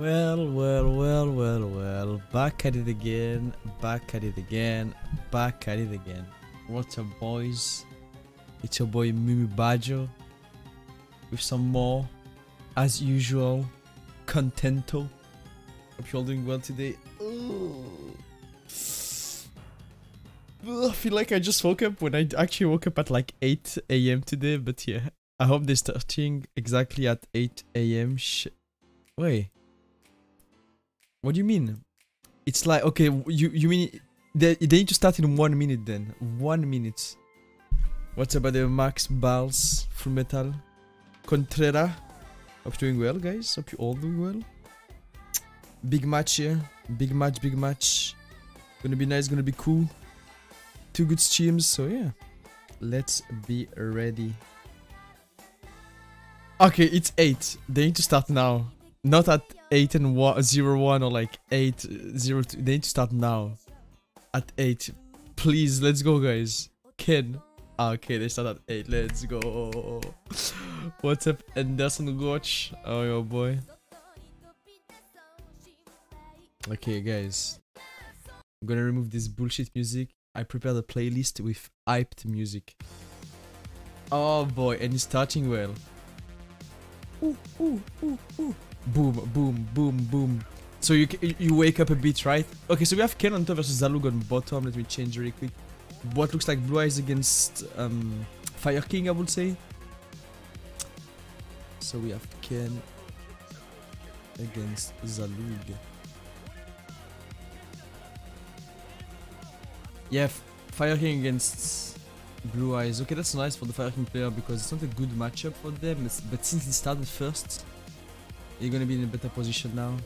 Well, back at it again, What's up, boys? It's your boy Mimi Baggio with some more, as usual, contento. Hope you're all doing well today. I feel like I just woke up when I actually woke up at like 8 AM today, but yeah, I hope they're starting exactly at 8 AM. Wait. What do you mean? It's like, okay, you mean they need to start in 1 minute then. 1 minute. What's up, the Max Bals, Full Metal, Contrera? Hope you're doing well, guys. Hope you're all doing well. Big match here. Yeah? Big match. Gonna be nice, gonna be cool. Two good streams, so yeah. Let's be ready. Okay, it's 8. They need to start now. Not at 8:01 or like 8:02. They need to start now. At 8. Please, let's go, guys. Ken. Okay, they start at 8. Let's go. What's up, Anderson Gotch? Oh, your boy. Okay, guys. I'm gonna remove this bullshit music. I prepared a playlist with hyped music. Oh, boy. And it's starting well. Ooh, ooh, ooh, ooh. Boom. So you wake up a bit, right? Okay, so we have Ken on top versus Zalug on bottom. Let me change really quick. What looks like Blue Eyes against Fire King, I would say. So we have Ken against Zalug. Yeah, Fire King against Blue Eyes. Okay, that's nice for the Fire King player because it's not a good matchup for them. But since he started first, you're gonna be in a better position now.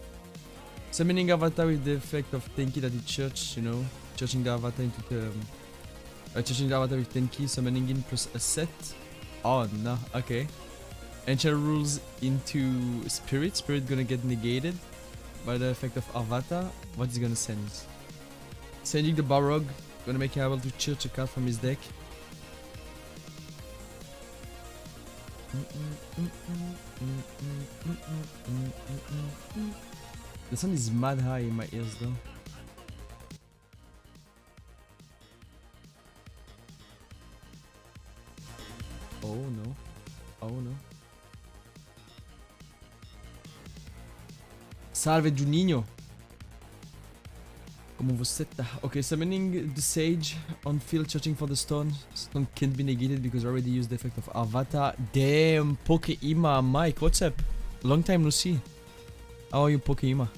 Summoning Avatar with the effect of Tenki that it church, you know, churching the Avatar into the churching the Avatar with Tenki, summoning in plus a set. Oh no, okay. Enchant rules into Spirit. Spirit gonna get negated by the effect of Avatar. What is gonna send? Sending the Balrog, gonna make him able to church a card from his deck. The sound is mad high in my ears though. Oh no. Salve Juninho! Como você tá? Okay, summoning the Sage on field, searching for the stone. Stone can't be negated because I already used the effect of Avatar. Damn, Pokeima, Mike, what's up? Long time no see. How are you, Pokeima?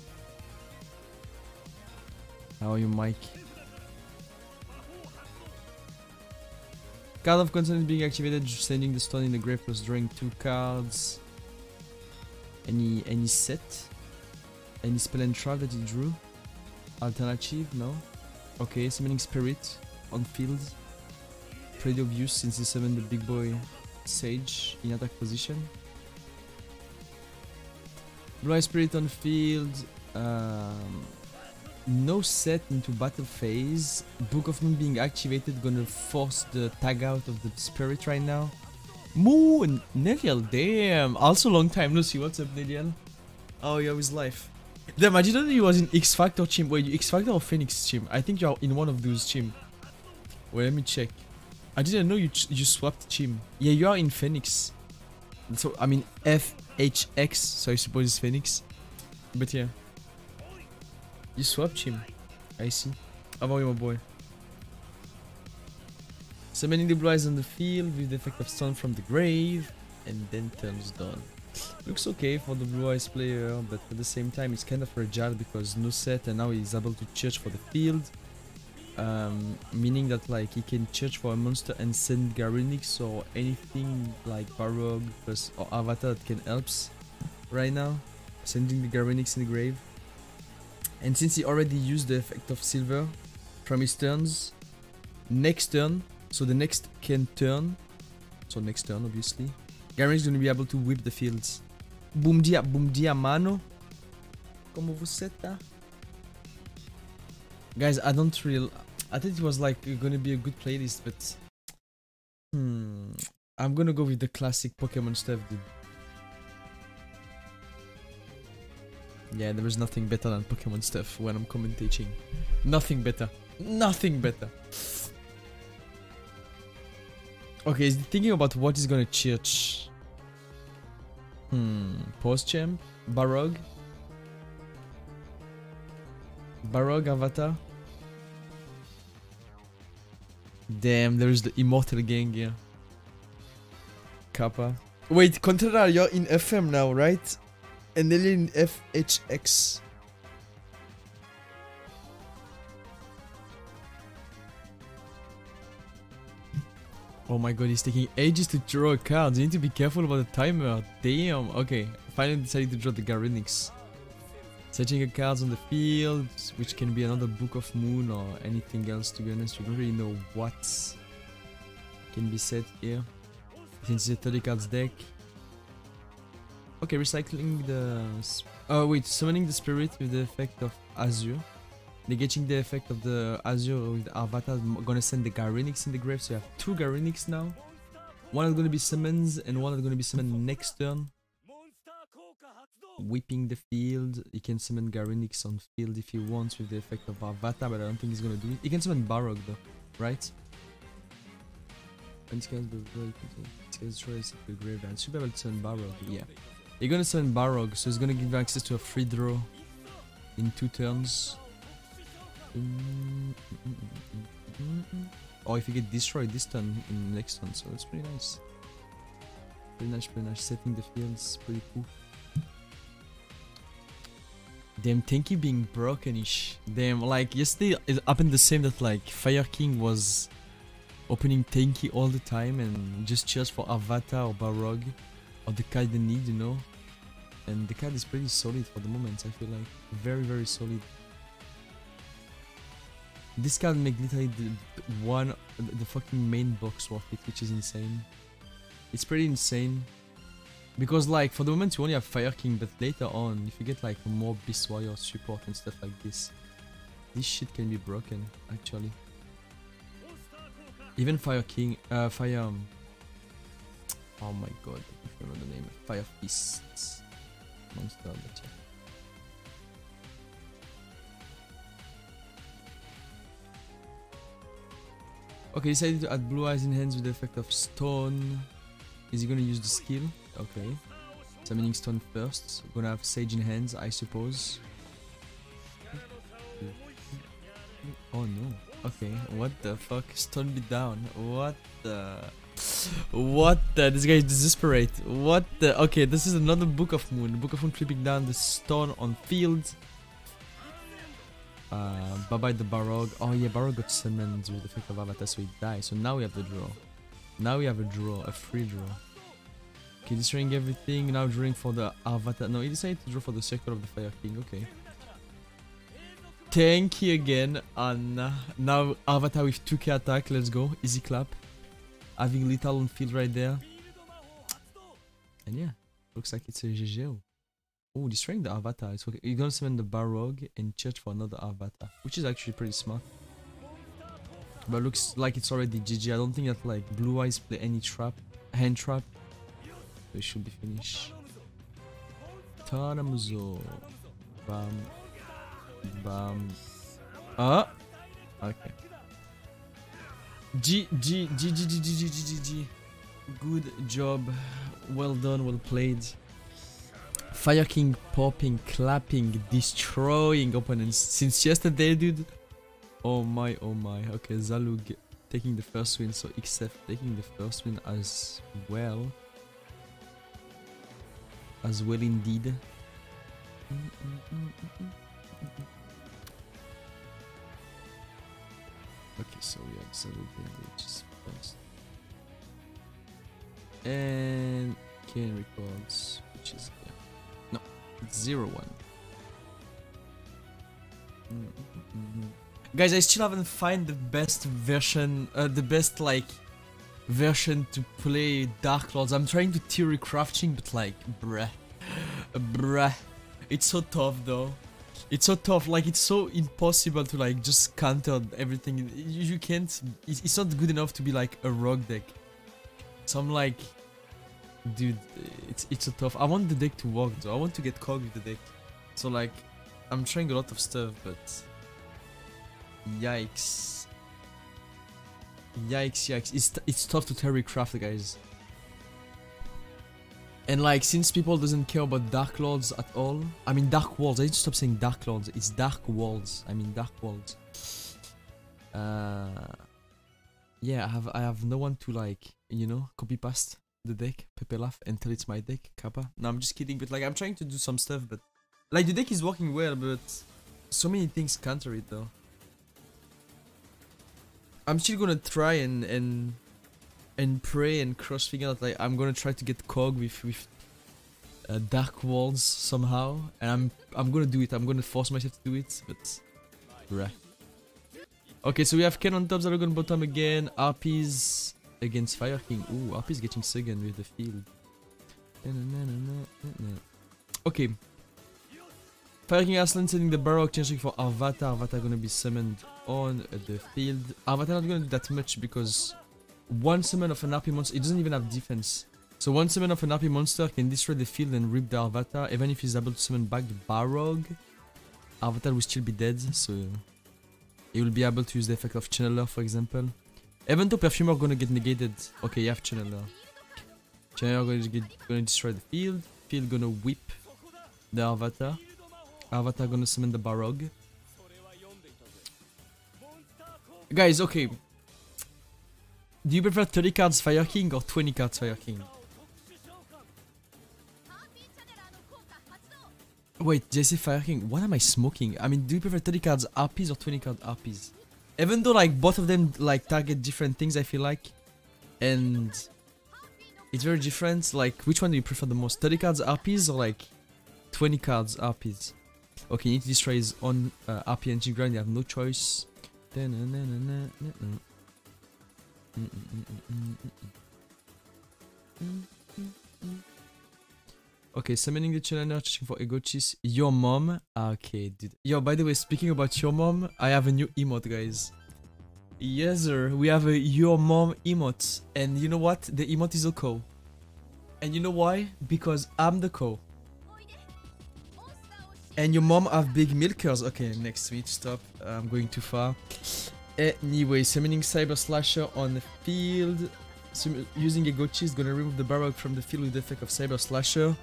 How are you, Mike? Card of Concern is being activated, sending the stone in the grave plus drawing 2 cards. Any set? Any spell and trap that he drew? Alternative, no. Okay, summoning Spirit on field. Pretty obvious since he summoned the big boy Sage in attack position. Blue Eye Spirit on field. No set into battle phase. Book of Moon being activated, gonna force the tag out of the Spirit right now. Moon! Neliel, damn! Also long time no see. What's up, Neliel? Oh, yeah, his life. Damn, I didn't know you was in X Factor team. Wait, you X Factor or Phoenix team? I think you're in one of those team. Wait, let me check. I didn't know you swapped team. Yeah, you are in Phoenix. So I mean FHX. So I suppose it's Phoenix. But yeah, you swapped team. I see. How about you, my boy? Summoning the Blue Eyes on the field with the effect of stone from the grave, and then turns down. Looks okay for the Blue Eyes player, but at the same time it's kind of fragile because no set, and now he's able to search for the field, meaning that like he can search for a monster and send Garenix or anything like Balrog or Avatar that can help right now, sending the Garenix in the grave. And since he already used the effect of Silver from his turns, next turn, so the next can turn, so next turn obviously, Garenix is going to be able to whip the fields. Boom dia, mano. Como você tá? Guys, I don't really... I think it was like going to be a good playlist, but... I'm going to go with the classic Pokemon stuff, dude. Yeah, there is nothing better than Pokemon stuff when I'm commentating. Nothing better. Nothing better. Okay, is thinking about what is gonna church. Post-champ? Barrog? Barrog Avatar? Damn, there is the Immortal Gang here. Kappa. Wait, Contrera, you're in FM now, right? And then in FHX. Oh my god, he's taking ages to draw a card. You need to be careful about the timer. Damn. Okay, finally decided to draw the Garenix. Searching the cards on the field, which can be another Book of Moon or anything else, to be honest. We don't really know what can be said here. Since it's a 30 cards deck. Okay, recycling the... Oh wait, summoning the spirit with the effect of Azure. Negating the effect of the Azure with Avatar. Gonna send the Garenix in the grave, so you have two Garenix now. One is gonna be summons, and one is gonna be summoned next turn. Whipping the field. You can summon Garenix on field if he wants with the effect of Avatar, but I don't think he's gonna do it. You can summon Barrog though, right? And this guy's choice of the grave. I should be able to summon Barrog, yeah. You're gonna summon Barrog, so it's gonna give you access to a free draw in 2 turns. Or if you get destroyed this turn, in the next one, so it's pretty nice. Pretty nice. Setting the fields, pretty cool. Damn, Tenki being brokenish. Damn, like yesterday it happened the same, that like Fire King was opening Tenki all the time and just cheers for Avatar or Barrog or the card they need, you know. And the card is pretty solid for the moment, I feel like. Very, very solid. This card makes literally the fucking main box worth it, which is insane. It's pretty insane. Because like for the moment you only have Fire King, but later on if you get like more Beast Warrior support and stuff like this, this shit can be broken actually. Even Fire King, oh my god, I can't remember the name. Fire Fist monster. Okay, decided to add Blue Eyes in hands with the effect of Stone. Is he gonna use the skill? Okay, summoning Stone first. We're gonna have Sage in hands, I suppose. Oh no. Okay, what the fuck? Stone beat down. What the? What the? This guy is desperate. What the? Okay, this is another Book of Moon. Book of Moon flipping down the Stone on field. Bye bye the Barrog. Oh yeah, Barrog got summoned with the effect of Avatar, so he dies. So now we have the draw. Now we have a draw, a free draw. Okay, destroying everything, now drawing for the Avatar. No, he decided to draw for the Circle of the Fire King, okay. Tenki again, and now Avatar with 2k attack, let's go. Easy clap. Having Lethal on field right there. And yeah, looks like it's a GG. Oh, destroying the Avatar. It's okay. You're gonna summon the Barrog and search for another Avatar, which is actually pretty smart. But looks like it's already GG. I don't think that like Blue Eyes play any trap, hand trap. So it should be finished. Taramuzo. Bam. Bam. Ah. Okay. G. Good job. Well done. Well played. Fire King popping, clapping, destroying opponents since yesterday, dude. Oh my, oh my. Okay, Zalug taking the first win, so XF taking the first win as well. As well indeed. Okay, so we have Zalug there, which is first. And Kane records, which is yeah. No, 0-1. Guys, I still haven't found the best version, to play Dark Lords. I'm trying to theory crafting, but like, bruh. It's so tough though. It's so tough, like it's so impossible to like just counter everything. You can't, it's not good enough to be like a rogue deck. So I'm like, dude, it's so tough. I want the deck to work though, I want to get caught with the deck. So like, I'm trying a lot of stuff, but yikes. Yikes, yikes. It's tough to theorycraft, guys. And like, since people doesn't care about Dark Lords at all, I mean Dark Worlds, I need to stop saying Dark Lords, it's Dark Worlds, I mean Dark Worlds. Yeah, I have no one to like, you know, copy paste the deck, Pepelaf, until it's my deck, Kappa. No, I'm just kidding, but like, I'm trying to do some stuff, but like, the deck is working well, but so many things counter it though. I'm still gonna try and pray and cross figure that like, I'm gonna try to get Kog with Dark Worlds somehow, and I'm gonna do it. I'm gonna force myself to do it, but bruh. Okay, so we have Ken on top, Zalagon bottom again, Harpies against Fire King. Ooh, Harpies getting second with the field. Okay. Fire King Aslan sending the Baroque, changing for Arvata. Arvata gonna be summoned on the field. Arvata not gonna do that much because one summon of an RP monster, it doesn't even have defense. So one summon of an RP monster can destroy the field and rip the Arvata. Even if he's able to summon back the Barog, Arvata will still be dead, so he will be able to use the effect of Channeler, for example. Even though Perfumer gonna get negated. Okay, you have Channeler. Channeler gonna destroy the field. Field gonna whip the Arvata. Arvata gonna summon the Barog. Guys, okay. Do you prefer 30 cards Fire King or 20 cards Fire King? Wait, did I say Fire King? What am I smoking? I mean, do you prefer 30 cards RPs or 20 cards RPs? Even though like both of them like target different things, I feel like. And it's very different. Like, which one do you prefer the most? 30 cards RPs or like 20 cards RPs? Okay, you need to destroy his own RP engine ground, you have no choice. Okay, summoning the challenger, checking for Egochis. Your mom. Okay, dude. Yo, by the way, speaking about your mom, I have a new emote, guys. Yes, sir. We have a your mom emote. And you know what? The emote is a cow. And you know why? Because I'm the cow. And your mom have big milkers. Okay, next switch. Stop. I'm going too far. Anyway, summoning Cyber Slasher on the field. Using Egochi is gonna remove the Barog from the field with the effect of Cyber Slasher.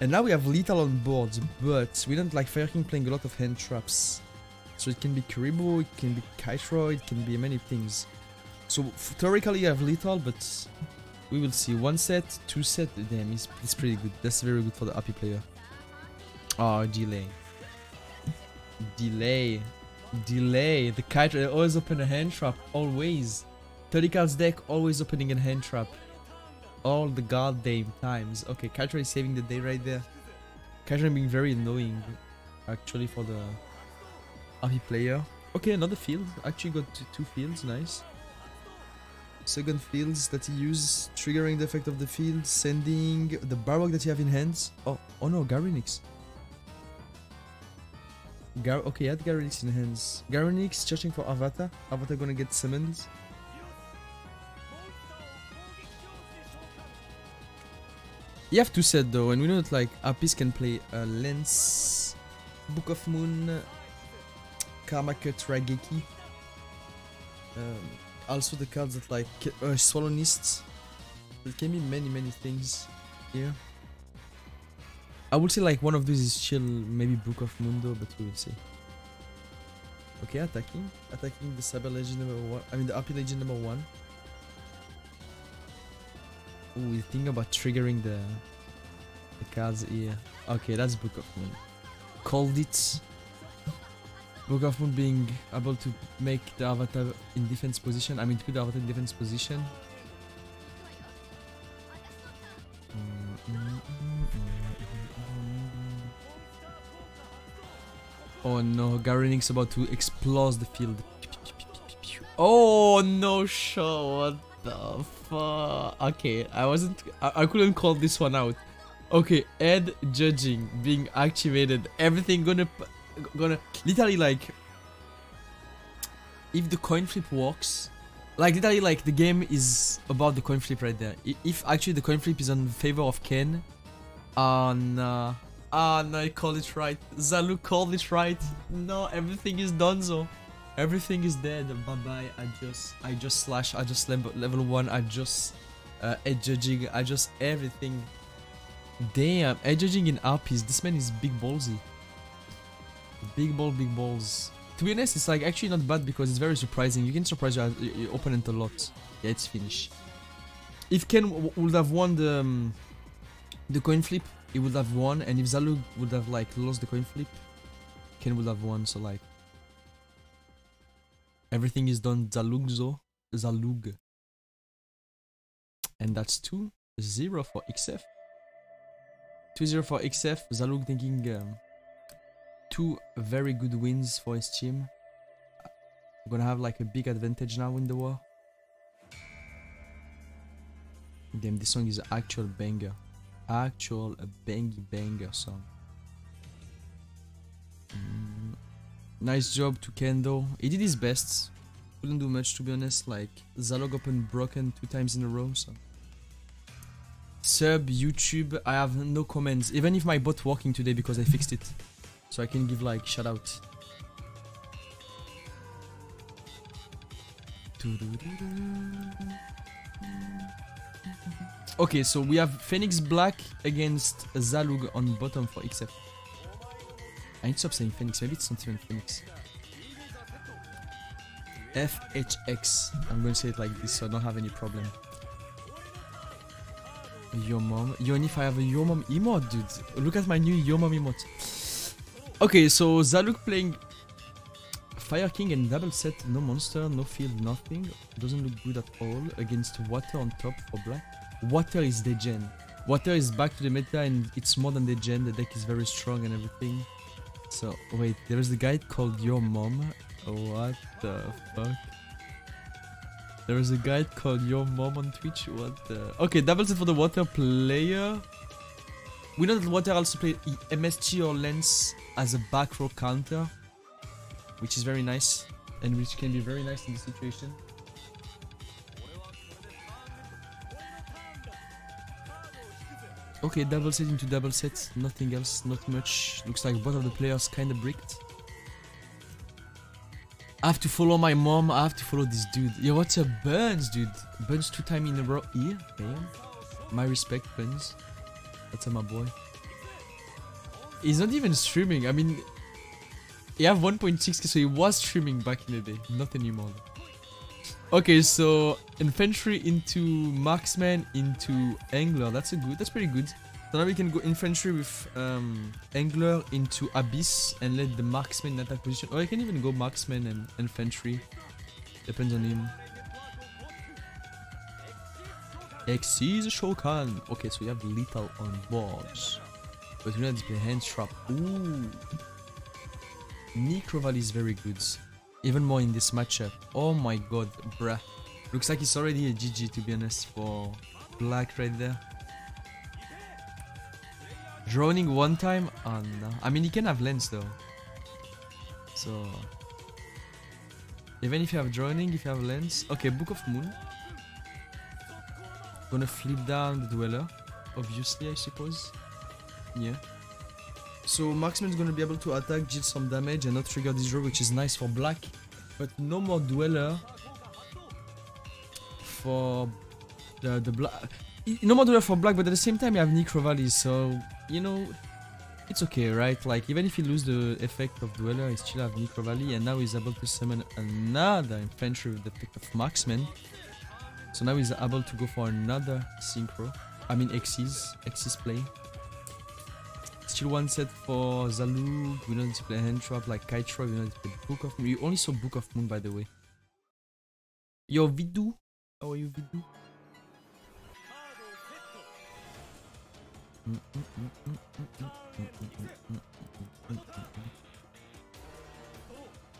And now we have Lethal on board, but we don't like Fire King playing a lot of hand traps. So it can be Karibu, it can be Kytro, it can be many things. So theoretically I have Lethal, but we will see. One set, two set, damn, it's pretty good. That's very good for the happy player. Oh, delay. Delay. Delay. The Kytro always open a hand trap, always. 30 cards deck always opening a hand trap. All the goddamn times. Okay, Kytro is saving the day right there. Kytro being very annoying actually for the RP player. Okay, another field. Actually got two fields, nice. Second fields that he uses, triggering the effect of the field, sending the Barog that you have in hands. Oh no, Garinix. Okay, I had Garinix in hands. Garinix searching for Arvata. Arvata gonna get summons. You have 2 sets though, and we know that like Apis can play Lens, Book of Moon, Karma Cut, Rageki. Also the cards that like Swallow Nist. There can be many things here. I would say like one of these is chill, maybe Book of Mundo, but we will see. Okay, attacking the Cyber Legend number 1. I mean the RP Legend number 1. Ooh, the thing about triggering the cards here. Okay, that's Book of Moon. Called it. Book of Moon being able to make the Arvata in defense position. I mean, to put the Arvata in defense position. Oh no, Garinix about to explode the field. Oh no, shot. The fuck? Okay, I couldn't call this one out. Okay, Ed judging being activated. Everything gonna literally like, if the coin flip works, like literally like the game is about the coin flip right there. If actually the coin flip is in favor of Ken, on No, I call it right. Zalu called it right. No, everything is donezo. Everything is dead. Bye bye. I just slash. I just level 1. I just edge judging. I just everything. Damn, edge judging in RPs. This man is big ballsy. Big ball, big balls. To be honest, it's like actually not bad because it's very surprising. You can surprise your opponent a lot. Yeah, it's finished. If Ken would have won the coin flip, he would have won, and if Zalu would have like lost the coin flip, Ken would have won. So like everything is done. Zalug, and that's 2-0 for XF. 2-0 for XF. Zalug taking two very good wins for his team. I'm gonna have like a big advantage now in the war. Damn, this song is an actual banger. Actual bangy banger song. Nice job to Ken though. He did his best. Couldn't do much to be honest. Like Zalog opened broken 2 times in a row. So sub YouTube. I have no comments. Even if my bot working today because I fixed it, so I can give like shout out. Okay, so we have Phoenix Black against Zalug on bottom for XF. I need to stop saying Phoenix, maybe it's not even Phoenix. FHX. I'm going to say it like this so I don't have any problem. Yo mom. Yo, and if I have a yo mom emote, dude. Look at my new yo mom emote. Okay, so Zalug playing Fire King and double set. No monster, no field, nothing. Doesn't look good at all against Water on top for Black. Water is degen. Water is back to the meta and it's more than degen. The deck is very strong and everything. So wait, there is a guy called Your Mom. What the fuck? There is a guy called Your Mom on Twitch. What the? Okay, double set for the Water player. We know that Water also played MSG or Lens as a back row counter, which is very nice and which can be very nice in this situation. Okay, double set into double set, nothing else, not much. Looks like both of the players kinda bricked. I have to follow my mom, I have to follow this dude. Yo, what's up, Burns, dude? Burns 2 times in a row here, damn. My respect, Burns. That's my boy. He's not even streaming, I mean... He have 1.6k, so he was streaming back in the day, not anymore. Okay, so infantry into marksman into angler. That's a good. That's pretty good. So now we can go infantry with angler into abyss and let the marksman in attack position. Or I can even go marksman and infantry. Depends on him. X is Shokan. Okay, so we have lethal on board. But we don't play hand trap. Ooh. Necroval is very good. Even more in this matchup. Oh my god, bruh. Looks like it's already a GG to be honest for Black right there. Droning 1 time? Oh no. I mean, he can have lens though. So... Even if you have droning, if you have lens... Okay, Book of Moon. Gonna flip down the Dweller. Obviously, I suppose. Yeah. So marksman is going to be able to attack, deal some damage and not trigger this draw, which is nice for Black. But no more Dweller for the Black. No more Dweller for Black, but at the same time you have Necrovalis, so you know it's okay, right? Like even if you lose the effect of Dweller, you still have Necrovalis, and now he's able to summon another infantry with the effect of marksman. So now he's able to go for another synchro. I mean Xyz play. Still 1 set for Zalug. We don't need to play hand trap like Kytra. We don't need to play Book of Moon. You only saw Book of Moon, by the way. Yo, Vidu. How are you, Vidu?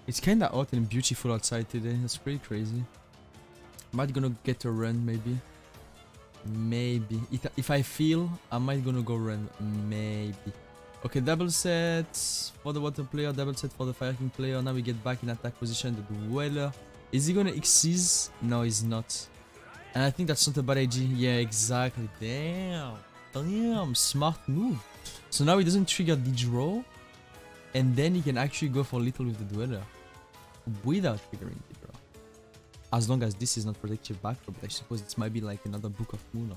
It's kinda hot and beautiful outside today. That's pretty crazy. Might gonna get a run, maybe. Maybe. If I feel, I might gonna go run. Maybe. Okay, double set for the Water player, double set for the Fire King player. Now we get back in attack position. The Dweller. Is he gonna Xyz? No, he's not. And I think that's not a bad idea. Yeah, exactly. Damn. Damn. Smart move. So now he doesn't trigger the draw, and then he can actually go for little with the dueler without triggering the draw. As long as this is not protective backdrop, I suppose it might be like another Book of Moon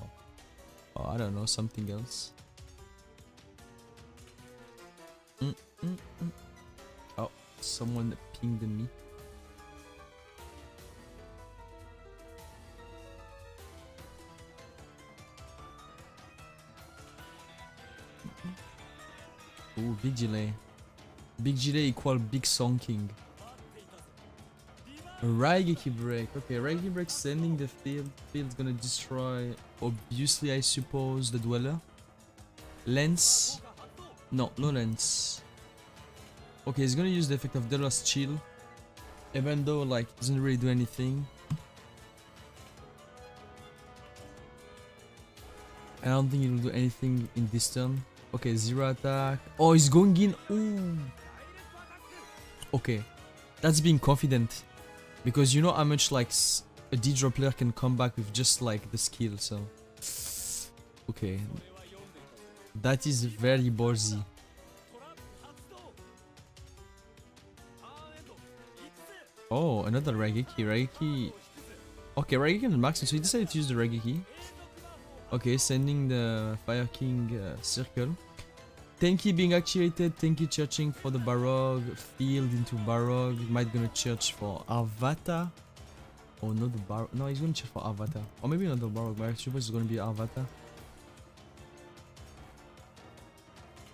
or I don't know, something else. Oh, someone pinged me. Oh, big delay. Big delay equal big Song King. Raigeki Break. Okay, Raigeki Break sending the field. Field's gonna destroy, obviously, I suppose, the Dweller. Lens. No, no Lens. Okay, he's gonna use the effect of Dweller's Chill. Even though, like, it doesn't really do anything. I don't think it'll do anything in this turn. Okay, zero attack. Oh, he's going in. Ooh. Okay, that's being confident, because you know how much like a D-drop player can come back with just like the skill. So, okay, that is very ballsy. Oh, another Raigeki. Raigeki. Okay, Raigeki and Maxim. So he decided to use the Raigeki. Okay, sending the Fire King circle. Tenki being activated, Tenki searching for the Barrog, Field into Barrog, might gonna search for Avatar. Oh, not the Barrog, no, he's gonna search for Avatar. Or maybe not the Barrog, but I suppose it's gonna be Avatar.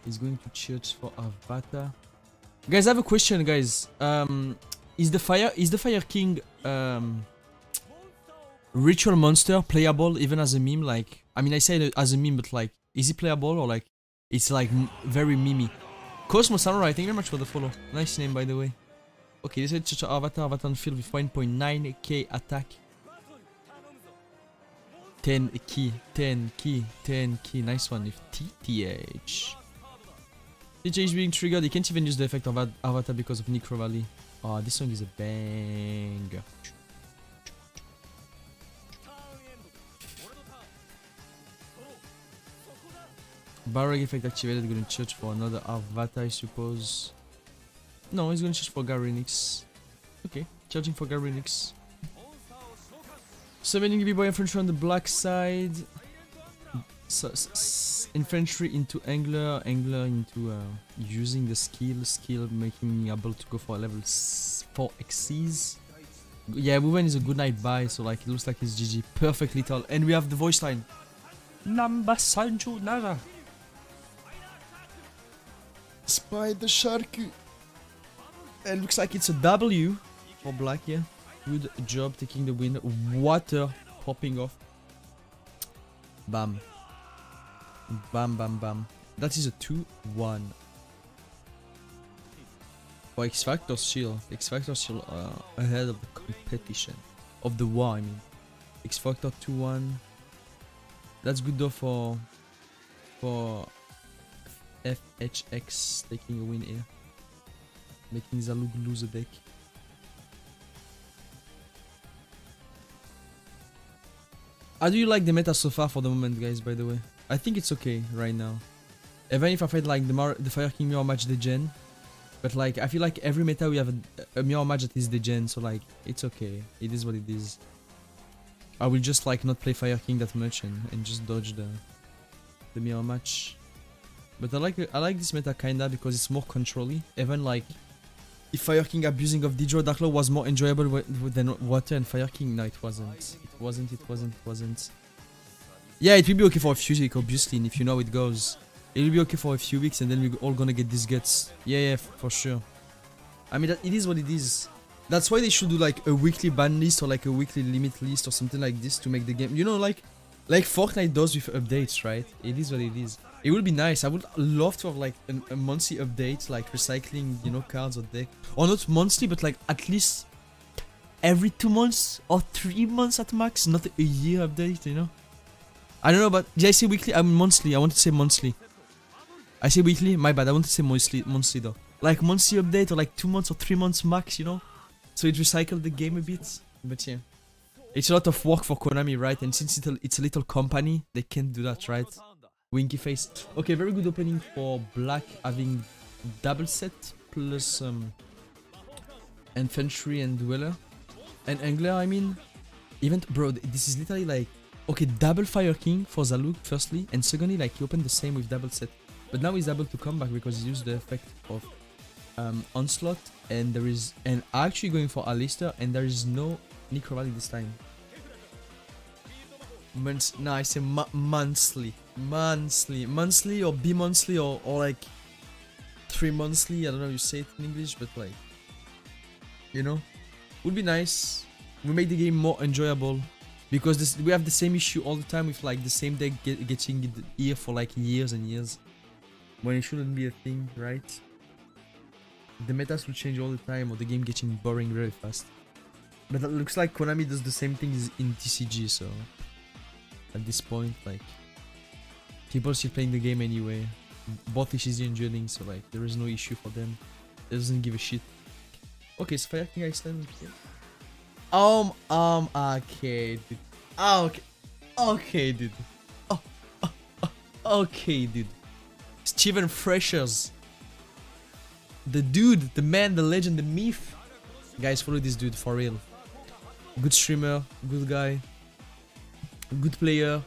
He's going to search for Avatar. Guys, I have a question, guys. Is the Fire King Ritual Monster playable even as a meme? Like, I mean, I say as a meme, but like, is it playable or like, it's like very memey? Cosmo Samurai, thank you very much for the follow. Nice name, by the way. Okay, this is such an avatar on field with 1.9k attack. 10k, nice one with TTH. TTH is being triggered, he can't even use the effect of Avatar because of Necro Valley. Oh, this one is a banger. Barrog effect activated, gonna search for another Avatar, I suppose. No, he's gonna search for Garenix. Okay, charging for Garenix. Summoning B-Boy Infantry on the black side. Infantry into Angler, Angler into using the skill making me able to go for level 4 Xyz. Yeah, Wuven is a good night buy, so like it looks like he's GG. Perfect little, and we have the voice line. Number Sanju Nara. Spider Shark. It looks like it's a W for black, yeah. Good job taking the win. Water popping off. Bam. Bam, bam, bam. That is a 2-1. For X Factor still. X Factor still ahead of the competition. Of the war, I mean. X Factor 2-1. That's good though for FHX taking a win here, making Zalug lose a deck. How do you like the meta so far for the moment, guys? By the way, I think it's okay right now. Even if I fight like the Fire King mirror match degen, but like I feel like every meta we have a mirror match that is degen, so like it's okay. It is what it is. I will just like not play Fire King that much and just dodge the mirror match. But I like this meta kinda because it's more controlly. Even like if Fire King abusing of D-Draw Dark Lord was more enjoyable than Water and Fire King, no, it wasn't. Yeah, it will be okay for a few weeks, obviously, and if you know it goes. It will be okay for a few weeks and then we're all gonna get these guts. Yeah, for sure. I mean, it is what it is. That's why they should do like a weekly ban list or like a weekly limit list or something like this to make the game, you know, like Fortnite does with updates, right? It is what it is. It would be nice. I would love to have like a monthly update, like recycling, you know, cards or deck, or not monthly, but like at least every 2 months or 3 months at max, not a year update, you know. I don't know, but did I say weekly? I mean monthly. I want to say monthly. I say weekly. My bad. I want to say monthly though. Like monthly update or like 2 months or 3 months max, you know. So it recycled the game a bit, but yeah, it's a lot of work for Konami, right? And since it's a little company, they can't do that, right? Winky face. Okay, very good opening for black, having double set plus infantry and dweller and angler. I mean, even bro, this is literally like, okay, double fire king for Zaluk firstly, and secondly like he opened the same with double set, but now he's able to come back because he used the effect of onslaught, and there is, and actually going for Alistair, and there is no necromantic this time. No, I say monthly or bi-monthly or like 3 monthly. I don't know how you say it in English, but like, you know, would be nice. We make the game more enjoyable because this, we have the same issue all the time with like the same deck getting here for like years and years when it shouldn't be a thing, right? The metas will change all the time, or the game getting boring very fast. But it looks like Konami does the same thing in TCG, so at this point, like, people are still playing the game anyway. Both Ishizi and Juding, so like, there is no issue for them. It doesn't give a shit. Okay, so Fire King Iceland. Okay, dude. Okay, dude. Steven Freshers. The dude, the man, the legend, the myth. Guys, follow this dude, for real. Good streamer, good guy, good player,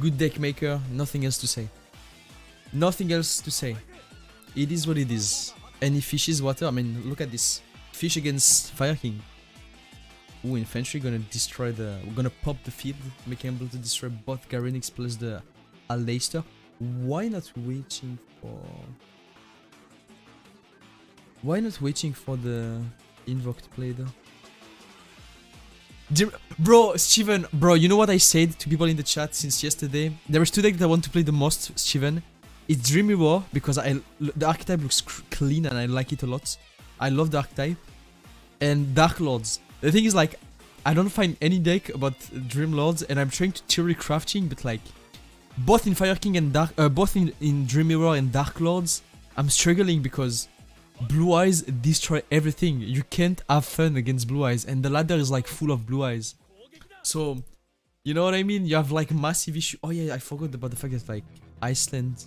good deck maker, nothing else to say. Nothing else to say. It is what it is. And he fishes water. I mean, look at this. Fish against Fire King. Ooh, infantry gonna destroy the... We're gonna pop the field, make him able to destroy both Garenix plus the Aleister. Why not waiting for... Why not waiting for the invoked play though? Bro, Steven, bro, you know what I said to people in the chat since yesterday? There is two decks that I want to play the most, Steven. It's Dreamy War, because the archetype looks clean and I like it a lot. I love the archetype. And Dark Lords. The thing is, like, I don't find any deck about Dream Lords, and I'm trying to theory crafting, but like, both in Fire King and Dark, both in Dreamy War and Dark Lords, I'm struggling because Blue Eyes destroy everything. You can't have fun against Blue Eyes, and the ladder is like full of Blue Eyes. So, you know what I mean? You have like massive issue. Oh yeah, I forgot about the fact that like Iceland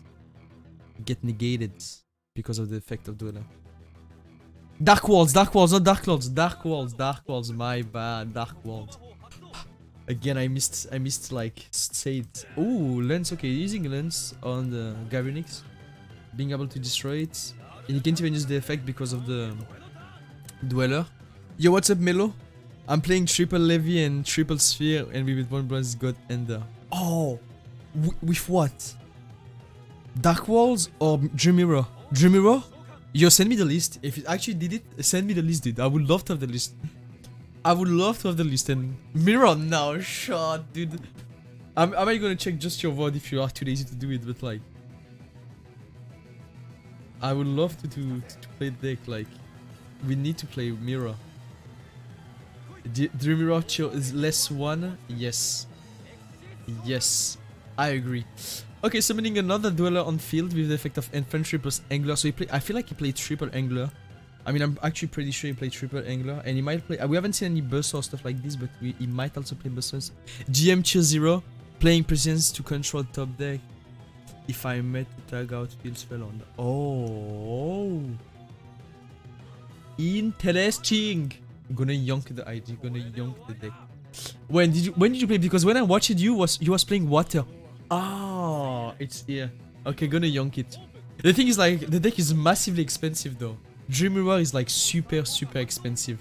get negated because of the effect of Dweller. Dark Worlds, not Dark Lords. Dark Worlds, my bad, Dark Worlds. Again, I missed like state. Ooh, Lens, okay, using Lens on the Garenix. Being able to destroy it. And you can't even use the effect because of the Dweller. Yo, what's up, Melo? I'm playing triple Levy and triple Sphere, and we with one blast got Ender. Oh! With what? Dark Walls or Dreamiro? Dreamiro? Yo, send me the list. If it actually did it, send me the list, dude. I would love to have the list. I would love to have the list. And Mirror, now shot, dude. Am I gonna check just your VOD if you are too lazy to do it, but like, I would love to play the deck. Like, we need to play Mirror. Dream Mirror is less one. Yes. Yes. I agree. Okay, summoning another Dweller on field with the effect of Infantry plus Angler. So he play, I feel like he played triple Angler. I mean, I'm actually pretty sure he played triple Angler. And he might play... we haven't seen any Bursar or stuff like this, but he might also play Bursars. GM tier 0. Playing Presence to control top deck. If I met the tag out field spell on the... Oh, interesting. I'm gonna yonk the ID, gonna yonk the deck. When did you play? Because when I watched it, you was playing water. Ah, oh, it's here. Okay, gonna yonk it. The thing is, like, the deck is massively expensive though. Dream Mirror is like super expensive.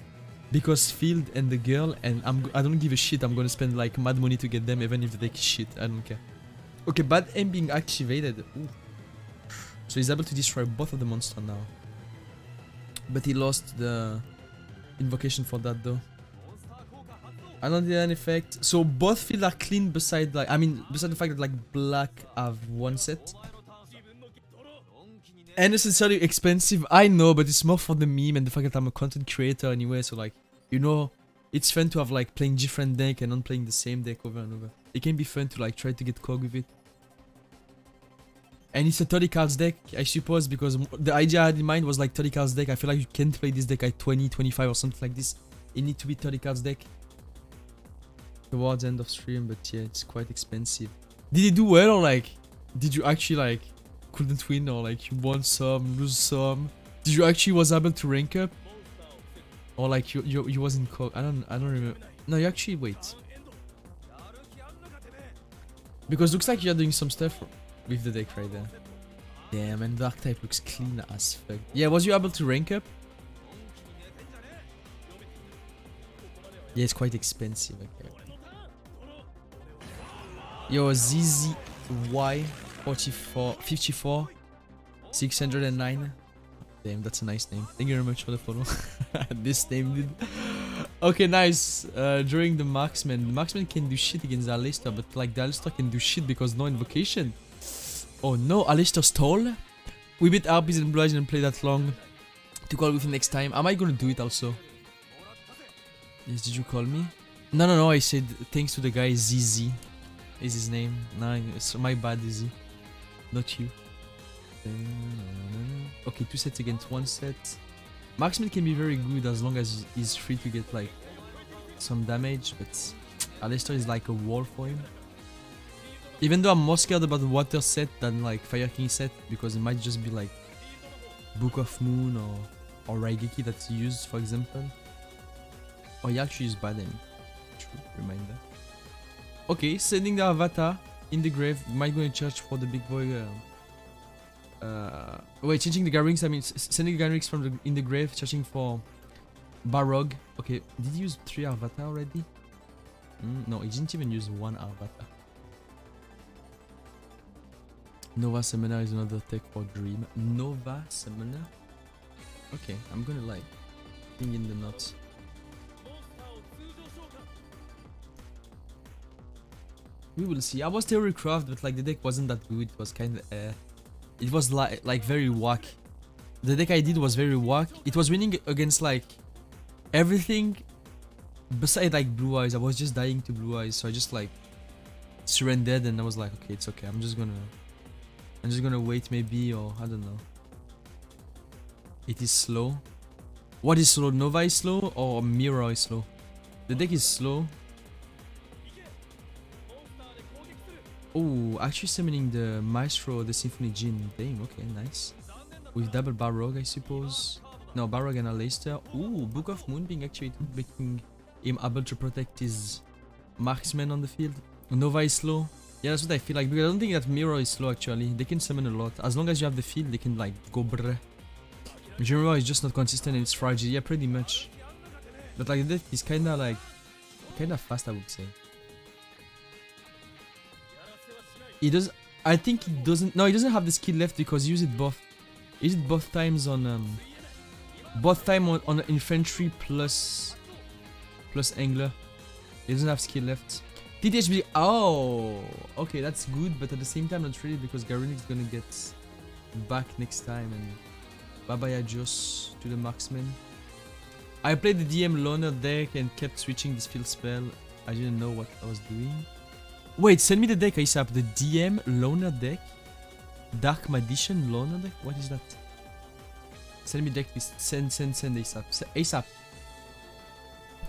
Because field and the girl, and I don't give a shit, I'm gonna spend like mad money to get them even if the deck is shit. I don't care. Okay, Bad M being activated. Ooh. So he's able to destroy both of the monsters now. But he lost the invocation for that though. I don't did an effect. So both fields are clean beside like, I mean, beside the fact that like black have one set. And it's necessarily expensive, I know, but it's more for the meme and the fact that I'm a content creator anyway, so like, you know, it's fun to have like playing different deck and not playing the same deck over and over. It can be fun to like try to get cog with it. And it's a 30 cards deck, I suppose, because the idea I had in mind was like 30 cards deck. I feel like you can't play this deck at 20, 25 or something like this. It needs to be 30 cards deck. Towards end of stream, but yeah, it's quite expensive. Did he do well or like... did you actually like couldn't win, or like you won some, lose some? Did you actually was able to rank up, or like you was in co? I don't remember. No, you actually wait, because looks like you're doing some stuff with the deck right there. Damn, and Dark type looks clean as fuck. Yeah, was you able to rank up? Yeah, it's quite expensive. Okay. Yo, ZZY 54 609. Damn, that's a nice name. Thank you very much for the follow. This name, dude. Okay, nice. During the Marksman can do shit against Alistair, but like the Alistair can do shit because no invocation. Oh no, Alistair stole. We beat RPs and Bloods and play that long. To call with next time. Am I gonna do it also? Yes, did you call me? No, no, no, I said thanks to the guy ZZ. Is his name. No, it's my bad, Izzy. Not you. Okay, 2 sets against 1 set. Marksman can be very good as long as he's free to get like some damage, but Alistair is like a wall for him. Even though I'm more scared about the water set than like Fire King set, because it might just be like Book of Moon or Raigeki that's used, for example. Oh, he actually used Badem. True, reminder. Okay, sending the avatar in the grave. Might go in church for the big boy. Wait, changing the guy rings. I mean, sending the guy rings from the, in the grave, searching for Barog. Okay, did he use 3 avatar already? No, he didn't even use 1 avatar. Nova Summoner is another tech for Dream. Nova Summoner? Okay, I'm gonna like think in the notes. We will see. I was Theorycraft, but like the deck wasn't that good. It was kind of, it was like very whack. The deck I did was very whack. It was winning against like everything, besides like Blue Eyes. I was just dying to Blue Eyes, so I just like surrendered, and I was like, okay, it's okay. I'm just gonna wait maybe, or I don't know. It is slow. What is slow? Nova is slow or Mirror is slow? The deck is slow. Oh, actually summoning the Maestro, the Symphony Jin. Dang, okay, nice. With double Barog, I suppose. No, Barog and Alistair. Ooh, Book of Moon being actuated, making him able to protect his marksman on the field. Nova is slow. Yeah, that's what I feel like, because I don't think that Mirror is slow actually. They can summon a lot. As long as you have the field, they can like go brrr. Jinro is just not consistent and it's fragile. Yeah, pretty much. But like that is kinda like kinda fast, I would say. He does. I think he doesn't. No, he doesn't have the skill left because he used it both. He used it both times on both time on infantry plus angler. He doesn't have skill left. TTHB. Oh, okay, that's good. But at the same time, not really, because Garunik is gonna get back next time and Babaya Joss to the marksman. I played the DM loner deck and kept switching this field spell. I didn't know what I was doing. Wait, send me the deck ASAP. The DM Loner deck? Dark Magician Loner deck? What is that? Send me deck list. Send ASAP. ASAP.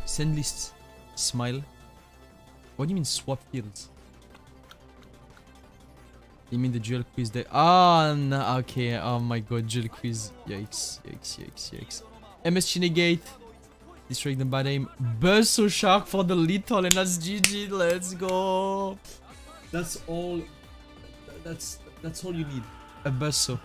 Send list. Smile. What do you mean swap fields? You mean the dual quiz deck? Ah, oh, no, okay. Oh my god, dual quiz. Yikes, yikes, yikes, yikes. MSG Negate. Distract them by name. Burso Shark for the little, and that's GG. Let's go. That's all. That's all you need. A Burso.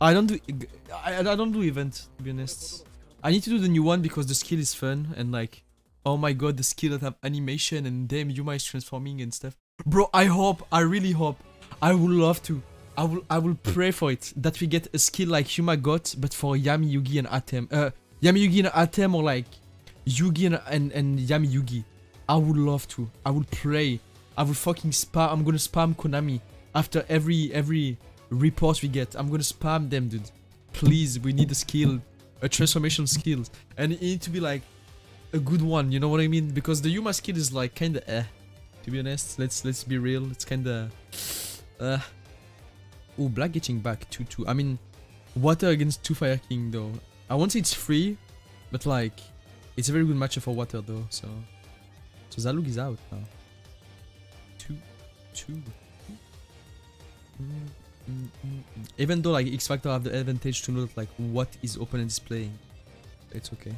I don't do event, to be honest. I need to do the new one because the skill is fun and like, oh my god, the skill that have animation and damn, Yuma is transforming and stuff. Bro, I hope. I really hope. I would love to. I will pray for it that we get a skill like Yuma got, but for Yami, Yugi, and Atem. Yami Yugi and Atem, or like Yugi and Yami Yugi. I would love to. I would pray. I would fucking spam. I'm gonna spam Konami after every report we get. I'm gonna spam them, dude. Please, we need a skill, a transformation skill, and it needs to be like a good one. You know what I mean? Because the Yuma skill is like kinda to be honest. Let's be real. It's kinda Oh, black getting back 2-2. I mean, water against 2 Fire King though. I won't say it's free, but like, it's a very good matchup for water though, so Zalug is out now. 2-2. Even though like X Factor have the advantage to know like what his opponent is playing, it's okay.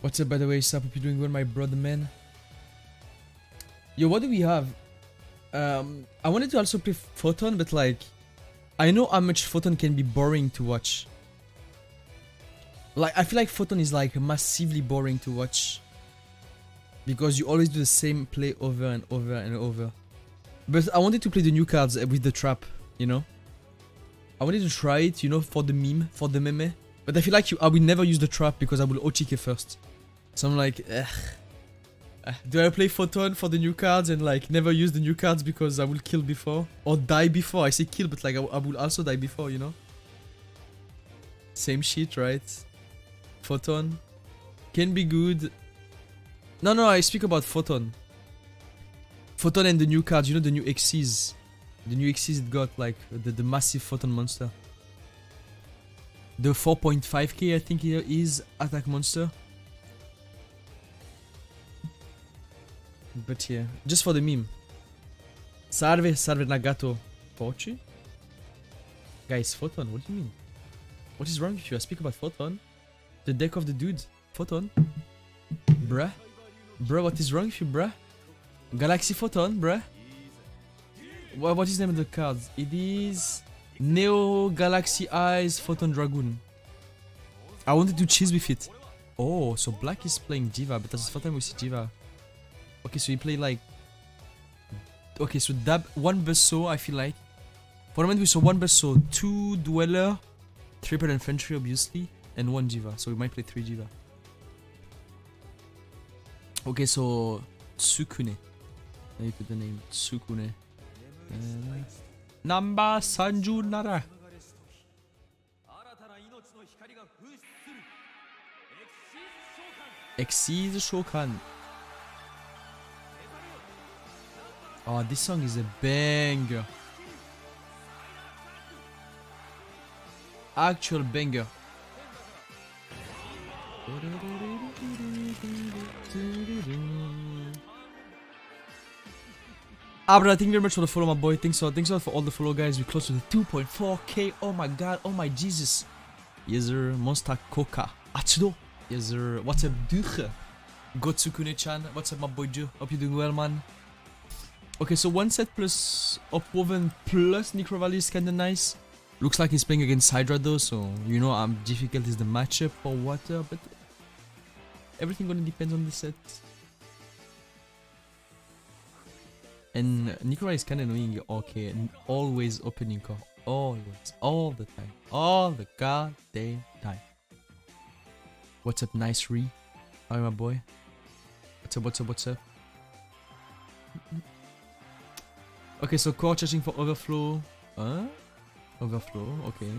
What's up by the way, Sap? Hope you're doing well, my brother man. Yo, what do we have? I wanted to also play Photon, but like I know how much Photon can be boring to watch. Like I feel like Photon is like massively boring to watch because you always do the same play over and over and over. But I wanted to play the new cards with the trap, you know? I wanted to try it, you know, for the meme. But I feel like I will never use the trap because I will Ochike first. So I'm like, ugh. Do I play Photon for the new cards and like never use the new cards because I will kill before? Or die before? I say kill, but like I will also die before, you know? Same shit, right? Photon can be good. No, I speak about Photon. Photon and the new cards, you know, the new X's. The new X's got like the massive Photon monster. The 4.5k I think here is attack monster. But yeah, just for the meme. Salve, salve Nagato. Pochi? Guys, Photon, what do you mean? What is wrong with you? I speak about Photon. The deck of the dude. Photon. Bruh. Bruh, what is wrong with you, bruh? Galaxy Photon, bruh. What is the name of the card? It is Neo Galaxy Eyes Photon Dragoon. I wanted to cheese with it. Oh, so black is playing Diva, but that's the first time we see Diva. Okay, so he play like... Okay, so dab one Buzzsaw, I feel like. For a moment we saw one Buzzsaw, two Dweller, triple Infantry obviously, and one Diva. So we might play three Diva. Okay, so... Tsukune. Let me put the name. Tsukune. Number Sanju Nara. Exceed Shokan. Oh, this song is a banger. Actual banger. Abra, thank you very much for the follow, my boy. Thanks a lot for all the follow, guys. We're close to the 2.4k. Oh my god. Oh my Jesus. Yes, sir. Monster Coca. Atsudo. Yes, sir. What's up, Duche? Gotsukune-chan. What's up, my boy, Duke? Hope you're doing well, man. Okay, so one set plus Upwoven plus Necrovalis is kinda nice. Looks like he's playing against Hydra, though, so you know how difficult is the matchup for water, but everything gonna depend on the set. And Nikolai is kind of annoying. Okay, always opening call. Always. All the time. All the goddamn time. What's up, nice Re? Hi, my boy. What's up? Okay, so core charging for overflow. Huh? Overflow, okay.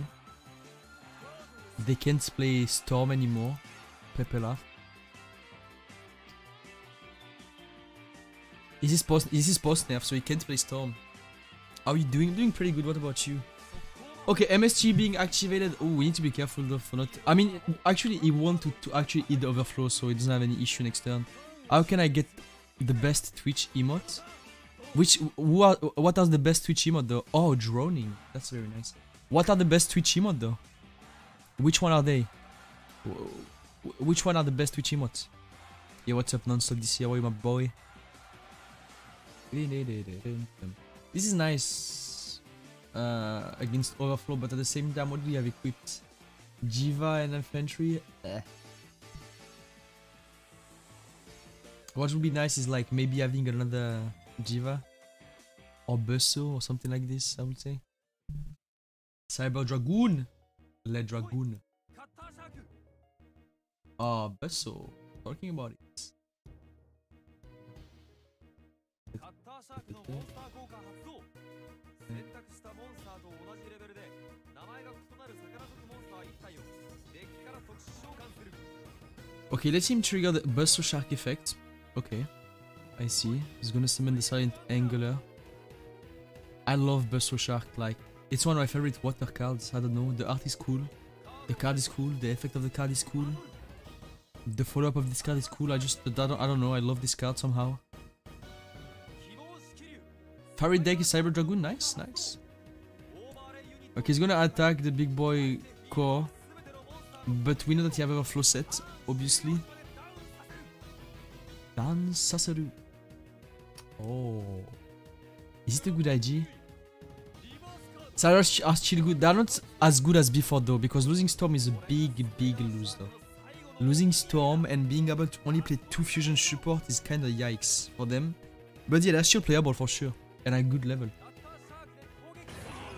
They can't play Storm anymore. Pepelaf. Is this post nerf, so he can't play Storm. How are you doing? Doing pretty good. What about you? Okay, MSG being activated. Oh, we need to be careful though for not... I mean, actually, he wanted to actually hit the overflow, so he doesn't have any issue next turn. How can I get the best Twitch emote? What are the best Twitch emote though? Oh, droning. That's very nice. What are the best Twitch emote though? Which one are they? Which one are the best Twitch emotes? Yeah, what's up, Nonstop DC? How are you, my boy? This is nice against overflow, but at the same time, what do we have equipped? Jiva and infantry. What would be nice is like maybe having another Jiva or Buzzsaw or something like this. I would say Cyber Dragoon, Lead Dragoon. Oh, Buzzsaw. Talking about it. Okay, let him trigger the Buzzsaw Shark effect. Okay, I see. He's gonna summon the Silent Angler. I love Buzzsaw Shark, like, it's one of my favorite water cards. I don't know, the art is cool. The card is cool. The effect of the card is cool. The follow-up of this card is cool. I don't know. I love this card somehow. Farid deck is Cyber Dragoon. Nice, nice. Okay, he's gonna attack the big boy core. But we know that he have overflow set, obviously. Dan Sasaru. Oh. Is it a good IG? Cyrus are still good. They're not as good as before though, because losing Storm is a big lose though. Losing Storm and being able to only play 2 fusion support is kinda yikes for them. But yeah, they're still playable for sure. And at good level.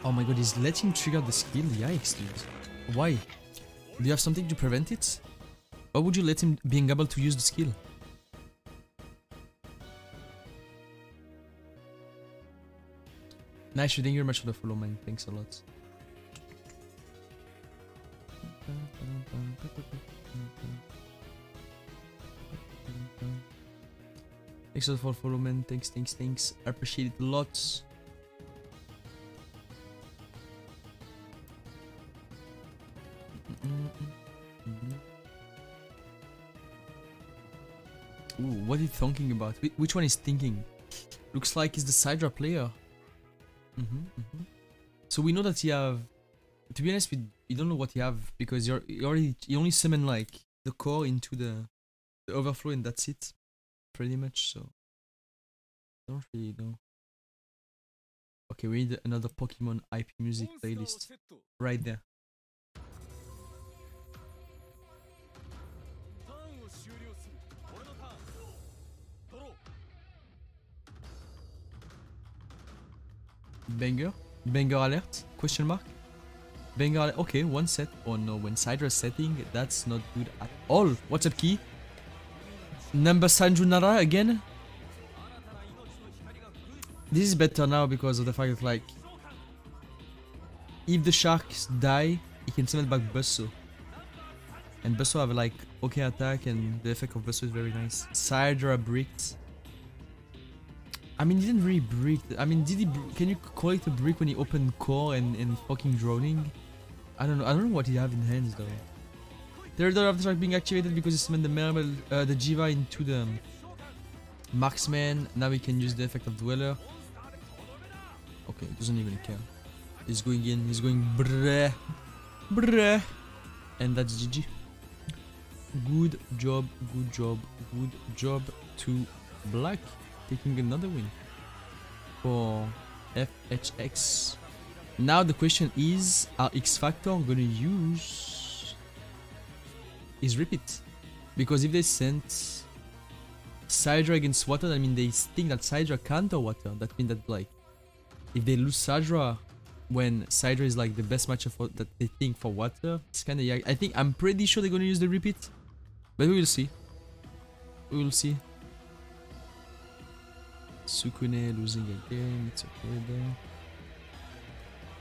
Oh my god, he's letting trigger the skill? Yikes, dude. Why? Do you have something to prevent it? Why would you let him being able to use the skill? Nice, thank you very much for the follow, man. Thanks a lot. Thanks a lot for the follow, man. Thanks. I appreciate it a lot. Ooh, what are you thinking about? Which one is thinking? Looks like he's the Sidra player. So we know that he have, to be honest, we don't know what he have, because you only summon like the core into the overflow and that's it, pretty much. So don't really know. Okay, we need another Pokemon IP music playlist right there. Banger alert? Question mark? Banger alert. Okay, one set. Oh no, when Cydra's setting, that's not good at all. What's up, Key? Number Sanju Nara again? This is better now because of the fact that, like, if the sharks die, he can send back Busso. And Busso have like okay attack, and the effect of Busso is very nice. Sidra bricked. I mean, he didn't really brick. I mean, did he? Can you call it a brick when he opened core and fucking droning? I don't know. I don't know what he have in hands though. Terridor after strike being activated because he summoned the Marble, the Jiva into the marksman. Now we can use the effect of Dweller. Okay, doesn't even care. He's going in. He's going breh, and that's GG. Good job to Black. Taking another win for FHX. Now the question is, are X Factor gonna use his repeat? Because if they sent Sidra against water, I mean, they think that Sidra counter water. That means that, like, if they lose Sidra when Sidra is like the best matchup for, that they think for water, it's kind of, yeah, I think I'm pretty sure they're gonna use the repeat, but we will see. We will see. Sukune losing again, it's okay though.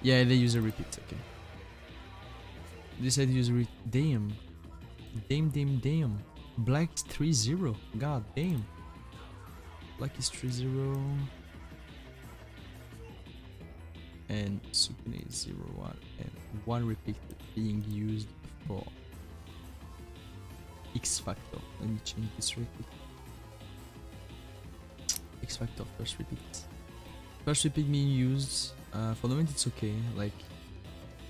Yeah, they use a repeat, okay. They said use a repeat. Damn. Black 3-0. God damn. Black is 3-0. And Sukune is 0-1. And one repeat being used for X Factor. Let me change this repeat. X Factor first repeat. First repeat being used. For the moment, it's okay. Like,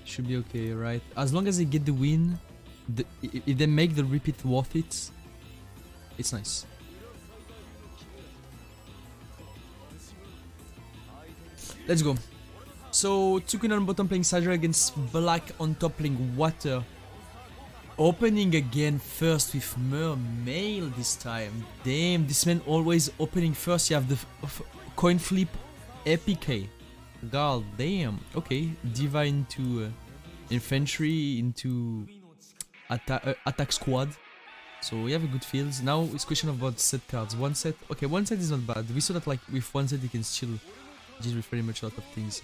should be okay, right? As long as they get the win, if they make the repeat worth it, it's nice. Let's go. So Tsukune on bottom playing Sidra against Black on top playing Water. Opening again first with Mermail this time. Damn, this man always opening first. You have the coin flip APK. God damn. Okay, Diva into infantry, into attack squad. So we have a good field. Now it's question about set cards. One set. Okay, one set is not bad. We saw that, like, with one set you can still deal with pretty much a lot of things.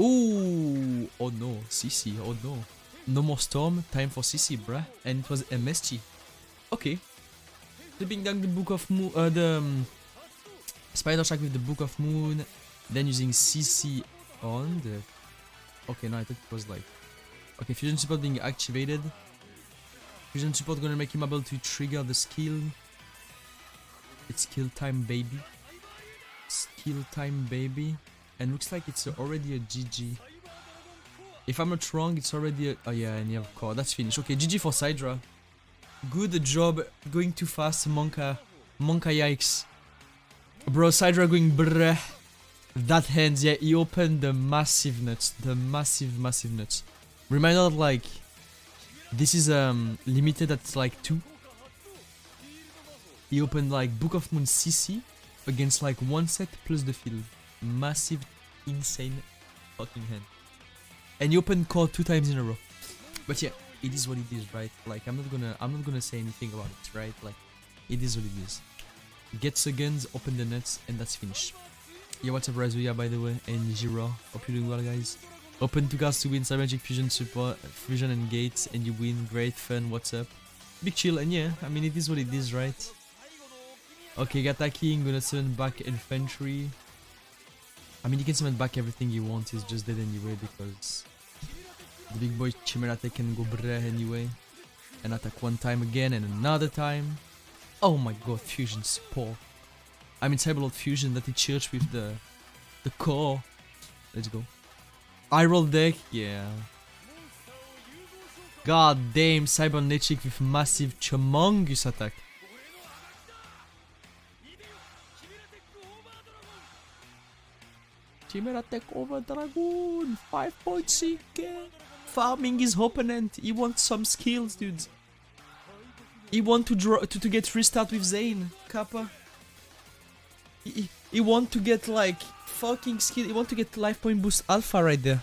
Ooh, oh no, CC, oh no. No more Storm, time for CC, bruh. And it was MSG. Okay. Flipping down the Book of Moon, Spider Shack with the Book of Moon, then using CC on the... Okay, no, I thought it was like Okay, fusion support being activated. Fusion support gonna make him able to trigger the skill. It's skill time, baby. Skill time, baby. And looks like it's already a GG. If I'm not wrong, it's already a... Oh yeah, and you have core. That's finished. Okay, GG for Sidra. Good job. Going too fast, Monka. Monka, yikes. Bro, Sidra going brrrr. That hands, yeah, he opened the massive nuts. The massive nuts. Reminder, like... This is limited at like 2. He opened like Book of Moon CC against like 1 set plus the field. Massive, insane fucking hand. And you opened core 2 times in a row. But yeah, it is what it is, right? Like I'm not gonna say anything about it, right? Like it is what it is. Get seconds, open the nets, and that's finished. Yeah, what's up, Razuya, by the way, and Jiro. Hope you're doing well, guys. Open 2 cards to win, Cybermagic Fusion Support, Fusion and Gates, and you win. Great fun, what's up? Big chill, and yeah, I mean it is what it is, right? Okay, Gataki, I'm gonna summon back Infantry. I mean, you can summon back everything you want, it's just dead anyway because the big boy Chimerate can go breh anyway. And attack 1 time again and another time. Oh my god, Fusion Support. I mean, Cyberlord Fusion that he church with the core. Let's go. I roll deck, yeah. God damn, Cybernetic with massive, humongous attack. Chimera take over Dragoon, 5.6k. Farming his opponent, he wants some skills, dude. He wants to draw to get restart with Zane, Kappa. He wants to get like fucking skill, he wants to get life point boost alpha right there.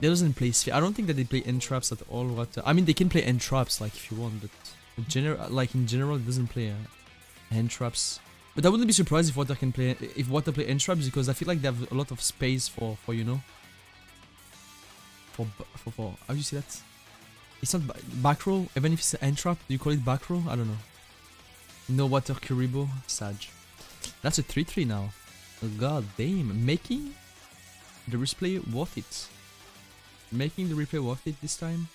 They doesn't play sphere, I don't think that they play end traps at all. What I mean, they can play end traps like if you want, but in general it doesn't play end traps. But I wouldn't be surprised if Water play end traps, because I feel like they have a lot of space for you know, for how do you say that? It's not back row, even if it's an end trap. Do you call it back row? I don't know. No Water Kuribo, Sage. That's a 3-3 now. God damn, making the replay worth it. Making the replay worth it this time.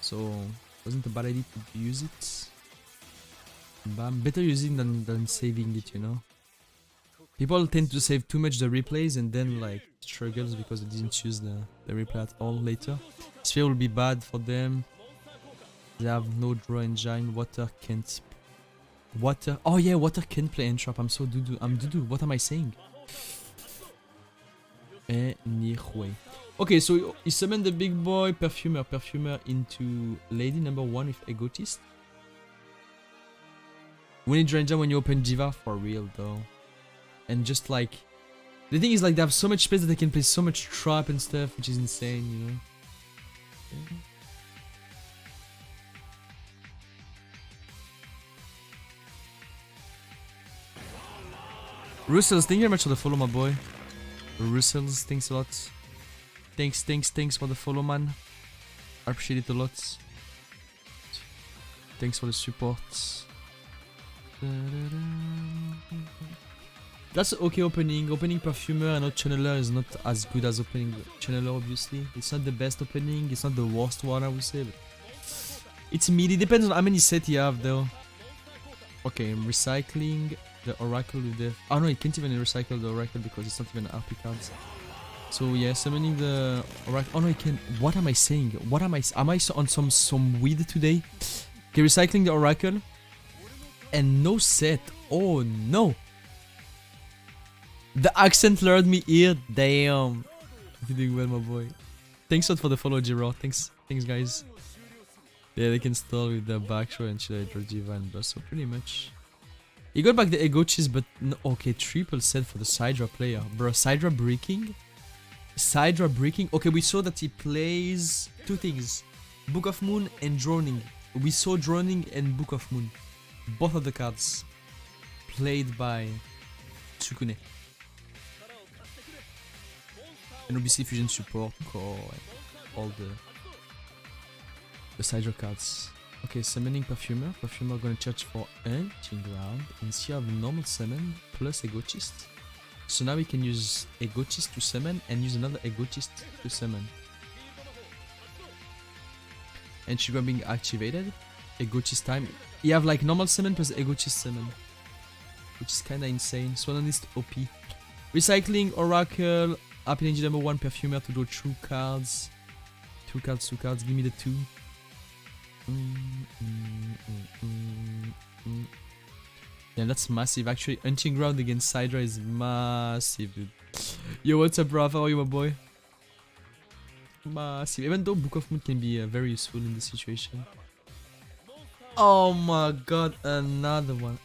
So wasn't a bad idea to use it. Bam. Better using than saving it, you know. People tend to save too much the replays and then like struggles because they didn't use the replay at all later. Sphere will be bad for them. They have no draw engine. Water can't. Water. Oh yeah, Water can play end trap. I'm so doo-doo. I'm doo-doo. What am I saying? Anyway. Okay, so he summoned the big boy Perfumer. Perfumer into lady number 1 with Egotist. We need Ranger when you open Jiva, for real though. And just like... The thing is like they have so much space that they can play so much trap and stuff, which is insane, you know. Yeah. Russells, thank you very much for the follow, my boy. Russells, thanks a lot. Thanks for the follow, man. I appreciate it a lot. Thanks for the support. That's okay opening. Opening Perfumer and not Channeler is not as good as opening Channeler, obviously. It's not the best opening, it's not the worst one, I would say, but it's mid. It depends on how many sets you have though. Okay, I'm recycling the Oracle with the... Oh no, you can't even recycle the Oracle because it's not even RP cards. So yeah, summoning the Oracle... Oh no, you can... What am I saying? What am I... Am I on some weed today? Okay, recycling the Oracle. And no set. Oh no. The accent lured me here. Damn. You're doing well, my boy. Thanks a lot for the follow, Jiro. Thanks guys. Yeah, they can stall with the back row and should I draw Jiva and Bust, so pretty much. He got back the Egochis, but no, okay, triple set for the Sidra player. Bro, Sidra breaking? Sidra breaking? Okay, we saw that he plays 2 things. Book of Moon and Droning. We saw Droning and Book of Moon. Both of the cards played by Tsukune. And obviously Fusion Support, Core, and all the Sidra cards. Okay, summoning Perfumer. Perfumer gonna charge for Hunting Ground and she have normal summon plus Egotist. So now we can use Egotist to summon and use another Egotist to summon. And Shiva being activated. Egotist time. You have like normal summon plus Egotist summon, which is kinda insane. Swanonist OP. Recycling, Oracle, Happy Engine number 1, Perfumer to draw 2 cards. 2 cards, 2 cards, give me the 2. Yeah, that's massive actually. Hunting ground against Hydra is massive, dude. Yo, what's up, bro? How are you, my boy? Massive. Even though Book of Moon can be very useful in this situation. Oh my god, another one.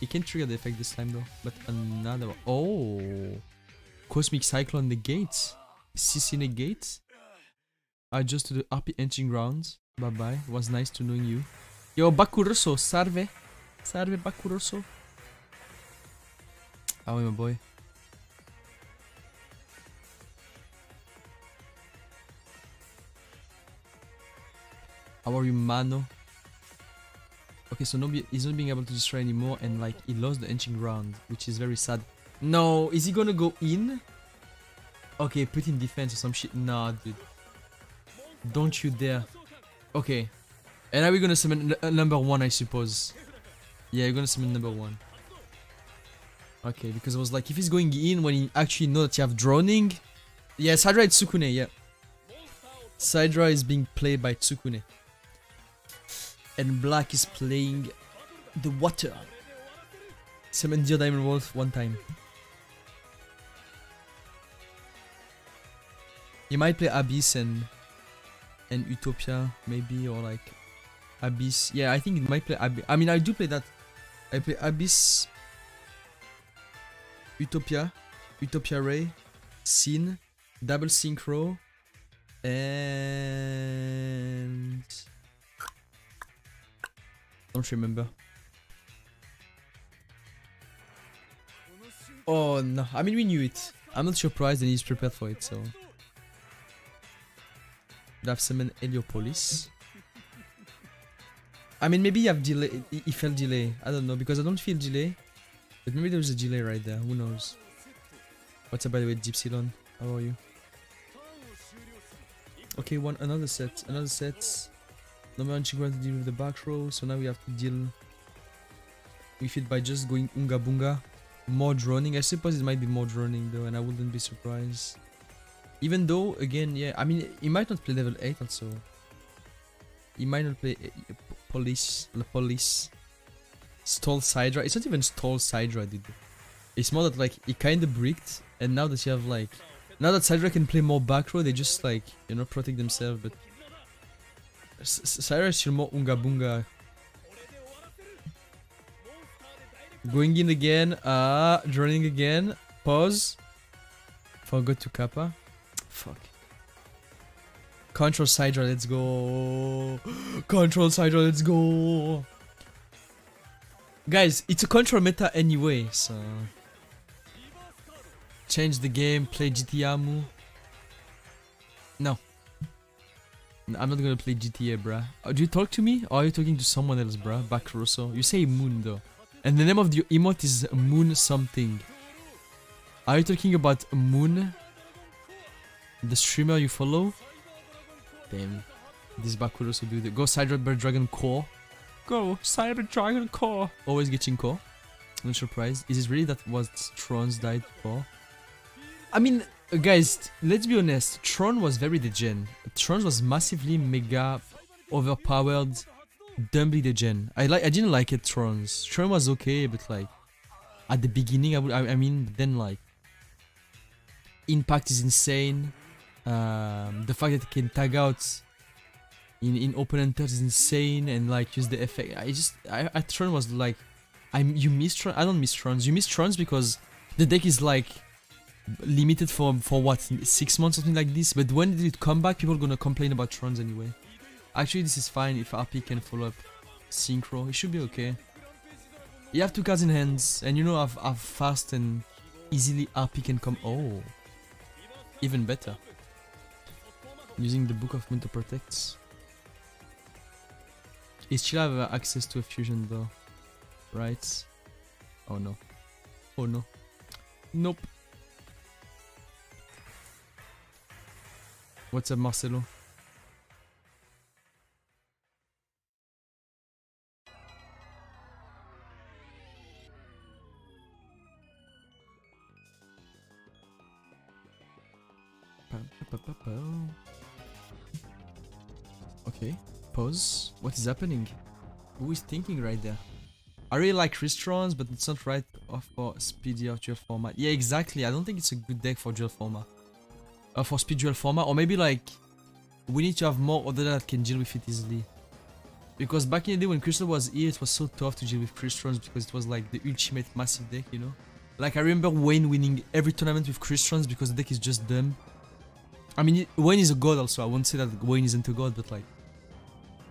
It can trigger the effect this time though, but another one. Oh, Cosmic Cyclone negate. CC negate. Adjust to the RP hunting ground. Bye bye. It was nice to know you. Yo, Bakuroso, Sarve. Salve Bakuroso. Ah oui, my boy. How are you, Mano? Okay, so nobody, he's not being able to destroy anymore, and like he lost the hunting ground, which is very sad. No, is he gonna go in? Okay, put in defense or some shit. Nah, dude. Don't you dare. Okay. And are we gonna summon number 1, I suppose? Yeah, you're gonna summon number 1. Okay, because I was like, if he's going in when he actually knows that you have Drowning. Yeah, Hydra is Tsukune, yeah. Hydra is being played by Tsukune. And Black is playing the water. Summon Dear Diamond Wolf 1 time. You might play Abyss and Utopia, maybe, or like Abyss. Yeah, I think it might play Abyss. I mean, I do play that. I play Abyss, Utopia, Utopia Ray, Sin, Double Synchro, and... don't remember. Oh no, I mean, we knew it. I'm not surprised, and he's prepared for it, so... I've summoned Heliopolis. I mean, maybe you have delay. He felt delay. I don't know, because I don't feel delay. But maybe there was a delay right there. Who knows? What's up, by the way, Dipsilon? How are you? Okay, another set. Another set. No man, she going to deal with the back row. So now we have to deal with it by just going Oonga Boonga. More droning. I suppose it might be more droning though, and I wouldn't be surprised. Even though, again, yeah, I mean, he might not play level 8 also. He might not play police. Stall Hydra. It's not even Stall Hydra, dude. It's more that, like, he kinda bricked, and now that you have, like... now that Hydra can play more back row, they just, like, you know, protect themselves, but... Hydra is still more Oonga Boonga. Going in again. Drowning again. Pause. Forgot to Kappa. Fuck. Control Hydra, let's go. Control Hydra, let's go. Guys, it's a control meta anyway, so... change the game, play GTAMU. No. I'm not gonna play GTA, bruh. Do you talk to me? Or are you talking to someone else, bruh? Bakuroso. You say Moon, though. And the name of the emote is Moon something. Are you talking about Moon, the streamer you follow? Damn, this Bakuroso dude. Go Cyber Dragon Core. Go Cyber Dragon Core. Always getting core. No surprise. Is it really that what Tron's died for? I mean, guys, let's be honest. Tron was very degen. Tron was massively mega overpowered, dumbly degen. I didn't like it. Tron was okay, but like at the beginning, I mean, then like. Impact is insane. The fact that it can tag out in open enters is insane, and like use the effect. Tron was like, you miss Tron. I don't miss Trons. You miss Trons because the deck is like limited for what, 6 months, something like this. But when did it come back? People are gonna complain about Trons anyway. Actually, this is fine if RP can follow up Synchro. It should be okay. You have 2 cards in hands, and you know how fast and easily RP can come. Oh, even better. Using the Book of Moon to protect. He still have access to a fusion though, right? Oh no. Oh no. Nope. What's up, Marcelo? Okay, pause. What is happening? Who is thinking right there? I really like restaurants, but it's not right for speed duel format. Yeah, exactly. I don't think it's a good deck for duel format. For speed duel format, or maybe like we need to have more other that can deal with it easily. Because back in the day when Crystal was here, it was so tough to deal with Crystals because it was like the ultimate massive deck, you know. Like I remember Wayne winning every tournament with Crystals because the deck is just dumb. I mean, Wayne is a god also. I won't say that Wayne isn't a god, but like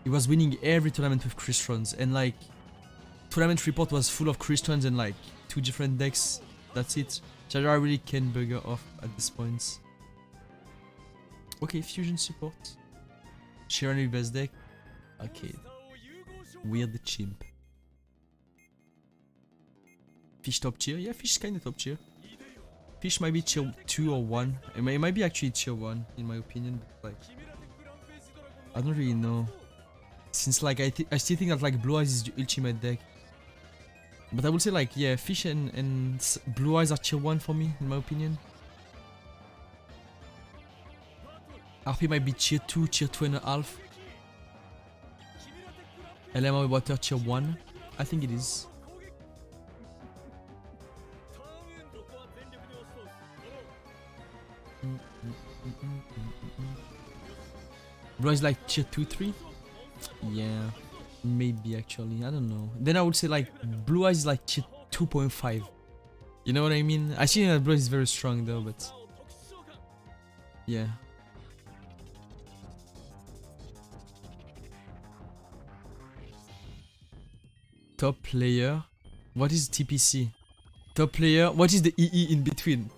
he was winning every tournament with Crystals, and like tournament report was full of Crystals and like two different decks. That's it. Charger, I really can bugger off at this point. Okay, fusion support. Sharon with best deck. Okay. Weird chimp. Fish top tier. Yeah, Fish is kinda top tier. Fish might be tier 2 or 1. It might be actually tier 1 in my opinion, but like I don't really know. Since like I still think that like Blue Eyes is the ultimate deck. But I would say like yeah, Fish and Blue Eyes are tier 1 for me in my opinion. RP might be tier 2, tier 2 and a half. LMO Water tier 1. I think it is. Blue is like tier 2, 3? Yeah. Maybe actually. I don't know. Then I would say like Blue Eyes is like tier 2.5. You know what I mean? I think that Blue is very strong though, but yeah. Top player. What is TPC? Top player. What is the EE in between?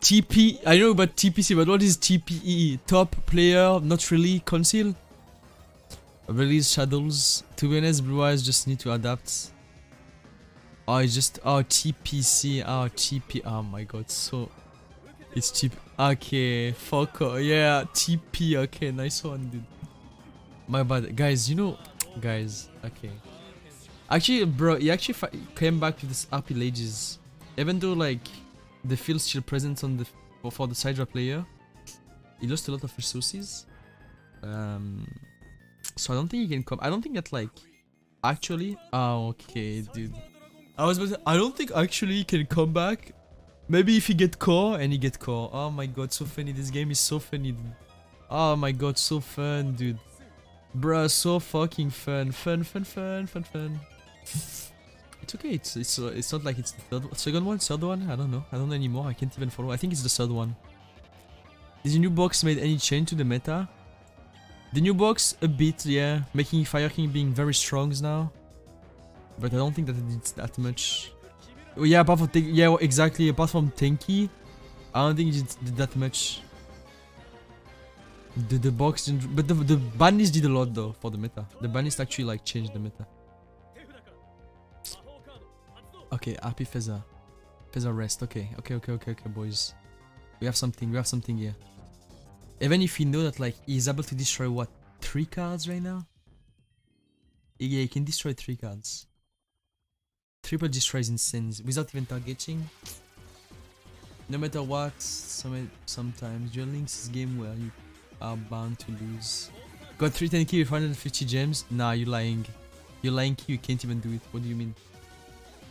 TP. I know about TPC, but what is TPEE? Top player. Not really. Conceal. Release shadows. To be honest, Blue Eyes just need to adapt. Oh, it's just oh TPC. Oh TP. Oh my god. So it's cheap. Okay. Fuck. Yeah. TP. Okay. Nice one, dude. My bad, guys. You know, guys. Okay. Actually, bro, he actually came back with this RP Lages. Even though, like, the field's still present on the for the Sidra player, he lost a lot of resources. So I don't think he can come. I don't think that, like, actually... Oh, okay, dude. I was about to say, I don't think actually he can come back. Maybe if he get core, and he get core. Oh my god, so funny. This game is so funny, dude. Oh my god, so fun, dude. Bruh, so fucking fun. Fun. It's okay, it's not like it's the second one, third one, I don't know. I don't know anymore, I can't even follow. I think it's the third one. Did the new box made any change to the meta? The new box, a bit, yeah. Making Fire King being very strong now. But I don't think that it did that much. Oh, yeah, apart from yeah, exactly, apart from Tenki, I don't think it did that much. The box didn't, but the ban list did a lot though for the meta. The ban list actually like changed the meta. Okay, happy Feza. Feza rest. Okay, boys. We have something here. Even if you know that like he's able to destroy what? 3 cards right now? Yeah, he can destroy 3 cards. Triple destroys insane without even targeting. No matter what, sometimes your links is game where you are bound to lose. Got 310k with 150 gems? Nah, you're lying. You're lying, you can't even do it. What do you mean?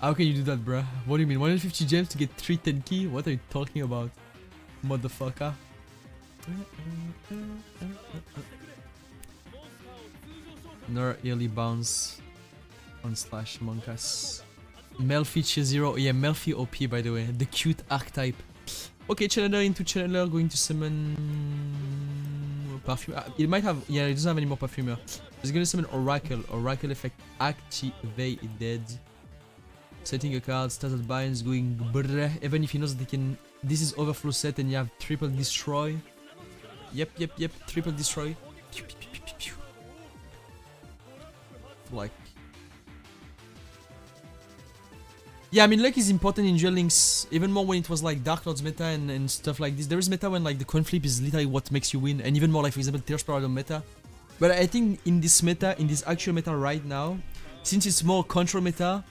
How can you do that, bruh? What do you mean? 150 gems to get 310k? What are you talking about? Motherfucker. Nor early bounce on slash Monkas. Melfi tier 0. Yeah, Melfi OP by the way. The cute archetype. Okay, Challenger into Challenger, going to summon... Perfumer. It might have... Yeah, it doesn't have any more Perfumer. It's going to summon Oracle. Oracle effect activated. Setting a card, started binds, going brrrr. Even if he knows that he can... This is overflow set and you have triple destroy. Yep. Triple destroy. Pew, pew, pew, pew, pew. Like... Yeah, I mean, luck is important in Duel Links, even more when it was like Dark Lord's meta and stuff like this. There is meta when like the coin flip is literally what makes you win, and even more like, for example, Tears Paradigm meta. But I think in this meta, in this actual meta right now, since it's more control meta,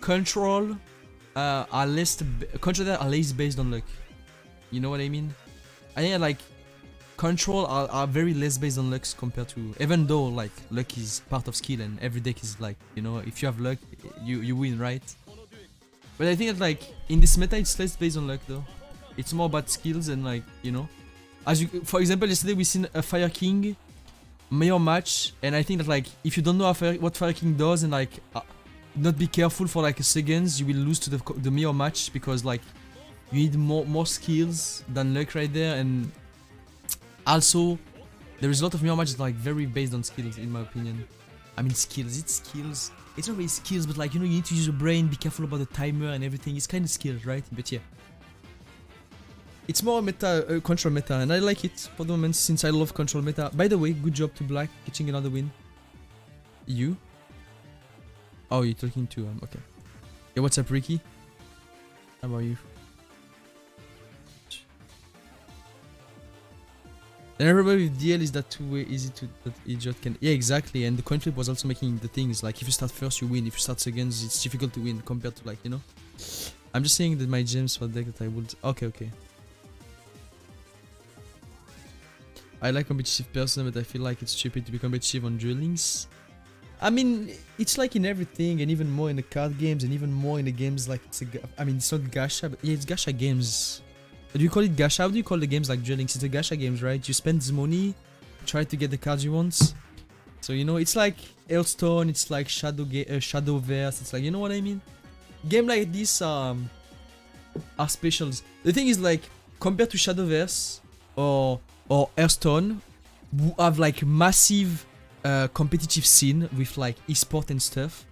control that are less based on luck. You know what I mean? I think like control are very less based on luck compared to, even though like luck is part of skill and every deck is like, you know, if you have luck, you win, right? But I think that like in this meta it's less based on luck though. It's more about skills and like, you know, as you, for example, yesterday we seen a Fire King Mayor match, and I think that like if you don't know what Fire King does and like not be careful for like seconds, you will lose to the Mayor match, because like you need more skills than luck right there. And also, there is a lot of mirror matches like very based on skills, in my opinion. I mean, skills. It's not really skills, but like, you know, you need to use your brain, be careful about the timer and everything. It's kind of skills, right? But yeah, it's more meta, control meta, and I like it for the moment since I love control meta. By the way, good job to Black catching another win. You? Oh, you're talking to him. Okay. Yeah, what's up, Ricky? How about you? And everybody with DL is that too easy to that idiot can. Yeah, exactly. And the coin flip was also making the things like if you start first you win, if you start seconds it's difficult to win compared to like, you know. I'm just saying that my gems for deck that I would. Okay. I like competitive person, but I feel like it's stupid to be competitive on Duel Links. I mean, it's like in everything, and even more in the card games, and even more in the games like it's a. I mean, it's not gacha, but yeah, it's gacha games. Do you call it gacha? How do you call the games like Duel Links? It's a gacha games, right? You spend the money, try to get the cards you want. So, you know, it's like Hearthstone, it's like Shadowverse, it's like, you know what I mean? Game like this are specials. The thing is like, compared to Shadowverse or Hearthstone, who have like massive competitive scene with like eSport and stuff,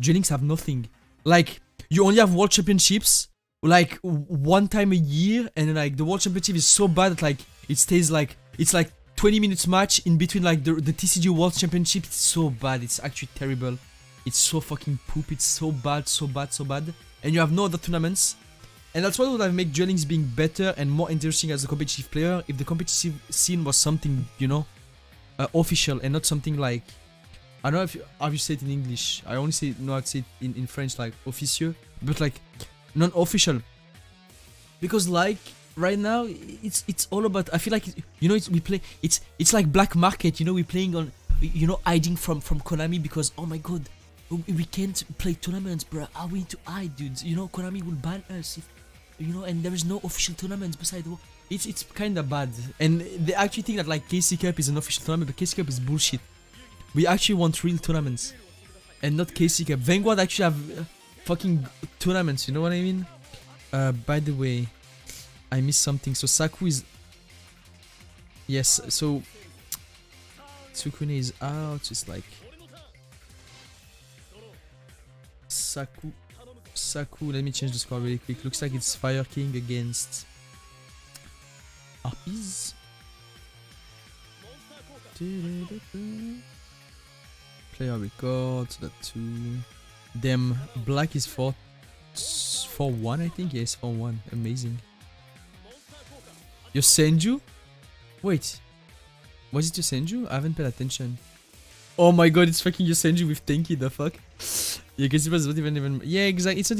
Duel Links have nothing. Like, you only have World Championships, like one time a year, and then like the World Championship is so bad that like it stays like it's like 20 minutes match in between like the TCG World Championship. It's so bad, it's actually terrible, it's so fucking poop, it's so bad, and you have no other tournaments. And that's what would have made Duel Links being better and more interesting as a competitive player if the competitive scene was something, you know, official, and not something like, I don't know if you say it in English, I only say it, no, I'd say it in French, like officieux, but like non-official. Because like right now it's all about, I feel like it, you know, it's like black market, you know, we're playing on, you know, hiding from Konami because oh my god, we can't play tournaments, bro, are we to hide, dudes, you know, Konami will ban us if, you know, and there is no official tournaments beside. It's kind of bad. And they actually think that like KC Cup is an official tournament, but KC Cup is bullshit. We actually want real tournaments and not KC Cup. Vanguard actually have fucking tournaments, you know what I mean? By the way, I missed something. So Saku is, yes, so Tsukune is out. It's like Saku, let me change the score really quick. Looks like it's Fire King against Harpies. Player record, so that too. Damn, Black is 4-1, I think. Yes, 4-1. Amazing. Yosenju? Wait. Was it Yosenju? I haven't paid attention. Oh my god, it's fucking Yosenju with Tenki, the fuck? Yeah, because it was not even... Yeah, exactly. It's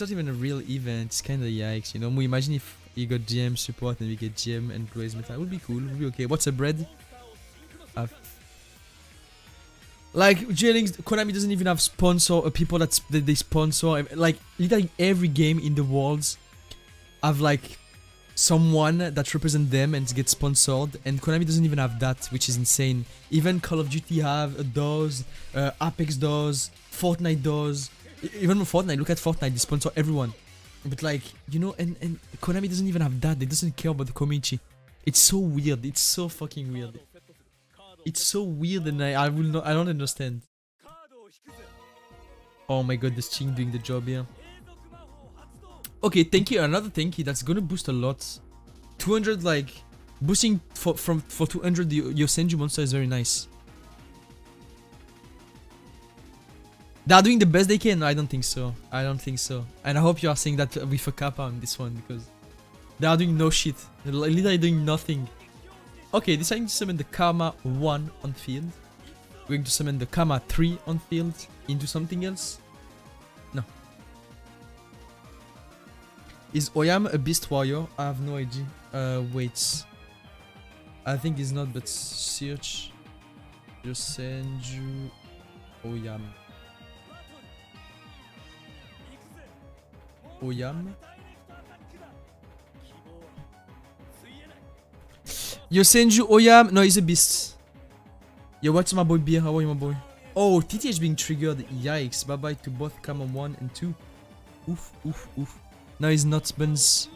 not even a real event. It's kind of yikes, you know? We imagine if you got GM support and we get GM and Blaze meta. It would be cool. It would be okay. What's a bread? Like Duel Links, Konami doesn't even have sponsor people that they sponsor. Like literally every game in the world have like someone that represents them and gets sponsored, and Konami doesn't even have that, which is insane. Even Call of Duty have does, Apex does, Fortnite does. Even Fortnite, look at Fortnite, they sponsor everyone. But like, you know, and Konami doesn't even have that. They doesn't care about the community. It's so weird. It's so fucking weird. It's so weird, and I don't understand. Oh my god, this Ching doing the job here. Okay, Tenki, another Tenki, that's gonna boost a lot. 200, like boosting for 200 the Yosenju monster is very nice. They are doing the best they can. I don't think so. I don't think so. And I hope you are saying that with a kappa on this one, because they are doing no shit. They're literally doing nothing. Okay, deciding to summon the Karma 1 on field. We're going to summon the Karma 3 on field into something else. No. Is Oyam a beast warrior? I have no idea. Wait. I think he's not, but search. Just send you Oyam. Oyam. Yo, Senju Oyam. No, he's a beast. Yo, what's my boy Beer? How are you, my boy? Oh, TTH being triggered. Yikes. Bye bye to both Kama 1 and 2. Oof, oof, oof. No, he's not buns.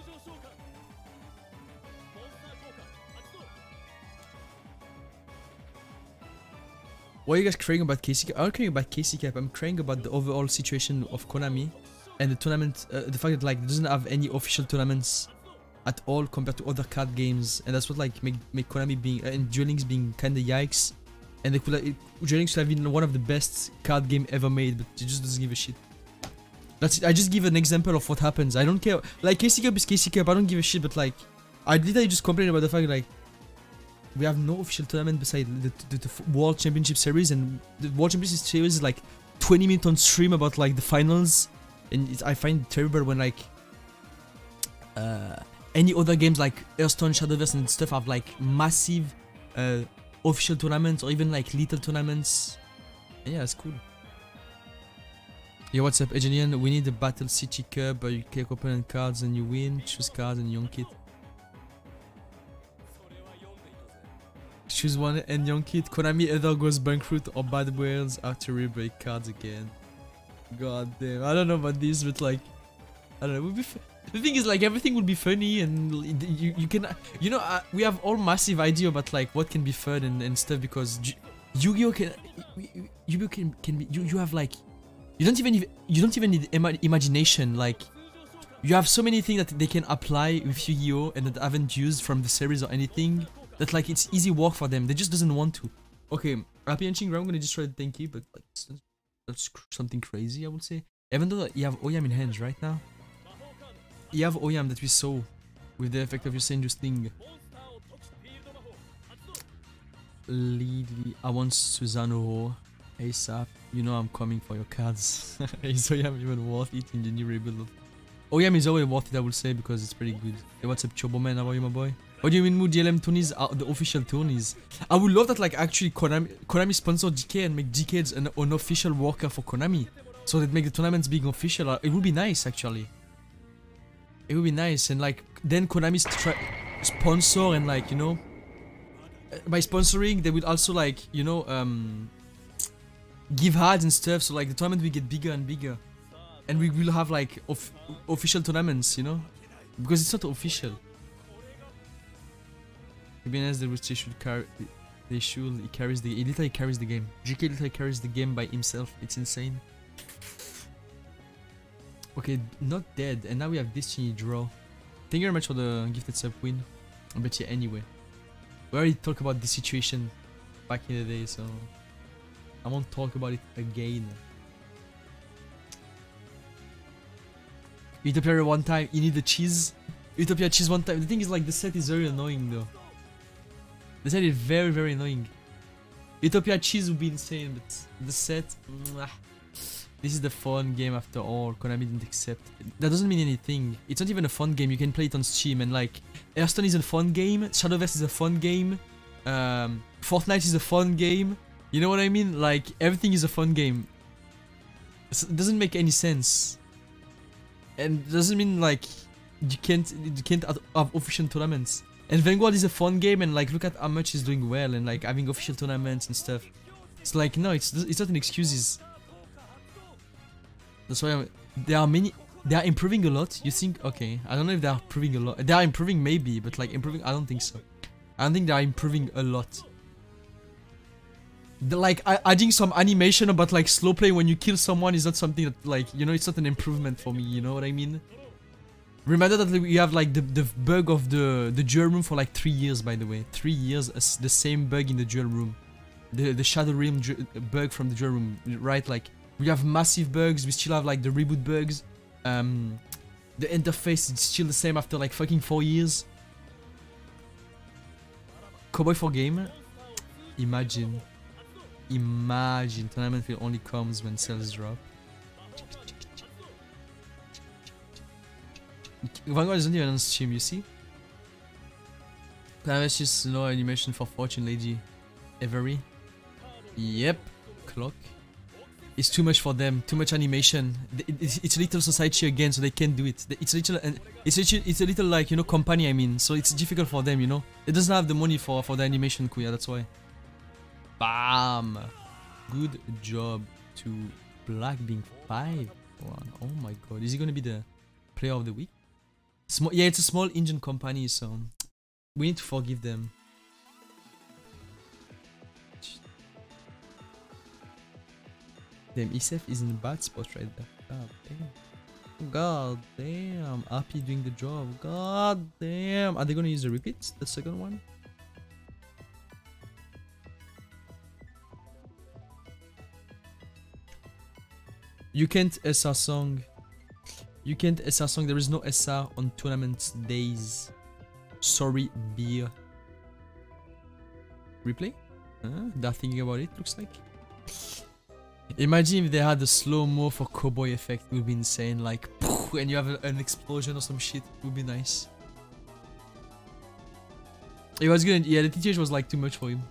Why are you guys crying about KCCap? I'm not crying about KCCap. I'm crying about the overall situation of Konami. And the tournament, the fact that like doesn't have any official tournaments at all compared to other card games, and that's what like make Konami being and Duel Links being kinda yikes. And they could like, Duel Links would have been one of the best card game ever made, but it just doesn't give a shit. That's it. I just give an example of what happens. I don't care. Like KCCap is KCCap. I don't give a shit. But like, I literally just complain about the fact like we have no official tournament besides the World Championship Series, and the World Championship Series is like 20 minutes on stream about like the finals. And I find it terrible when like any other games like Hearthstone, Shadowverse and stuff have like massive official tournaments or even like little tournaments. Yeah, it's cool. Yo, what's up, Agenian? We need a Battle City Cup, you click open cards and you win, choose cards and yoink it. Choose one and yoink it. Konami either goes bankrupt or bad whales after we break cards again. God damn, I don't know about this, but like, I don't know. It would be the thing is like everything would be funny, and you can, you know, we have all massive idea about like what can be fun and stuff, because Yu-Gi-Oh can, Yu-Gi-Oh can be, you have like, you don't even need imagination. Like, you have so many things that they can apply with Yu-Gi-Oh and that haven't used from the series or anything. That like it's easy work for them. They just doesn't want to. Okay, Happy and Shingram, I'm gonna just try to thank you, but like. That's something crazy, I would say. Even though you have Oyam in hand right now, you have Oyam that we saw with the effect of your Senju's thing. Lily, I want Susanoo ASAP. You know I'm coming for your cards. Is Oyam even worth it in the new rebuild? Oyam is always worth it, I would say, because it's pretty good. Hey, what's up, Choboman? How are you, my boy? What do you mean, Mu DLM tourneys are the official tourneys? I would love that, like, actually, Konami sponsor DK and make DK an unofficial worker for Konami. So they'd make the tournaments being official. It would be nice, actually. It would be nice. And, like, then Konami's sponsor and, like, you know, by sponsoring, they would also, like, you know, give ads and stuff. So, like, the tournament will get bigger and bigger. And we will have, like, official tournaments, you know? Because it's not official. They would say should carry. They should. He carries the. He literally carries the game. GK literally carries the game by himself. It's insane. Okay, not dead. And now we have Destiny draw. Thank you very much for the gifted sub win. I bet you anyway. We already talked about this situation back in the day, so I won't talk about it again. Utopia one time. You need the cheese. Utopia cheese one time. The thing is, like, the set is very annoying though. The set is very, very annoying. Utopia cheese would be insane, but the set... Mwah. This is the fun game after all. Konami didn't accept. That doesn't mean anything. It's not even a fun game. You can play it on Steam, and like... Hearthstone is a fun game. Shadowverse is a fun game. Fortnite is a fun game. You know what I mean? Like, everything is a fun game. It doesn't make any sense. And it doesn't mean like... You can't have official tournaments. And Vanguard is a fun game, and like look at how much it's doing well, and like having official tournaments and stuff. It's like no, it's not an excuses. That's why they are improving a lot. You think okay? I don't know if they are improving a lot. They are improving maybe, but like improving, I don't think so. I don't think they are improving a lot. They're like adding some animation about like slow play when you kill someone is not something that like you know it's not an improvement for me. You know what I mean? Remember that we have like the bug of the duel room for like 3 years, by the way. 3 years, the same bug in the duel room. The Shadow Realm bug from the duel room, right? Like, We have massive bugs. We still have like the reboot bugs. The interface is still the same after like fucking 4 years. Cowboy for game. Imagine. Imagine. Tournament will only comes when sales drop. Vanguard isn't even on Steam, you see? That's just no animation for Fortune Lady Avery. Yep. Clock. It's too much for them. Too much animation. It's a little society again, so they can't do it. It's a little like, you know, company, I mean. So it's difficult for them, you know. It doesn't have the money for the animation, Kuya, that's why. Bam. Good job to Black being 5-1. Oh my god. Is he gonna be the player of the week? Yeah, it's a small Indian company, so we need to forgive them. Damn, Isef is in a bad spot right there. God damn. God damn. Happy doing the job. God damn. Are they gonna use the repeats? The second one? You can't SR song. You can't SR song. There is no SR on tournament days. Sorry, beer. Replay? Huh? They're thinking about it, looks like. Imagine if they had a slow-mo for cowboy effect, it would be insane, like, and you have an explosion or some shit, it would be nice. It was good, yeah, the TTH was like too much for him.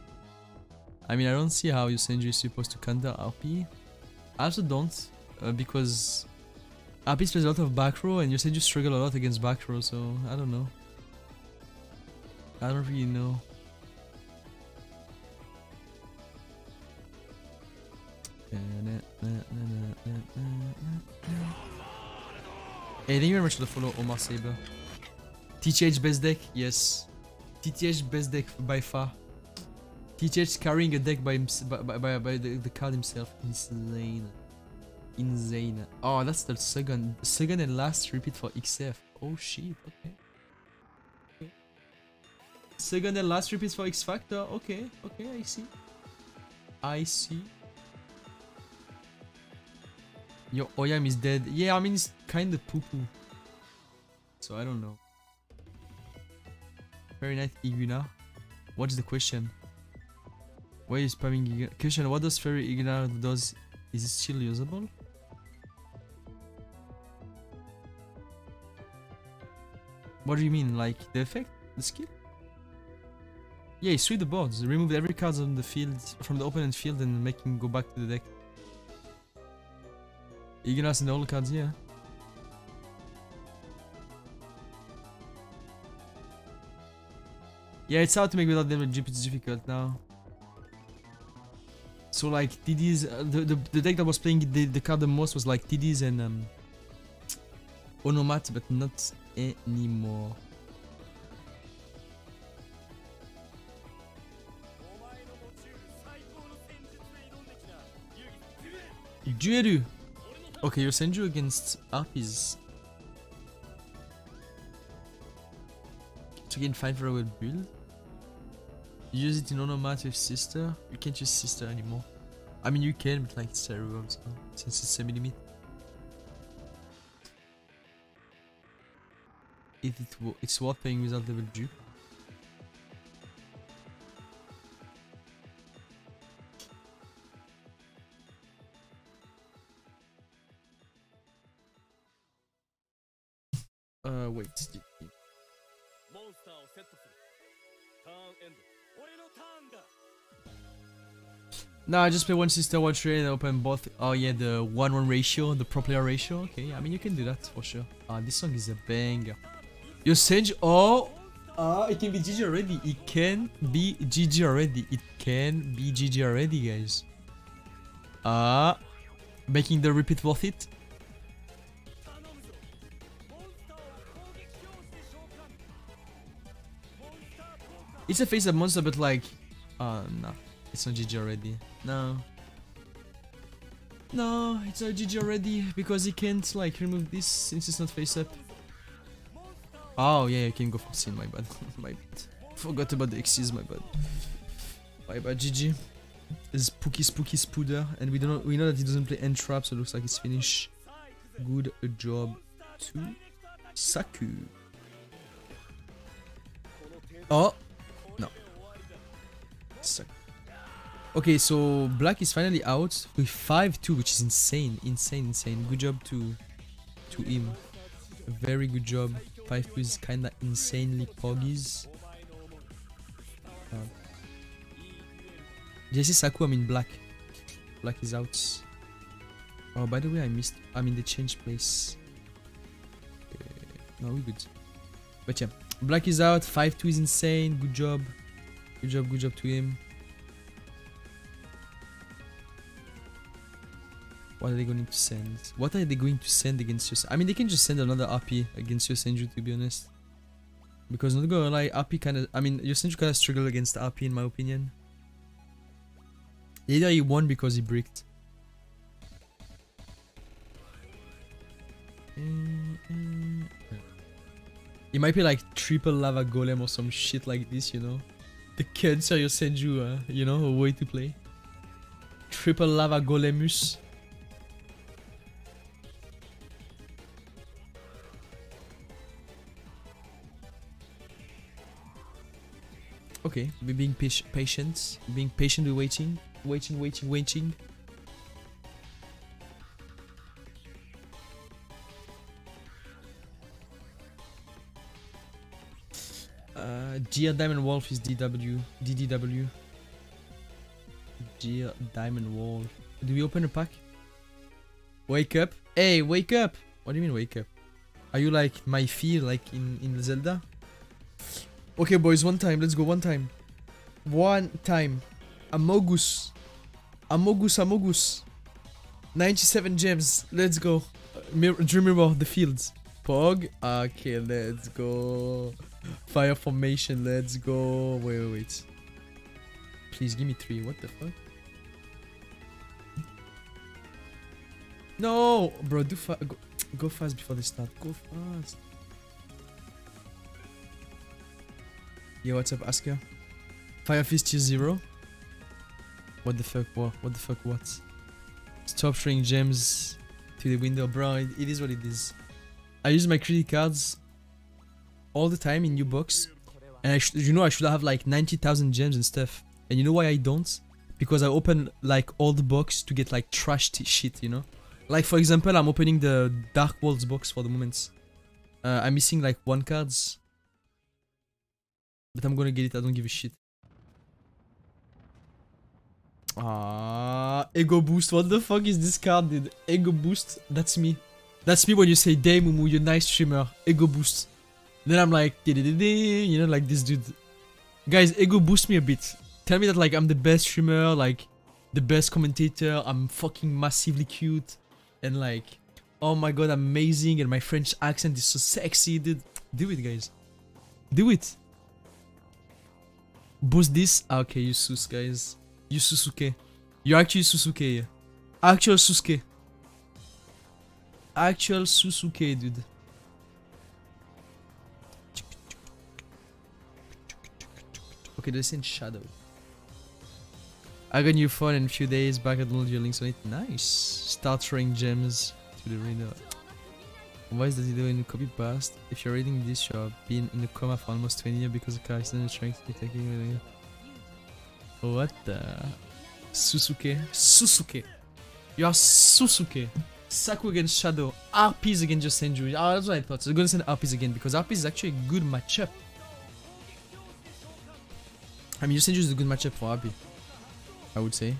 I mean, I don't see how Yusenji is supposed to counter RP. I also don't, because RP plays a lot of back row and Yusenji struggle a lot against back row, so I don't know. I don't really know. Hey, thank you very much for the follow, Omar Saber. TTH best deck? Yes. TTH best deck by far. TTH carrying a deck by himself, by the card himself. Insane. Insane. Oh, that's the second and last repeat for XF. Oh shit, okay. Okay. Second and last repeat for X Factor. Okay, okay, I see. I see. Yo, Oyam is dead. Yeah, I mean, it's kinda poo-poo. So I don't know. Very nice, Iguna. What's the question? Why is spamming Iguna? Question, what does Fairy Iguna does? Is it still usable? What do you mean? Like, the effect? The skill? Yeah, it sweep the boards. Remove every card on the field, from the opponent field and make him go back to the deck. You can ask in the old cards, yeah. Yeah, it's hard to make without them, it's difficult now. So like TDs, the deck that was playing the card the most was like TDs and Onomat, but not anymore. Jueru! Okay, your Senju against RP is... to gain 5 for a well build. You use it in Onomat with Sister. You can't use Sister anymore. I mean, you can, but like, it's terrible also, since it's semi-limit. It's worth playing without level dupe. No, I just play one sister, one trade, and open both. Oh yeah, the 1-1 ratio, the pro player ratio. Okay, yeah, I mean you can do that for sure. Ah, this song is a banger. Your Senju, oh, it can be GG already. It can be GG already. It can be GG already, guys. Making the repeat worth it. It's a face-up monster, but like, no, it's not GG already. No. No, it's not GG already, because he can't like remove this since it's not face-up. Oh yeah, you can go for sin, my bad. My bad. Forgot about the X's, my bad. My bad, GG. Spooky Spooky Spooder, and we know that he doesn't play end trap, so it looks like it's finished. Good job to Saku. Oh no, Saku. Okay, so black is finally out with 5-2, which is insane, insane, insane. Good job to him. Very good job. 5-2 is kinda insanely poggies. Jesse Saku, I mean black. Black is out. Oh, by the way, I missed. I mean, they changed place. No, we're good. But yeah, black is out. 5-2 is insane. Good job. Good job. Good job to him. What are they going to send? What are they going to send against Yosei? I mean, they can just send another RP against Yosenju, to be honest. Because not gonna lie, RP kind of... I mean, Yosenju kind of struggled against RP, in my opinion. Either he won because he bricked. It might be like triple lava golem or some shit like this, you know? The cancer Yosenju, you know, a way to play. Triple lava golemus. Okay, we're being patient, being patiently waiting, waiting. Dear Diamond Wolf is DW, DDW. Dear Diamond Wolf. Do we open a pack? Wake up. Hey, wake up. What do you mean wake up? Are you like my feel like in Zelda? Okay, boys, one time. Let's go, one time. One time. Amogus. Amogus, Amogus. 97 gems. Let's go. Dream Mirror, the fields. Pog. Okay, let's go. Fire formation, let's go. Wait, wait, wait. Please give me 3. What the fuck? No! Bro, do fast. Go fast before they start. Go fast. Yo, what's up, Asuka? Fire Fist tier 0. What the fuck, what? What the fuck, what? Stop throwing gems to the window, bro. It is what it is. I use my credit cards all the time in new box. And you know, I should have like 90,000 gems and stuff. And you know why I don't? Because I open like old box to get like trash shit, you know? Like, for example, I'm opening the Dark Worlds box for the moment. I'm missing like 1 cards. But I'm gonna get it, I don't give a shit. Ah, Ego Boost, what the fuck is this card, dude? Ego Boost, that's me. That's me when you say, "Day Mumu, you're a nice streamer, Ego Boost." Then I'm like, you know, like this dude. Guys, Ego Boost me a bit. Tell me that like I'm the best streamer, like the best commentator, I'm fucking massively cute. And like, oh my god, amazing, and my French accent is so sexy, dude. Do it, guys. Do it. Boost this. Ah, okay, you sus, guys. You Susuke. You're actually Susuke. Yeah. Actual Susuke. Actual Susuke, dude. Okay, they send Shadow. I got new phone in a few days back. I downloaded your links on it. Nice. Start throwing gems to the arena. Why is the video in copy paste? If you're reading this, you have been in a coma for almost 20 years because the car is not trying to be taking it. What the? Susuke. Susuke. You are Susuke. Saku against Shadow. RPs against Yosenju. Oh, that's what I thought. So they're gonna send RPs again because RPs is actually a good matchup. I mean, Yosenju is a good matchup for RP, I would say.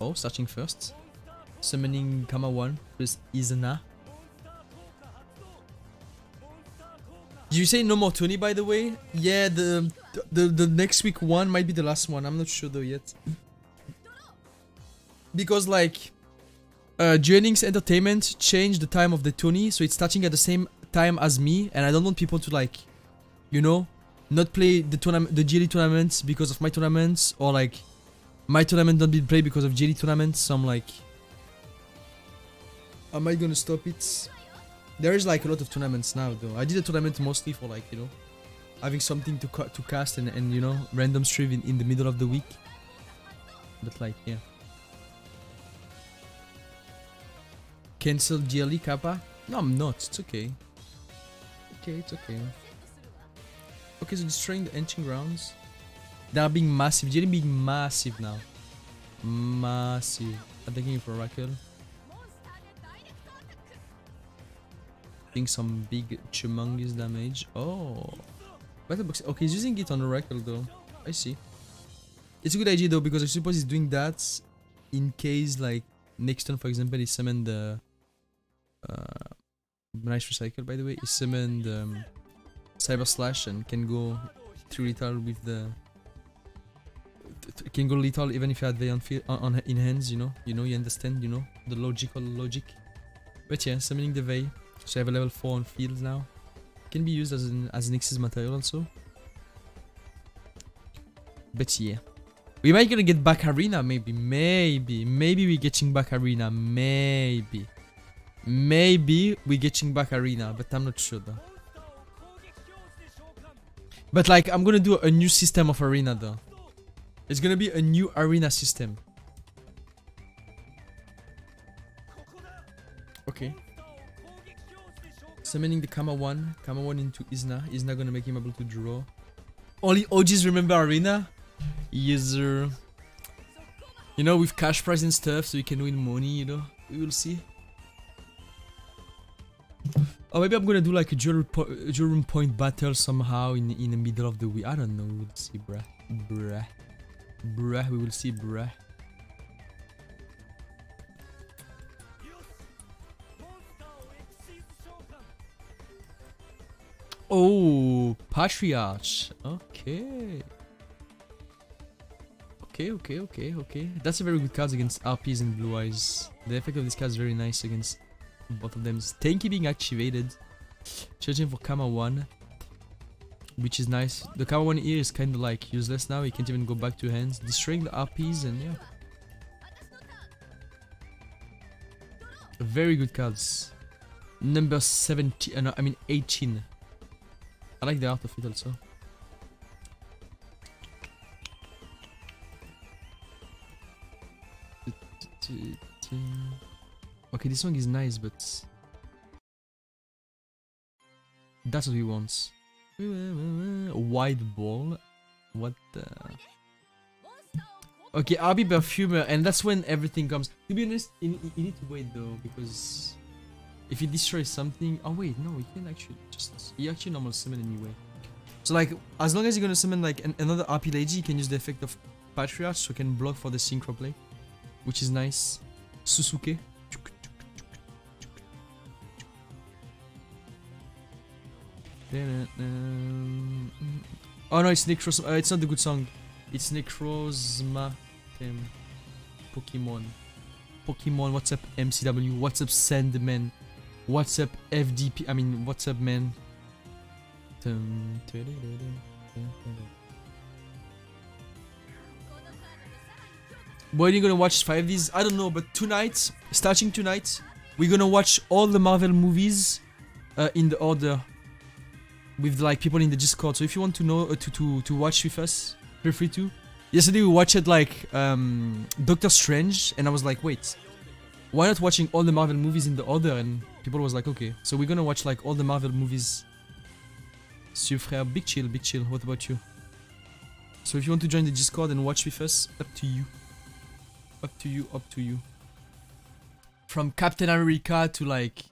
Oh, starting first. Summoning Kama 1 plus Izana. Did you say no more Tony, by the way? Yeah, the next week one might be the last one. I'm not sure though yet. Because like Jennings Entertainment changed the time of the Tony, so it's starting at the same time as me, and I don't want people to like, you know, not play the tournament, the GLE tournaments because of my tournaments, or like my tournament not be played because of GLE tournaments. So I'm like, am I gonna stop it? There is like a lot of tournaments now though. I did a tournament mostly for like, you know, having something to cast and you know, random stream in the middle of the week. but like, yeah. Cancel GLE Kappa? No, I'm not. It's okay. Okay, it's okay. Okay, so destroying the ancient grounds. They are being massive. GLE being massive now. Massive. Attacking for Oracle. Doing some big humongous damage. Oh. Battle box. Okay, he's using it on Oracle though. I see. It's a good idea though, because I suppose he's doing that in case like next turn, for example, he summoned the nice recycle, by the way. He summoned Cyber Slash and can go through lethal with the can go lethal even if you had the on in hands, you know, you understand, you know, the logic. But yeah, summoning the Veil. So I have a level 4 on field now. Can be used as an excess material also. But yeah. We might gonna get back arena, maybe we're getting back arena, maybe we're getting back arena, but I'm not sure though. But like, I'm gonna do a new system of arena though. It's gonna be a new arena system. Okay. Summoning the Kama 1 into Izna. Izna gonna make him able to draw. Only OGs remember arena. User, you know, with cash prize and stuff, so you can win money, you know, we will see. Or maybe I'm gonna do like a dual room point battle somehow in the middle of the week. I don't know, we will see, bruh, we will see, bruh. Oh, Patriarch, okay. Okay. That's a very good card against RPs and Blue Eyes. The effect of this card is very nice against both of them. Tanky being activated. Charging for Kama 1. Which is nice. The Kama 1 here is kind of like useless now. He can't even go back to hands. Destroying the RPs and yeah. Very good cards. Number 17. No, I mean 18. I like the art of it also. Okay, this song is nice, but that's what we want. White ball. What the? Okay, I'll be perfumer, and that's when everything comes. To be honest, you need to wait though, because if he destroys something, oh wait, no, he can actually just he actually normal summon anyway. So like, as long as you're gonna summon like another RP Lady, you can use the effect of Patriarch, so you can block for the synchro play. Which is nice. Susuke. Oh no, it's Necros. It's not the good song. It's Necrozma. Pokemon. What's up, MCW? What's up, Sandman? What's up, FDP? I mean, what's up, man? Boy, you're gonna watch 5 of these? I don't know, but tonight, starting tonight, we're gonna watch all the Marvel movies in the order with like people in the Discord. So if you want to know to watch with us, feel free to. Yesterday we watched like Doctor Strange, and I was like, wait, why not watching all the Marvel movies in the order? And people was like, okay, so we're gonna watch like all the Marvel movies. Sufrère, big chill. What about you? So if you want to join the Discord and watch with us, up to you. From Captain America to like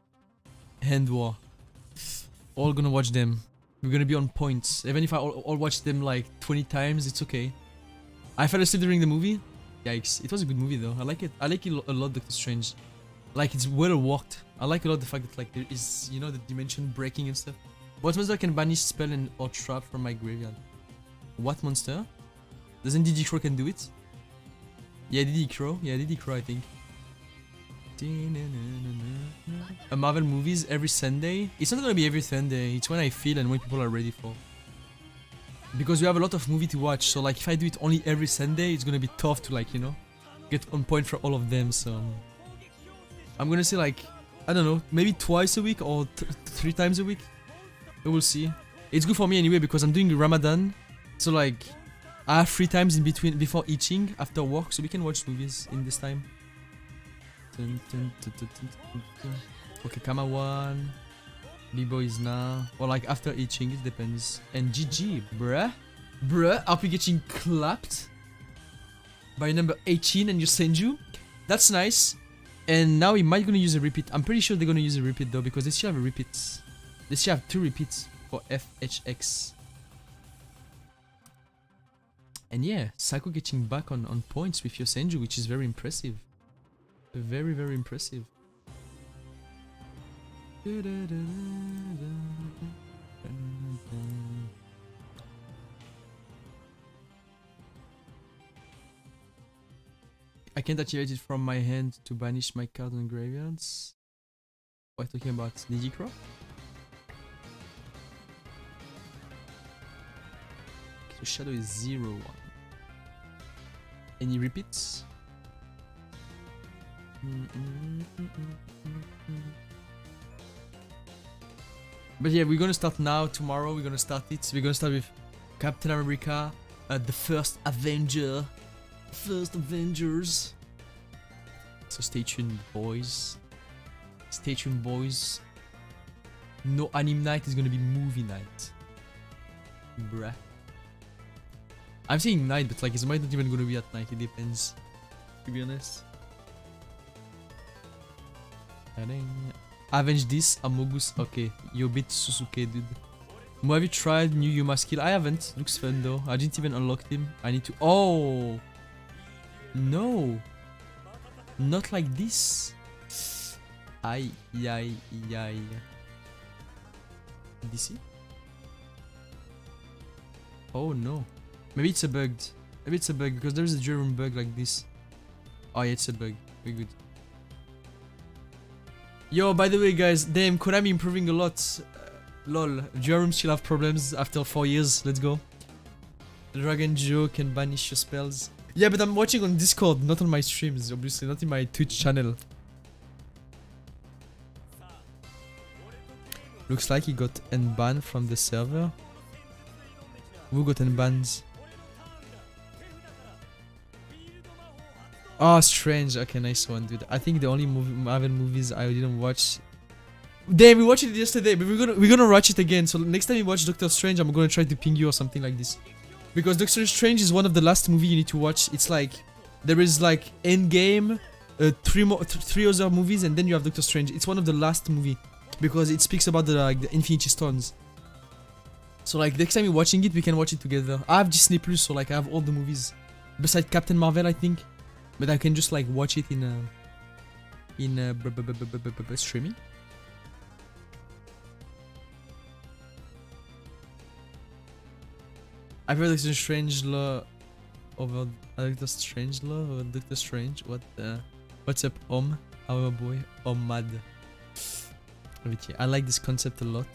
Hand War. All gonna watch them. We're gonna be on points. Even if I all watch them like 20 times, it's okay. I fell asleep during the movie. Yikes. It was a good movie though. I like it. I like it a lot, Doctor Strange. Like, it's well worked. I like a lot the fact that like there is, you know, the dimension breaking and stuff. What monster can banish spell and or trap from my graveyard? What monster? Doesn't DD Crow can do it? Yeah, DD Crow, I think. A Marvel movies every Sunday? It's not gonna be every Sunday, it's when I feel and when people are ready for. Because we have a lot of movie to watch, so like if I do it only every Sunday, it's gonna be tough to like, you know, get on point for all of them, so... I'm gonna say like, I don't know, maybe twice a week or 3 times a week? We will see. It's good for me anyway because I'm doing Ramadan, so like... I have 3 times in between before eating after work, so we can watch movies in this time. Okay, Kama one. Bibo is now. Or like after eating, it depends. And GG, bruh. Bruh, are we getting clapped by number 18 and Yosenju? That's nice. And now he might gonna use a repeat. I'm pretty sure they're gonna use a repeat though, because they still have a repeat. They still have 2 repeats for FHX. And yeah, Sako getting back on points with Yosenju, which is very impressive. Very, very impressive. I can't activate it from my hand to banish my card on graveyards. What are you talking about? Nidicro? The shadow is 0/1. Any repeats? But yeah, we're gonna start now. Tomorrow we're gonna start it. So we're gonna start with Captain America, the first Avenger, first Avengers. So stay tuned, boys. Stay tuned, boys. No anime night, is gonna be movie night. Bruh. I'm saying night, but like it might not even gonna be at night, it depends, to be honest. Avenge this, Amogus, okay, you're a bit Susuke, dude. Mo, have you tried new Yuma skill? I haven't, looks fun though, I didn't even unlock him, I need to- Oh! No! Not like this! Ay, yay, yay. DC? Oh no. Maybe it's a bug. Maybe it's a bug because there's a Jerome bug like this. Oh yeah, it's a bug. We're good. Yo, by the way, guys, damn, Konami improving a lot. Lol, Jerome still have problems after 4 years. Let's go. Dragon Joe can banish your spells. Yeah, but I'm watching on Discord, not on my streams, obviously, not in my Twitch channel. Looks like he got unbanned from the server. Who got unbanned? Oh, strange. Okay, nice one, dude. I think the only Marvel movies I didn't watch. Damn, we watched it yesterday, but we're gonna watch it again. So next time you watch Doctor Strange, I'm gonna try to ping you or something like this, because Doctor Strange is one of the last movie you need to watch. It's like there is like Endgame, three other movies, and then you have Doctor Strange. It's one of the last movie because it speaks about the Infinity Stones. So like next time you're watching it, we can watch it together. I have Disney Plus, so like I have all the movies besides Captain Marvel, I think. But I can just like watch it in streaming. I've heard Doctor Strange lore over Doctor Strange lore over Doctor Strange. What's up, Om? Our boy, Om Mad. I like this concept a lot.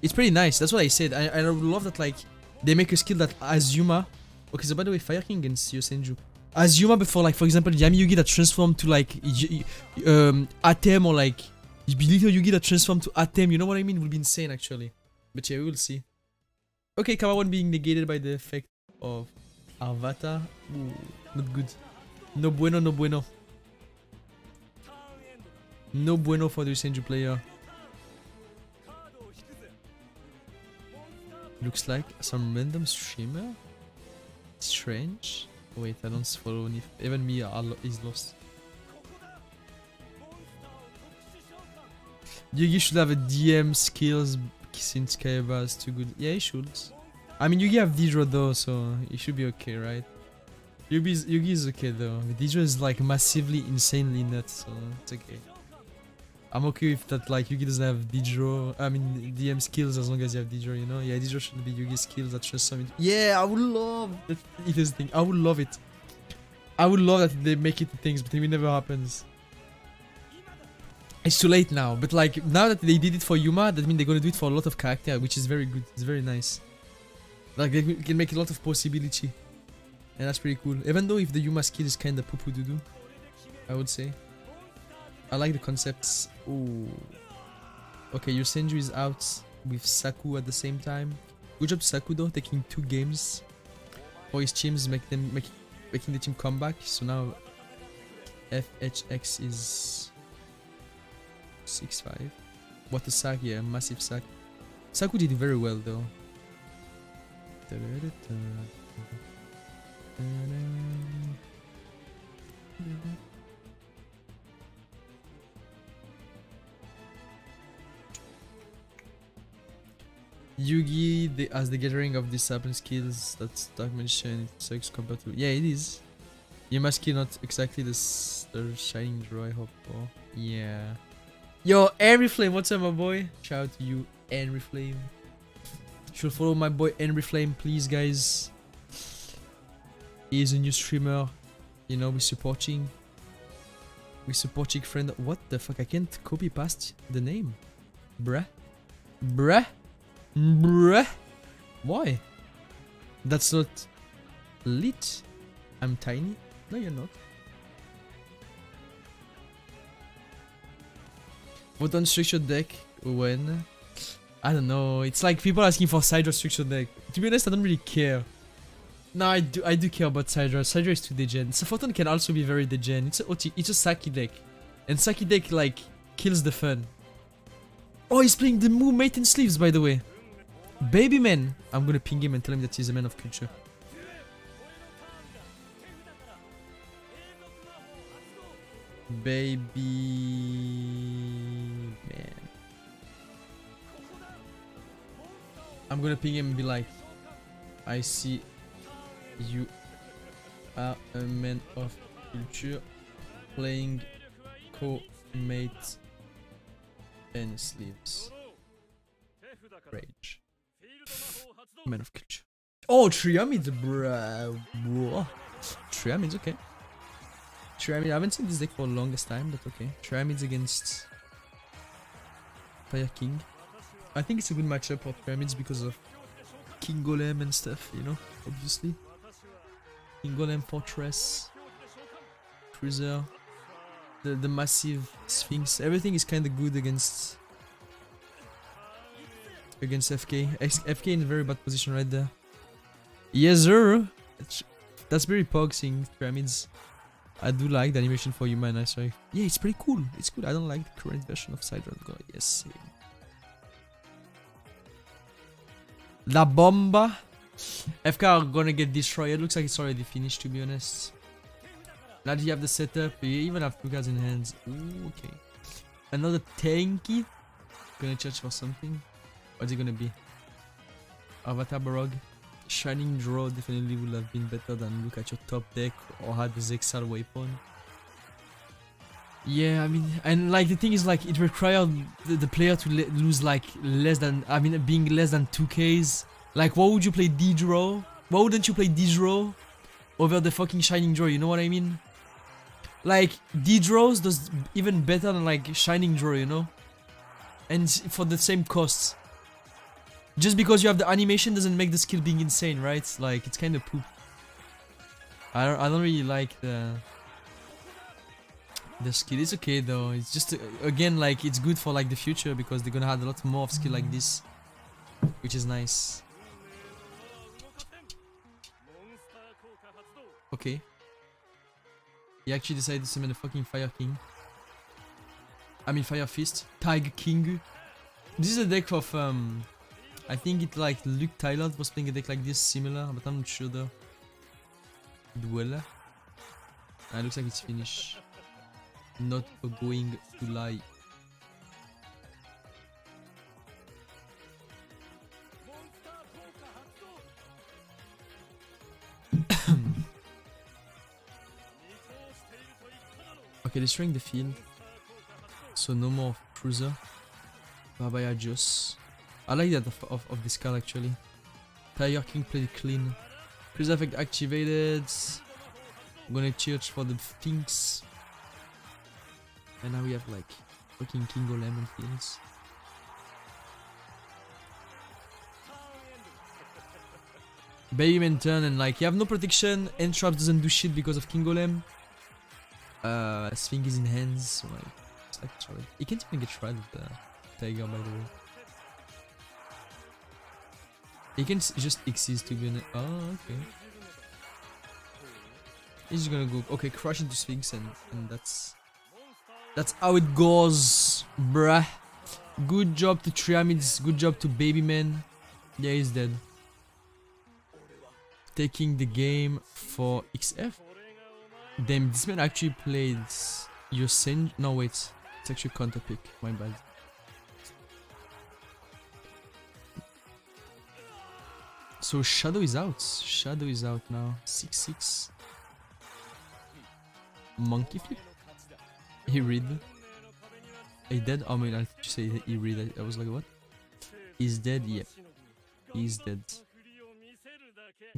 It's pretty nice. That's what I said. I love that like they make a skill that as Yuma. Okay, so by the way, Fire King and Yosenju. As Yuma before, like for example, Yami Yugi that transformed to like Atem, or like Little Yugi that transformed to Atem, you know what I mean? It would be insane actually. But yeah, we will see. Okay, Kamawan being negated by the effect of Arvata. Ooh, not good. No bueno, no bueno. No bueno for the Yosenju player. Looks like some random streamer. Strange. Wait, I don't follow any. Even me is lost. Yugi should have a DM skills since Kaiba is too good. Yeah, he should. I mean, Yugi have Deidre though, so he should be okay, right? Yugi is okay though. Deidre is like massively, insanely nuts, so it's okay. I'm okay with that, like Yugi doesn't have Deidre, I mean DM skills as long as you have Deidre, you know? Yeah, Deidre should be Yugi skills that just summon. Yeah, I would love that it is thing. I would love it. I would love that they make it things, but it never happens. It's too late now, but like now that they did it for Yuma, that means they're gonna do it for a lot of character, which is very good. It's very nice. Like they can make a lot of possibility. And that's pretty cool. Even though if the Yuma skill is kinda poo-poo doo doo, I would say. I like the concepts. Ooh. Okay, Yosenju is out with Saku at the same time. Good job Sakudo taking 2 games for his teams, making the team come back. So now FHX is 6-5. What a sack, yeah, massive sack. Saku did very well though. Yugi has the gathering of discipline skills. That's Dark Magician. It sucks compared to... Yeah, it is. Yamashiki not exactly the shining draw I hope for. Yeah. Yo, Henry Flame, what's up my boy? Shout out to you, Henry Flame. Should follow my boy Henry Flame, please guys. He is a new streamer. You know, we're supporting friend. What the fuck? I can't copy past the name. Bruh. Why? That's not lit. I'm tiny. No, you're not. Vote on structured deck when? I don't know. It's like people asking for Sidra structured deck. To be honest, I don't really care. No, I do care about Sidra. Sidra is too degen. Sephoton can also be very degen. It's a OT. It's a Saki deck, and Saki deck like kills the fun. Oh, he's playing the Moo Maiden Sleeves, by the way. Baby man. I'm gonna ping him and tell him that he's a man of culture. Baby man. I'm gonna ping him and be like, I see you are a man of culture playing co-mate and sleeves. Rage. Man of culture. Oh, Triamids, bruh. Triamids, okay. Triamids, I haven't seen this deck for the longest time, but okay. Triamids against Fire King. I think it's a good matchup for Triamids because of King Golem and stuff, you know, obviously. King Golem, Fortress, Freezer, the massive Sphinx. Everything is kind of good against FK. FK in a very bad position right there. Yes sir! That's very poxing, Pyramids. I do like the animation for Humana, sorry. Yeah, it's pretty cool. It's good. I don't like the current version of Sidron. God, yes. La Bomba. FK are gonna get destroyed. It looks like it's already finished, to be honest. Now that you have the setup, you even have 2 cards in hands. Ooh, okay. Another tanky. Gonna charge for something. What's it gonna be? Avatar Barog. Shining Draw definitely would have been better than look at your top deck or had the Zexal weapon. Yeah, I mean, and like the thing is like it required the player to lose like less than, I mean, being less than 2Ks. Like, why would you play D-Draw? Why wouldn't you play D-Draw over the fucking Shining Draw, you know what I mean? Like, D-Draws does even better than like Shining Draw, you know? And for the same costs. Just because you have the animation doesn't make the skill being insane, right? Like, it's kind of poop. I don't really like the skill. It's okay though. It's just, again, like, it's good for like the future because they're gonna have a lot more of skill like this, which is nice. Okay. He actually decided to summon a fucking Fire King. I mean Fire Fist. Tiger King. This is a deck of I think it like Luke Tylot was playing a deck like this similar, but I'm not sure though. Duella. It looks like it's finished. Not going to lie. Okay, destroying the field. So no more Cruiser. Babaya Joss. I like that of this card actually. Tiger King played clean. Cruiser effect activated. I'm gonna charge for the Sphinx. And now we have like fucking King Golem and things. Babyman turn and like you have no protection. End Trap doesn't do shit because of King Golem. Sphinx is in hands, so like, it's like tried. He can't even get tried with the Tiger, by the way. He can just Xyz to be honest. Oh, okay. He's just gonna go. Okay, crush into Sphinx and that's how it goes, bruh. Good job to Triamids. Good job to Babyman. Yeah, he's dead. Taking the game for XF. Damn, this man actually played Yosinj. No, wait. It's actually counter pick. My bad. So Shadow is out. Shadow is out now. 6-6. Monkey flip. He read. He dead? Oh, I mean, I just say he read. I was like, what? He's dead. Yeah. He's dead.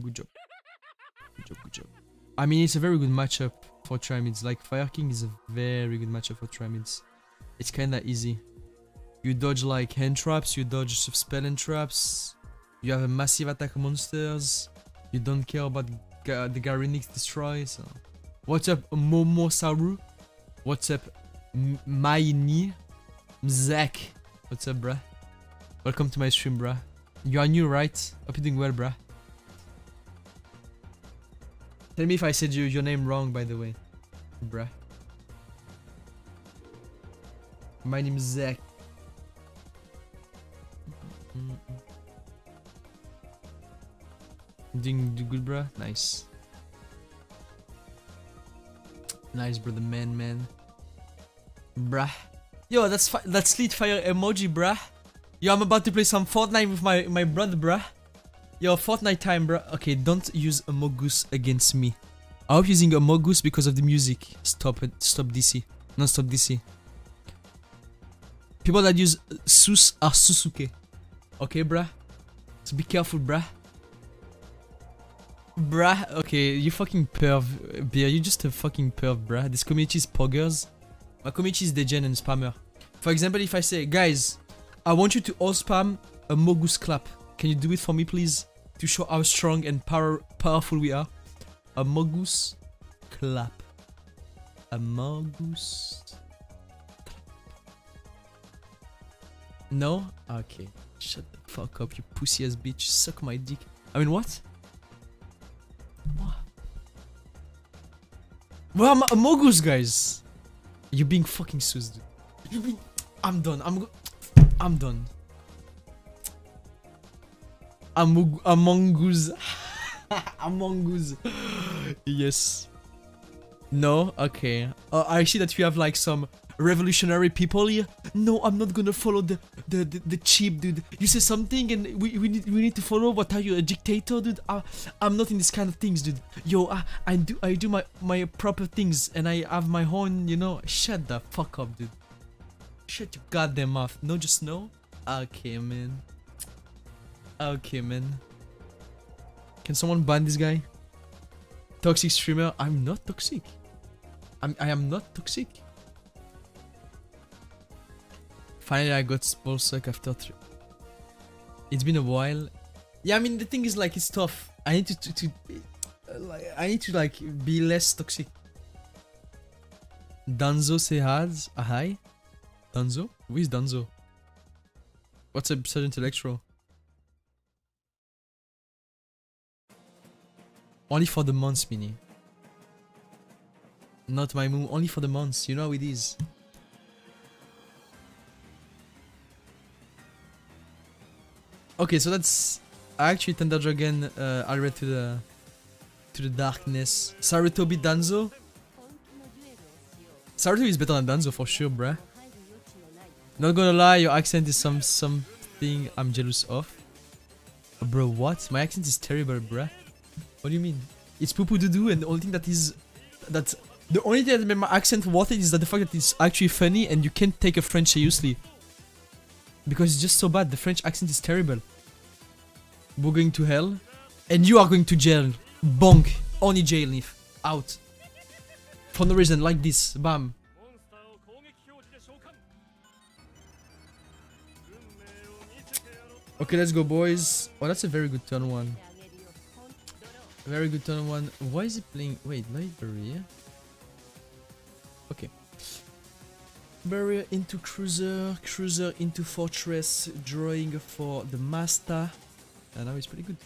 Good job. Good job. Good job. I mean, it's a very good matchup for Triamids. Like, Fire King is a very good matchup for Triamids. It's kinda easy. You dodge like hand traps, you dodge spell and traps, you have a massive attack monsters, you don't care about the Garenix Destroy. So. What's up, Momosaru? What's up, Maini? Mzak? What's up, bruh? Welcome to my stream, bruh. You are new, right? Hope you're doing well, bruh. Tell me if I said your name wrong, by the way, bruh. My name's Zach. Doing good, bruh? Nice. Nice, brother, man. Bruh. Yo, that's Sleet Fire emoji, bruh. Yo, I'm about to play some Fortnite with my brother, bruh. Yo, Fortnite time, bro. Okay, don't use Amogus against me. I hope using Amogus because of the music. Stop it. Stop DC. Non stop DC. People that use Sus are Susuke. Okay, bruh. So be careful, bruh. Bruh. Okay, you fucking perv. Beer, you just a fucking perv, bruh. This community is poggers. My community is degen and spammer. For example, if I say, guys, I want you to all spam Amogus clap. Can you do it for me, please? To show how strong and powerful we are. Amogus clap. Amogus clap. No? Okay. Shut the fuck up, you pussy ass bitch. Suck my dick. I mean, what? What? Well, I'm Amogus, guys. You're being fucking sus, dude. You're being... I'm done. I'm done. Amogus. Amogus. Yes. No? Okay. I see that we have like some revolutionary people here. No, I'm not gonna follow the cheap dude. You say something and we need to follow. What are you, a dictator, dude? I'm not in this kind of things, dude. Yo, I do my proper things and I have my own, you know. Shut the fuck up, dude. Shut your goddamn mouth. No, just no? Okay, man. Okay, man. Can someone ban this guy? Toxic streamer. I'm not toxic. I am not toxic. Finally, I got Ballsack after 3. It's been a while. Yeah, I mean, the thing is, like, it's tough. I need to like, be less toxic. Danzo Sehaz. Hi. Danzo? Who is Danzo? What's up, Sergeant Electro? Only for the months, Mini. Not my move, only for the months. You know how it is. Okay, so that's... I actually Thunder Dragon Alred to the darkness. Sarutobi Danzo? Sarutobi is better than Danzo for sure, bruh. Not gonna lie, your accent is something I'm jealous of. Bro, what? My accent is terrible, bruh. What do you mean? It's poo poo doo doo, and the only thing that made my accent worth it is that the fact that it's actually funny and you can't take a French seriously. Because it's just so bad, the French accent is terrible. We're going to hell. And you are going to jail. Bonk. Only jail, Nif. Out. For no reason, like this. Bam. Okay, let's go, boys. Oh, that's a very good turn one. Very good turn one. Why is he playing? Wait, Barrier. Okay. Barrier into Cruiser. Cruiser into Fortress. Drawing for the Master. And now he's pretty good.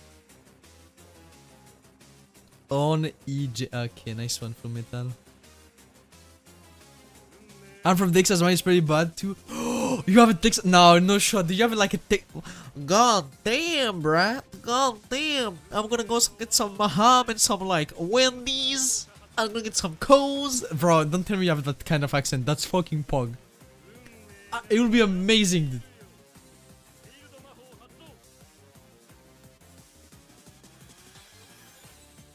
On EJ. Okay, nice one from Metal. I'm from Texas. Mine is pretty bad too. You have a Texas? No, no shot. Do you have like a Texas? God damn, bruh. God damn. I'm gonna go get some Maham and some like Wendy's. I'm gonna get some Coles. Bro, don't tell me you have that kind of accent. That's fucking pog. It will be amazing, dude.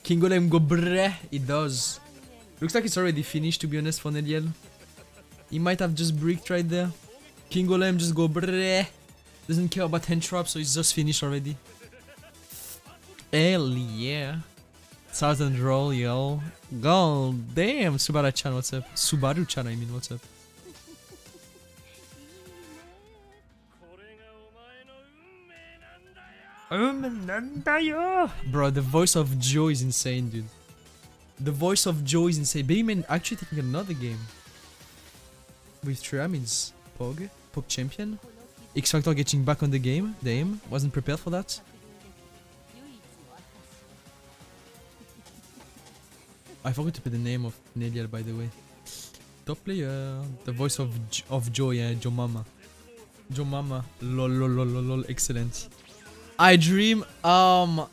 King Golem go breh. It does. Looks like it's already finished, to be honest, for Neliel. He might have just bricked right there. King Golem just go breh. Doesn't care about hand trap, so it's just finished already. Hell yeah. Thousand roll, yo. God damn. Subaru-chan, what's up? Subaru-chan, I mean, what's up? Bro, the voice of Joe is insane, dude. The voice of Joe is insane. Babyman actually taking another game. With Triamins. Pog. Pog champion. X-Factor getting back on the game. Damn. Wasn't prepared for that. I forgot to put the name of Neliel, by the way. Top player. The voice of Joe, yeah. Joe Mama. Joe Mama. Lol, lol, lol, lol, lol. Excellent. I dream, oh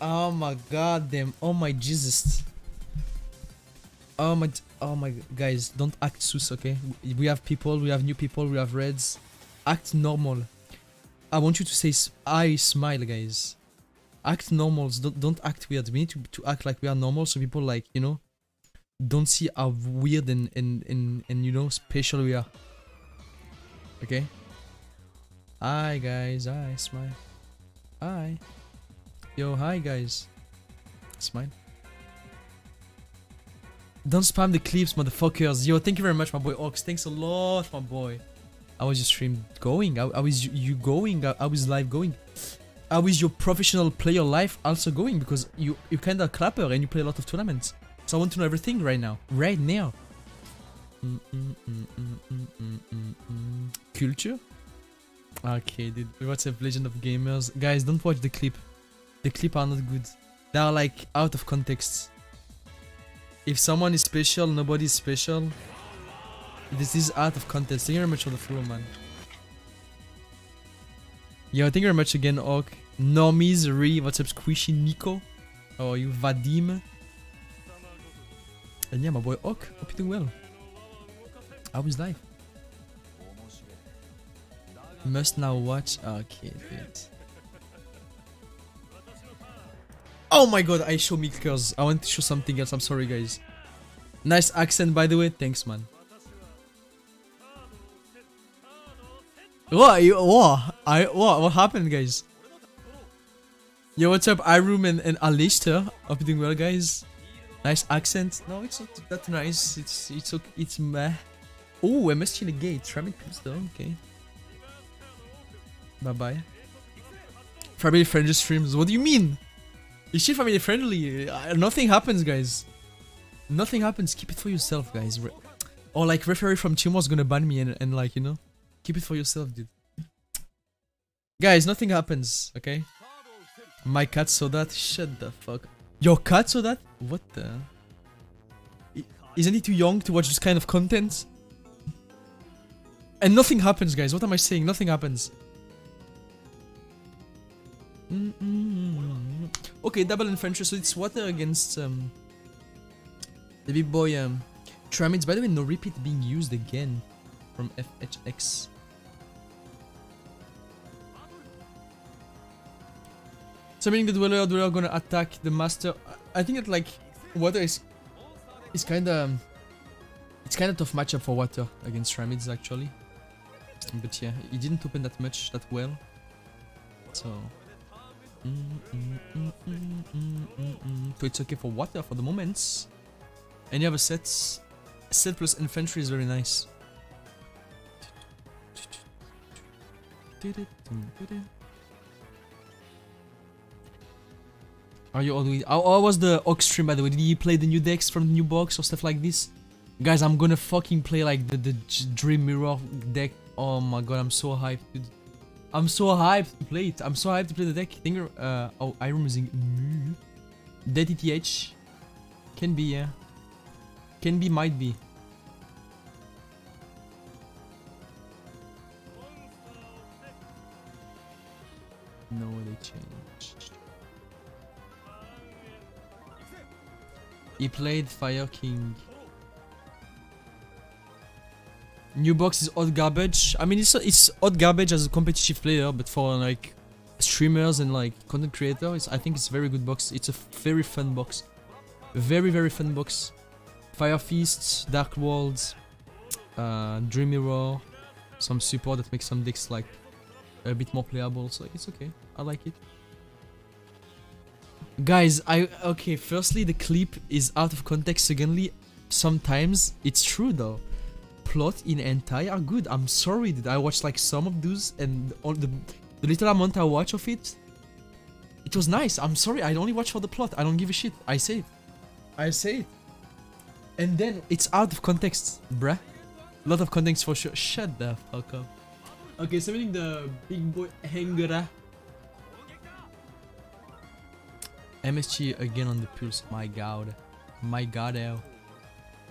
my god damn, oh my Jesus, oh my, guys, don't act sus, okay? We have people, we have new people, we have reds, act normal. I want you to say, I smile, guys. Act normal, don't act weird. We need to act like we are normal, so people like, you know, don't see how weird and you know, special we are. Okay? Hi guys, I smile. Hi. Yo, hi guys. Smile. Don't spam the clips, motherfuckers. Yo, thank you very much, my boy Ox. Thanks a lot, my boy. How is your stream going? How is you going? How is live going? How is your professional player life also going? Because you kinda clapper and you play a lot of tournaments. So I want to know everything right now. Right now. Culture? Okay, dude. What's up, Legend of Gamers? Guys, don't watch the clip. The clip are not good. They are like out of context. If someone is special, nobody is special. This is out of context. Thank you very much for the follow, man. Yo, thank you very much again, Orc. Normies, Re. What's up, Squishy Nico? How are you, Vadim? And yeah, my boy Orc. Hope you're doing well. How is life? Must now watch. Okay, dude. Oh my god, I show milkers. I want to show something else. I'm sorry, guys. Nice accent, by the way. Thanks, man. What happened, guys? Yo, what's up, Iroom and Alistair? Hope you're doing well, guys. Nice accent. No, it's not that nice. It's meh. Oh, I missed you in the gate. Rabbit piece though. Okay. Bye bye. Family friendly streams. What do you mean? Is she family friendly? Nothing happens, guys. Nothing happens. Keep it for yourself, guys. Or like referee from Chimo's gonna ban me and like, you know, keep it for yourself, dude. Guys, nothing happens. Okay. My cat saw that. Shut the fuck. Your cat saw that? What the? Isn't he too young to watch this kind of content? And nothing happens, guys. What am I saying? Nothing happens. Okay, double infantry, so it's water against the big boy Tramids. By the way, no repeat being used again from FHX. Summoning the dweller, gonna attack the master. I think that like water is kinda it's kinda tough matchup for water against Tramids actually. But yeah, he didn't open that much that well. So so it's okay for water for the moment. Any other sets? Set plus infantry is very nice. Are you all doing? How was the Ox stream, by the way? Did you play the new decks from the new box or stuff like this? Guys, I'm gonna fucking play like the Dream Mirror deck. Oh my god, I'm so hyped, dude. I'm so hyped to play it. I'm so hyped to play the deck. Dinger, oh, Iron using Mu. DDTH. Can be, yeah. Can be, might be. No, they changed. He played Fire King. New box is odd garbage. I mean, it's odd garbage as a competitive player, but for like streamers and like content creators, I think it's a very good box. It's a very fun box. Very, very fun box. Fire Feasts, Dark Worlds, Dream Mirror, some support that makes some decks like a bit more playable, so it's okay. I like it. Guys, okay, firstly, the clip is out of context. Secondly, sometimes it's true though. Plot in hentai are good. I'm sorry that I watched like some of those, and all the little amount I watch of it, it was nice. I'm sorry, I only watch for the plot. I don't give a shit. I say it. I say it. And then it's out of context, bruh. Lot of context for sure. Shut the fuck up. Okay, summoning the big boy Hengara. MSG again on the pulse. My god. My god, hell.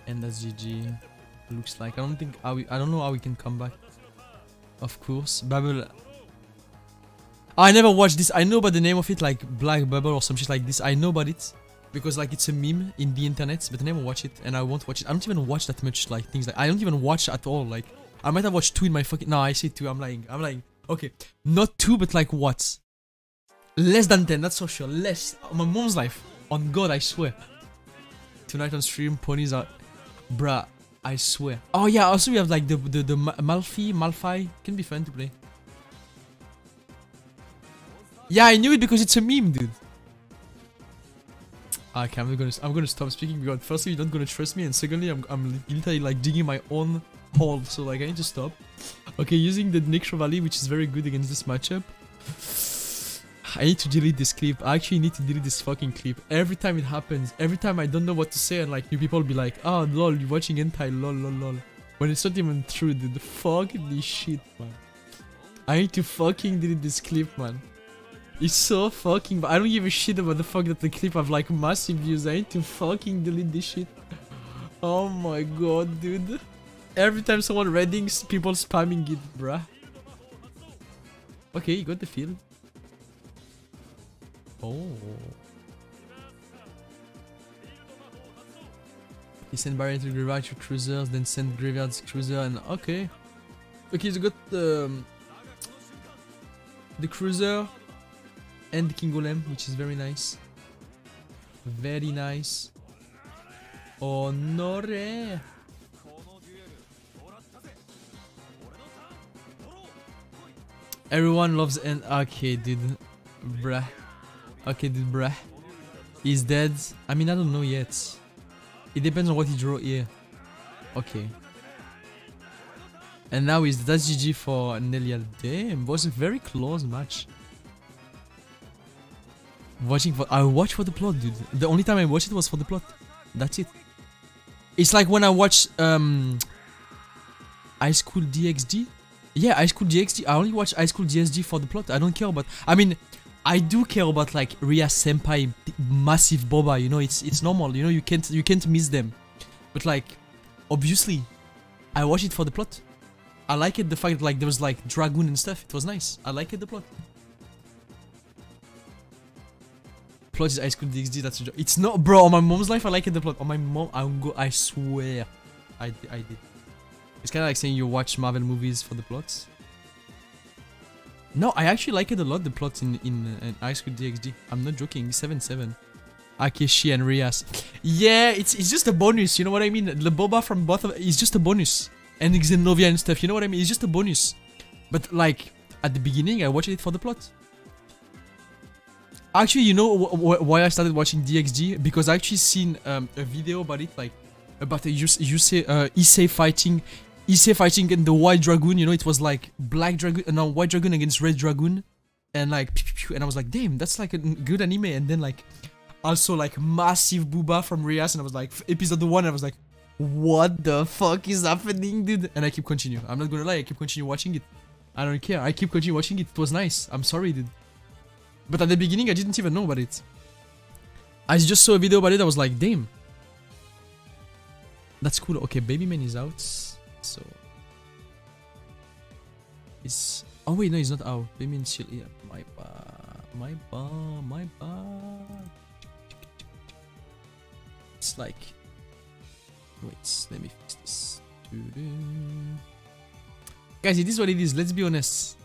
And that's GG. Looks like I don't know how we can come back. Of course, Bubble. I never watched this. I know about the name of it, like Black Bubble or some shit like this. I know about it because like it's a meme in the internet, but I never watch it, and I won't watch it. I don't even watch that much like things like I don't even watch at all. Like I might have watched two in my fucking. No, I say two. I'm lying. I'm lying. Okay, not two, but like what? Less than 10. That's for sure. Less. My mom's life. On God, I swear. Tonight on stream, ponies are, bruh. I swear. Oh yeah, also we have like the Malphite. Can be fun to play. Yeah, I knew it because it's a meme, dude. Okay, I'm gonna stop speaking because firstly you're not gonna trust me, and secondly I'm literally like digging my own hole, so like I need to stop. Okay, using the Necro Valley, which is very good against this matchup. I need to delete this clip. I actually need to delete this fucking clip. Every time it happens, every time I don't know what to say, and like new people be like, oh lol, you're watching hentai, lol lol lol. When it's not even true, dude. Fuck this shit, man. I need to fucking delete this clip, man. It's so fucking, but I don't give a shit about the fact that the clip have like massive views. I need to fucking delete this shit. Oh my god, dude. Every time someone reading, people spamming it, bruh. Okay, you got the feel. Oh. He sent Barrier to Graveyard to Cruisers, then sent Graveyard to Cruiser, and okay. Okay, he's got the Cruiser and the King Golem, which is very nice. Very nice. Oh, no re. Everyone loves and okay, dude. Bruh. Okay, dude, bruh. He's dead. I mean, I don't know yet. It depends on what he draw here. Okay. And now he's that's GG for Nelial. Damn, was a very close match. I watch for the plot, dude. The only time I watched it was for the plot. That's it. It's like when I watch High School DxD. Yeah, High School DxD. I only watch High School DxD for the plot. I don't care about. I mean. I do care about like Ria Senpai, massive boba, you know, it's normal, you know, you can't miss them. But like, obviously, I watch it for the plot. I like it, the fact that like there was like dragoon and stuff, it was nice. I like it, the plot. Plot is High School DxD, that's a joke. It's not, bro, on my mom's life, I like it, the plot. On my mom, I swear, I did. It's kind of like saying you watch Marvel movies for the plots. No, I actually like it a lot, the plot in High School DxD. I'm not joking, 7-7. Akeshi and Rias. Yeah, it's just a bonus, you know what I mean? The boba from both of it's just a bonus. And Xenovia and stuff, you know what I mean? It's just a bonus. But like, at the beginning, I watched it for the plot. Actually, you know why I started watching DxD? Because I actually seen a video about it, like, about Issei fighting... Issei fighting and the white dragoon, you know, it was like black dragoon, no, white dragoon against red dragoon, and like, pew, pew, pew, and I was like, damn, that's like a good anime. And then like, also like massive booba from Rias, and I was like, episode 1, and I was like, what the fuck is happening, dude? And I keep continue. I'm not gonna lie, I keep continue watching it. I don't care. I keep continuing watching it. It was nice. I'm sorry, dude. But at the beginning, I didn't even know about it. I just saw a video about it. I was like, damn. That's cool. Okay, Baby Man is out. So... it's... oh, wait, no, it's not out. Baby Man is still here. My bad. My bad. My bad. It's like... wait, let me fix this. Guys, it is what it is. Let's be honest.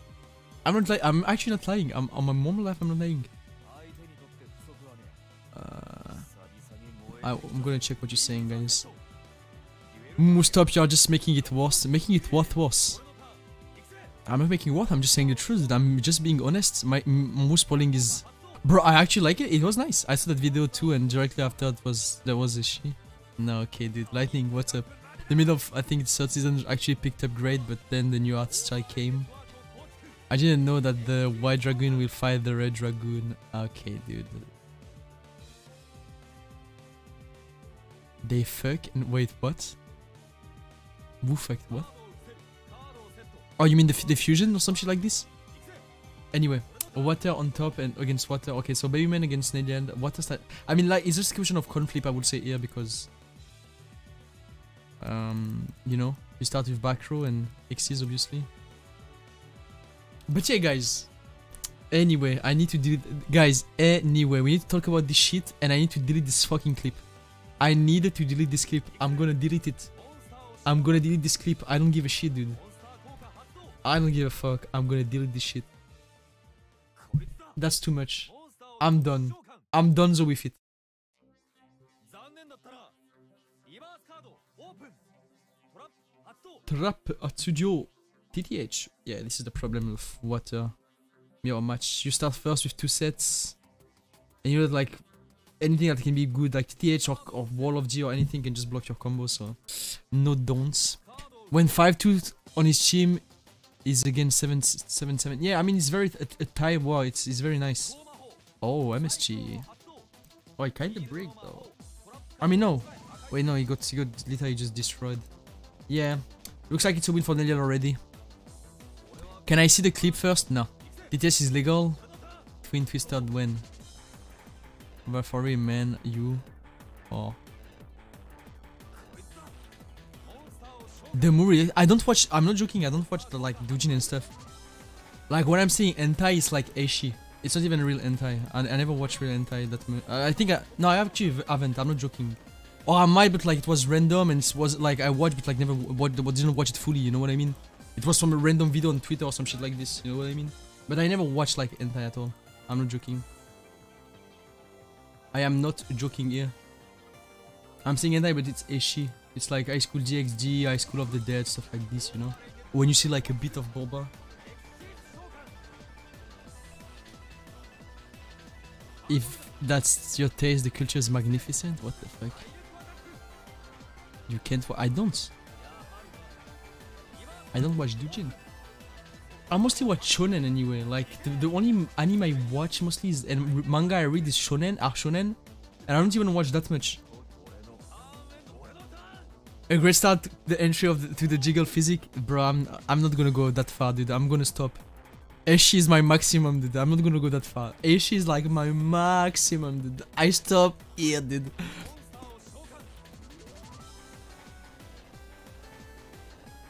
I'm not lying. I'm actually not lying. I'm on my mom life. I'm not lying. I'm gonna check what you're saying, guys. Stop! You're just making it worse. Making it what worse? I'm not making what. I'm just saying the truth. I'm just being honest. My moose polling is, bro. I actually like it. It was nice. I saw that video too, and directly after it was there was a she. No, okay, dude. Lightning, what's up? The middle of, I think, the third season actually picked up great, but then the new art style came. I didn't know that the white dragoon will fight the red dragoon. Okay, dude. They fuck and wait, what? Who fucked what? Oh, you mean the fusion or some shit like this? Anyway, water on top and against water. Okay, so Baby Man against Nadian. Water style. I mean, like, it's just a question of coin flip, I would say, here, because... you know, you start with back row and X's obviously. But yeah, guys. Anyway, I need to do guys. Anyway, we need to talk about this shit, and I need to delete this fucking clip. I needed to delete this clip. I'm gonna delete it. I'm gonna delete this clip. I don't give a shit, dude. I don't give a fuck. I'm gonna delete this shit. That's too much. I'm done. I'm donezo with it. Trap at studio TTH. Yeah, this is the problem of water. Mirror match. You start first with two sets, and you know, like anything that can be good, like TTH or Wall of G or anything, can just block your combo. So no don'ts. When 5-2 on his team is against 7-7. Yeah, I mean it's very a tie war. It's very nice. Oh, MSG. Oh, I kind of break though. I mean no. Wait, no, he got literally just destroyed. Yeah. Looks like it's a win for Nadian already. Can I see the clip first? No. DTS is legal. Twin Twisted win. But for real, man, you... oh. The movie... I don't watch... I'm not joking. I don't watch the, like, doujin and stuff. Like, when I'm seeing hentai, it's like Eishi. It's not even real hentai. I never watch real hentai that much. I think I... no, I actually haven't. I'm not joking. Oh, I might, but like it was random, and it was like I watched, but like never didn't watch it fully. You know what I mean? It was from a random video on Twitter or some shit like this. You know what I mean? But I never watched like hentai at all. I'm not joking. I am not joking here. I'm saying hentai, but it's Eishi. It's like High School DxD, High School of the Dead, stuff like this. You know? When you see like a bit of boba. If that's your taste, the culture is magnificent. What the fuck? You can't. I don't. I don't watch doujin. I mostly watch shonen anyway. Like the only anime I watch mostly is and manga I read is shonen, are shonen, and I don't even watch that much. A great start, the entry of to the jiggle physique, bro. I'm not gonna go that far, dude. I'm gonna stop. Eishi is my maximum, dude. I'm not gonna go that far. Eishi is like my maximum, dude. I stop here, dude.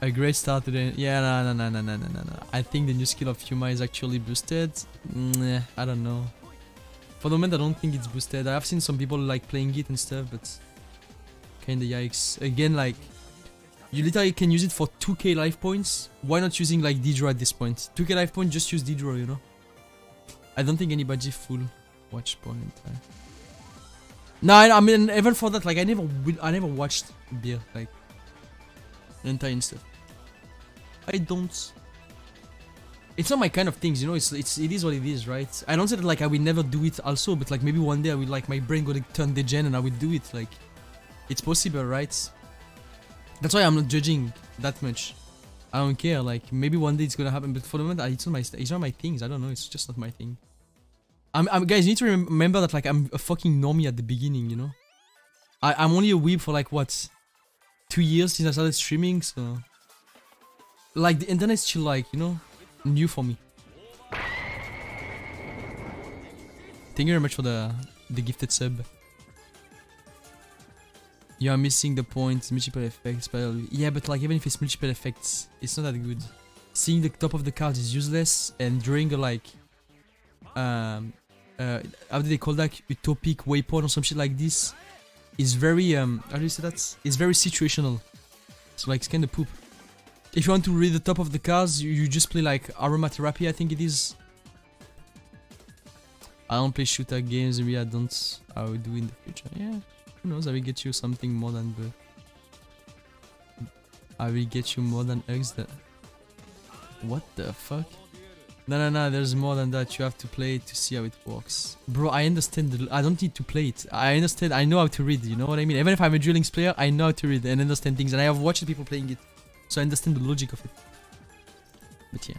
A great start today. Yeah, no. I think the new skill of Yuma is actually boosted. Nah, I don't know. For the moment, I don't think it's boosted. I've seen some people like playing it and stuff, but kinda yikes. Again, like you literally can use it for 2k life points. Why not using like Deidre at this point? 2k life point, just use Deidre, you know. I don't think anybody full watch point. No, I mean even for that, like I never watched beer like hentai and stuff. I don't. It's not my kind of things, you know. It is what it is, right? I don't say that like I will never do it also, but like maybe one day I will, like my brain gonna turn degen and I will do it. Like it's possible, right? That's why I'm not judging that much. I don't care. Like maybe one day it's gonna happen, but for the moment it's not my things. I don't know. It's just not my thing. Guys, you need to remember that like I'm a fucking normie at the beginning, you know. I'm only a weeb for like what? 2 years since I started streaming, so like the internet's still like, you know, new for me. Thank you very much for the gifted sub. You are missing the point, multiple effects. Yeah, but like even if it's multiple effects, it's not that good. Seeing the top of the card is useless, and during like how do they call that, utopic waypoint or some shit like this, is very how do you say that? It's very situational. So like it's kinda poop. If you want to read the top of the cards, you just play like Aromatherapy, I think it is. I don't play shooter games, maybe I will do in the future. Yeah, who knows, I will get you something more than the... I will get you more than Uggs that... What the fuck? No, there's more than that, you have to play it to see how it works. Bro, I understand, I don't need to play it. I understand, I know how to read, you know what I mean? Even if I'm a Duel Links player, I know how to read and understand things, and I have watched people playing it. So I understand the logic of it. But yeah.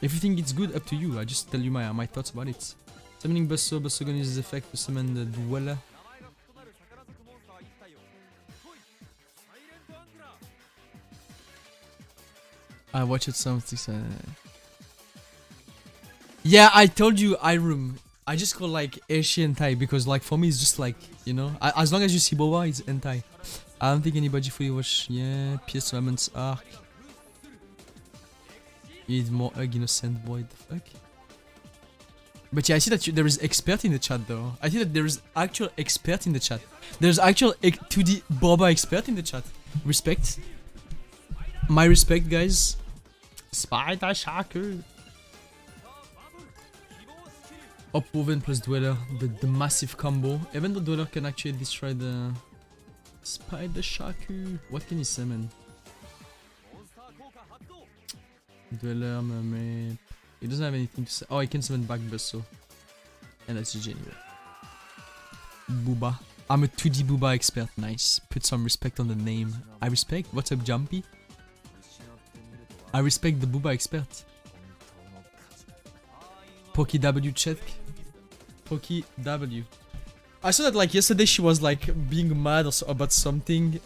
If you think it's good, up to you. I just tell you my thoughts about it. Summoning Basogun uses effect to summon the Dweller. I watched something. Yeah, I told you Irem. I just call like Eishi Entai because like for me it's just like, you know, as long as you see Boba, it's Entai. I don't think anybody fully watched. Yeah, PS Ramon's arc. You need more Ugg Innocent Boy, the fuck? But yeah, I see that there is expert in the chat though. I see that there is actual expert in the chat. There's actual 2D Boba expert in the chat. Respect. My respect, guys. Spider Shaker. Upwoven plus Dweller, the massive combo. Even though Dweller can actually destroy the... Spider Shaku. What can he summon? Dweller, Mermaid. He doesn't have anything to say. Oh, he can summon Back Busso. And that's GG anyway. Booba. I'm a 2D Booba expert. Nice. Put some respect on the name. I respect. What's up, Jumpy? I respect the Booba expert. Poki W check. Poki W. I saw that like yesterday she was like being mad or so about something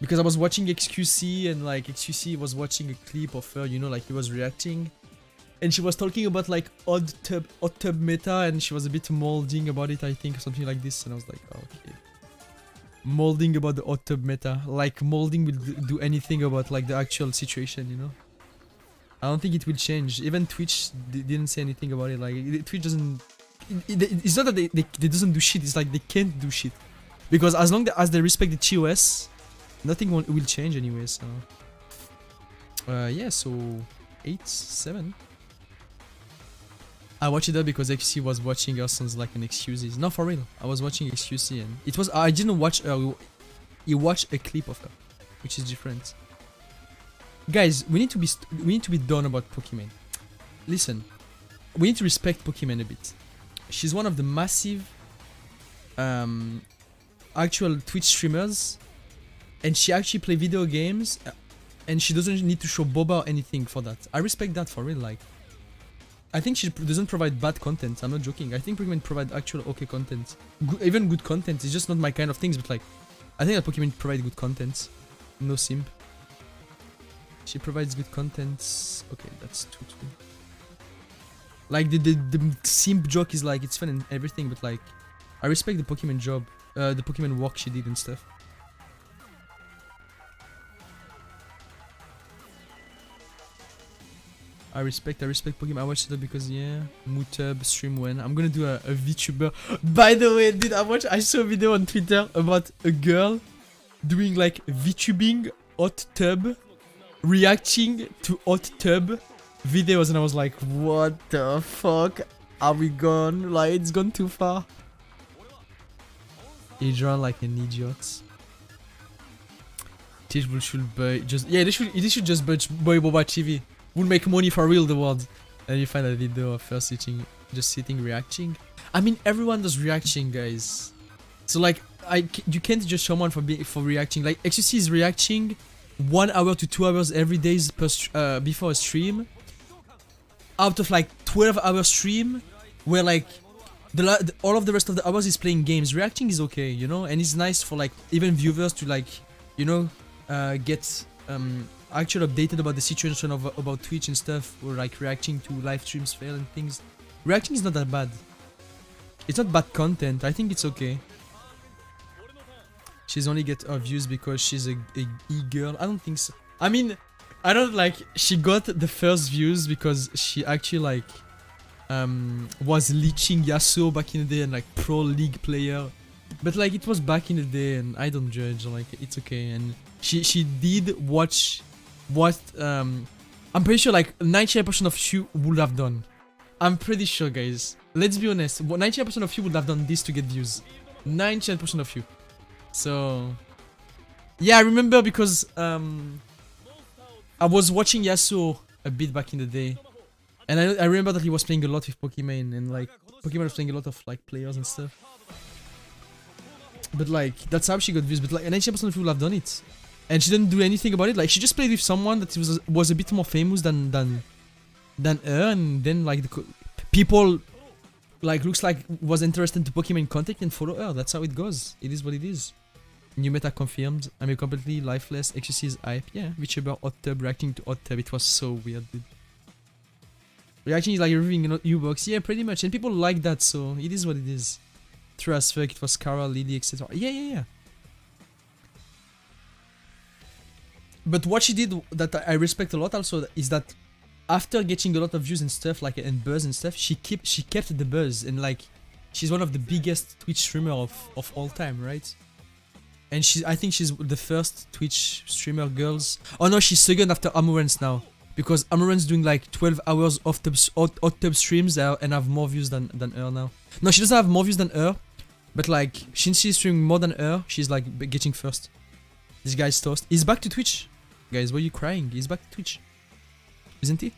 because I was watching XQC and like XQC was watching a clip of her, you know, like he was reacting and she was talking about like odd tub meta and she was a bit molding about it, I think, or something like this, and I was like, oh, okay. Molding about the odd tub meta, like molding will do anything about like the actual situation, you know. I don't think it will change. Even Twitch didn't say anything about it, like Twitch doesn't... It's not that they doesn't do shit, it's like they can't do shit. Because as long as they respect the TOS, nothing will change anyway, so... yeah, so... 8-7. I watched it up because XQC was watching us on like an excuses. No, for real. I was watching XQC and... It was... I didn't watch her. You watched a clip of her. Which is different. Guys, we need to be done about Pokimane. Listen. We need to respect Pokimane a bit. She's one of the massive actual Twitch streamers, and she actually plays video games, and she doesn't need to show Boba or anything for that. I respect that for real, like. I think she doesn't provide bad content, I'm not joking. I think Pokimane provides actual okay content. Even good content, it's just not my kind of things, but like, I think that Pokimane provides good content. No simp. She provides good content. Okay, that's 2-2. Like the simp joke is like it's fun and everything, but like I respect the Pokimane job, the Pokimane walk she did and stuff. I respect Pokimane. I watched it because yeah, Mutub stream when I'm gonna do a VTuber. By the way, dude, I saw a video on Twitter about a girl doing like VTubing hot tub, reacting to hot tub videos, and I was like, what the fuck are we gone? Like, it's gone too far. He's run like an idiot. Twitch should buy just, yeah, they should just buy Boba TV. We'll make money for real, the world. And you find a video of her just sitting reacting. I mean, everyone does reacting, guys. So like, you can't just someone for reacting. Like, XQC is reacting 1 hour to 2 hours every day before a stream. Out of like 12-hour stream, where like all of the rest of the hours is playing games. Reacting is okay, you know, and it's nice for like even viewers to like, you know, get actually updated about the situation of about Twitch and stuff, or like reacting to live streams fail and things. Reacting is not that bad. It's not bad content. I think it's okay. She's only get her views because she's a e-girl. I don't think so. I mean, I don't like. She got the first views because she actually like was leeching Yasuo back in the day and like pro league player. But like it was back in the day, and I don't judge. Like it's okay. And she did watch what I'm pretty sure like 98% of you would have done. I'm pretty sure, guys. Let's be honest. 98% of you would have done this to get views. 98% of you. So yeah, I remember because I was watching Yasuo a bit back in the day, and I remember that he was playing a lot with Pokimane, and like Pokimane was playing a lot of like players and stuff. But like that's how she got views. But like 90% of people have done it, and she didn't do anything about it. Like she just played with someone that was a bit more famous than her, and then like the people like looks like was interested to Pokemon contact and follow her. That's how it goes. It is what it is. New meta confirmed. I'm a completely lifeless XCC's hype. Yeah, VTuber hot tub reacting to hot tub. It was so weird, dude. Reacting is like reviewing an U-box. Yeah, pretty much. And people like that, so it is what it is. True as fuck, it was Kara, Lily, etc. Yeah. But what she did that I respect a lot also is that after getting a lot of views and stuff, like and buzz and stuff, she kept the buzz, and like she's one of the biggest Twitch streamer of all time, right? And I think she's the first Twitch streamer girls. Oh no, she's second after Amorance now, because Amorance doing like 12 hours of hot tub streams and have more views than her now. No, she doesn't have more views than her, but like since she's streaming more than her, she's like getting first. This guy's toast. He's back to Twitch, guys. Why are you crying? He's back to Twitch. Isn't he?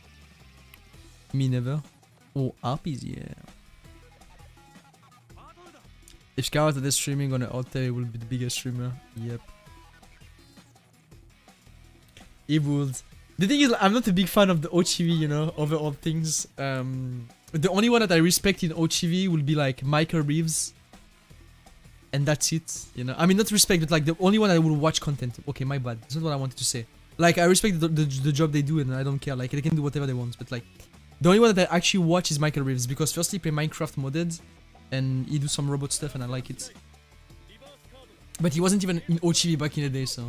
Me never. Oh, RPs, yeah. If Kara is streaming on an hot tub, it will be the biggest streamer. Yep. It would. The thing is, I'm not a big fan of the OCV, you know, overall things. The only one that I respect in OCV will be like Michael Reeves. And that's it, you know. I mean, not respect, but like the only one I will watch content. Okay, my bad. That's not what I wanted to say. Like, I respect the job they do, and I don't care. Like, they can do whatever they want. But like, the only one that I actually watch is Michael Reeves, because first he play Minecraft modded, and he do some robot stuff, and I like it. But he wasn't even in OCV back in the day, so...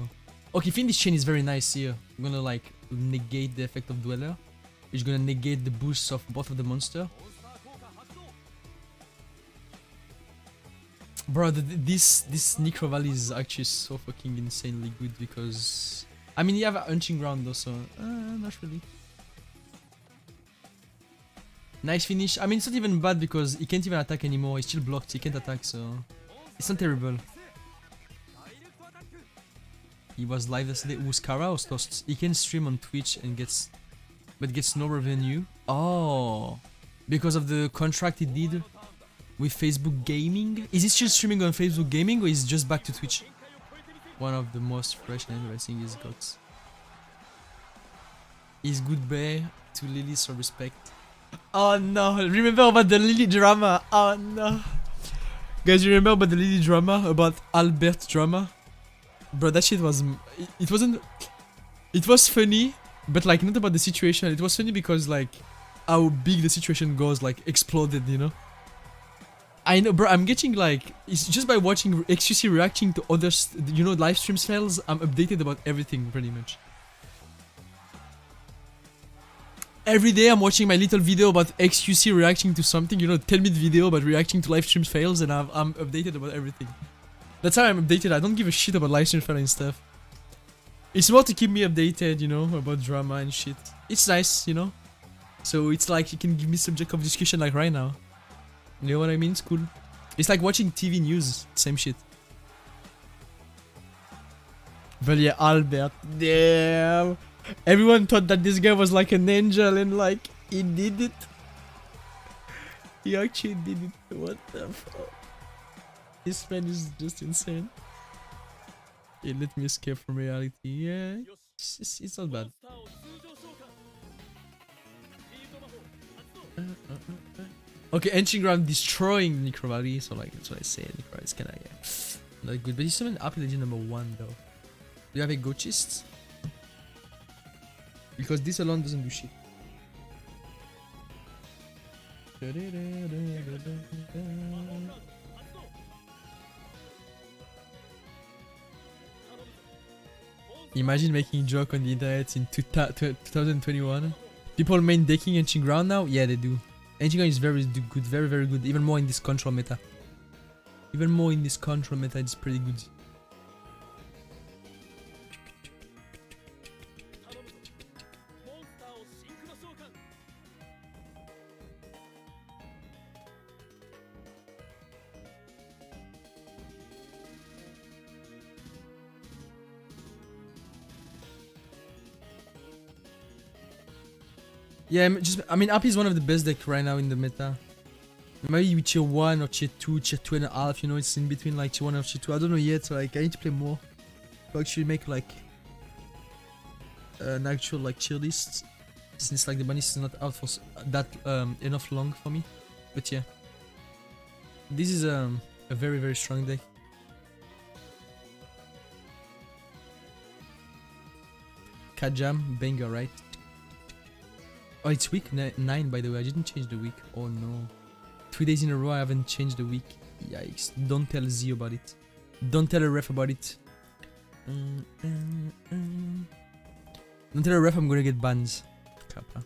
Okay, I think this chain is very nice here. I'm gonna like, negate the effect of Dweller. It's gonna negate the boosts of both of the monster. Bro, this Necrovalley is actually so fucking insanely good, because... I mean, you have a hunting ground though, so not really. Nice finish. I mean, it's not even bad because he can't even attack anymore. He's still blocked. He can't attack, so it's not terrible. He was live yesterday. Was Kara or Toast? He can stream on Twitch and gets no revenue. Oh, because of the contract he did with Facebook Gaming. Is he still streaming on Facebook Gaming, or is he just back to Twitch? One of the most fresh and interesting he's got. He's good bear to Lily, so respect. Oh no, remember about the Lily drama. Oh no. Guys, you remember about the Lily drama? About Albert drama? Bro, that shit was... It wasn't... It was funny, but like not about the situation. It was funny because like how big the situation goes, like exploded, you know? I know, bro, I'm getting like, it's just by watching XQC reacting to others, you know, live stream fails, I'm updated about everything, pretty much. Every day I'm watching my little video about XQC reacting to something, you know, 10-minute video about reacting to live stream fails, and I'm updated about everything. That's how I'm updated. I don't give a shit about live stream fail and stuff. It's more to keep me updated, you know, about drama and shit. It's nice, you know? So it's like, you can give me subject of discussion like right now. You know what I mean? It's cool. It's like watching TV news. Same shit. But yeah, Albert. Damn. Everyone thought that this guy was like an angel, and like, he did it. He actually did it. What the fuck? This man is just insane. Yeah, let me escape from reality. Yeah, it's not bad. Okay, Ancient Ground destroying Necrovalley, so like that's what I say. Necrovalley is kinda, yeah, not good. But he's still an Apple Legend number 1 though. Do you have a Gochist? because this alone doesn't do shit. Imagine making a joke on the internet in 2021. People main decking Ancient Ground now? Yeah, they do. Ancient Ground is very, very good. Even more in this control meta. Even more in this control meta, it's pretty good. Yeah, I mean, RP is one of the best decks right now in the meta. Maybe with tier 1 or tier 2 and a half, you know, it's in between like tier 1 or tier 2. I don't know yet, so like, I need to play more to actually make like an actual like tier list. Since like the banlist is not out for that enough long for me. But yeah. This is a very, very strong deck. Kajam, banger, right? Oh, it's week 9 by the way, I didn't change the week. Oh no. 3 days in a row I haven't changed the week. Yikes. Don't tell Z about it. Don't tell a ref about it. Don't tell a ref I'm gonna get bans. Kappa.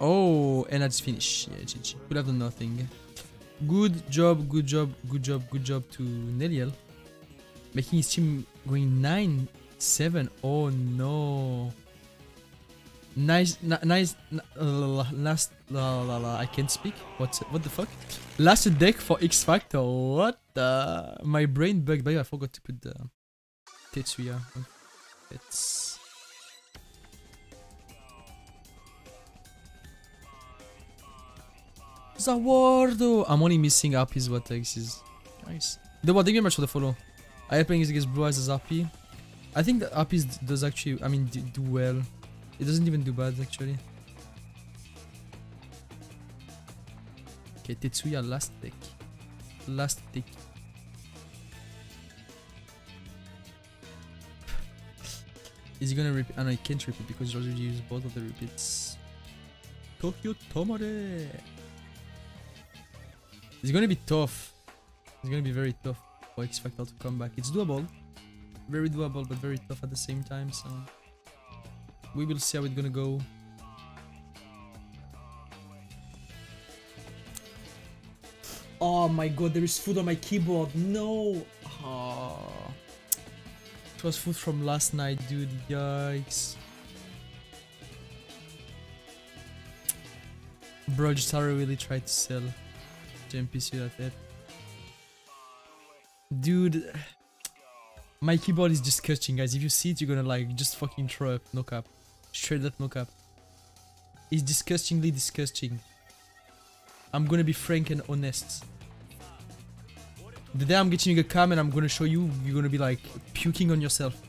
Oh, and I just finished. Yeah, GG. Could have done nothing. Good job, good job, good job, good job to Neliel. Making his team going 9-7. Oh no. I can't speak. What the fuck? Last deck for X Factor. What the? My brain bugged. By the way, I forgot to put the Tetsuya. It's. Zawardo! I'm only missing RP's what X is. Nice. Thank you very much for the follow. I am playing this against Blue Eyes as RP. I think that RP does actually, I mean, do well. It doesn't even do bad actually. Okay, Tetsuya last deck. Last deck. Is he gonna repeat? Oh no, he can't repeat because he already used both of the repeats. Tokyo Tomare! It's gonna be tough. It's gonna be very tough for X Factor to come back. It's doable. Very doable, but very tough at the same time, so we will see how it's gonna go. Oh my god, there is food on my keyboard, no! Oh. It was food from last night, dude, yikes. Bro, Jitaro really tried to sell JMPC that app. Dude. My keyboard is disgusting, guys. If you see it, you're gonna like just fucking throw up. No cap. Straight up, no cap. It's disgustingly disgusting. I'm gonna be frank and honest. The day I'm getting a cam and I'm gonna show you, you're gonna be like puking on yourself.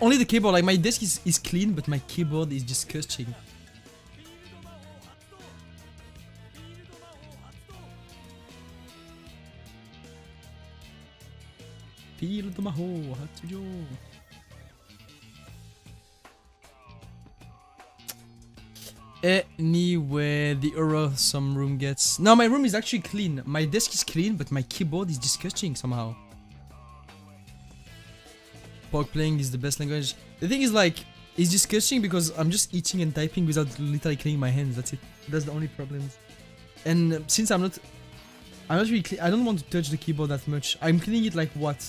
Only the keyboard, like my desk is clean, but my keyboard is disgusting. Field Maho, Hatsuyo. Anyway, the aura some room gets. No, my room is actually clean. My desk is clean, but my keyboard is disgusting somehow. Pork playing is the best language. The thing is, like, it's disgusting because I'm just eating and typing without literally cleaning my hands. That's it. That's the only problem. And since I'm not really clean. I don't want to touch the keyboard that much. I'm cleaning it like what?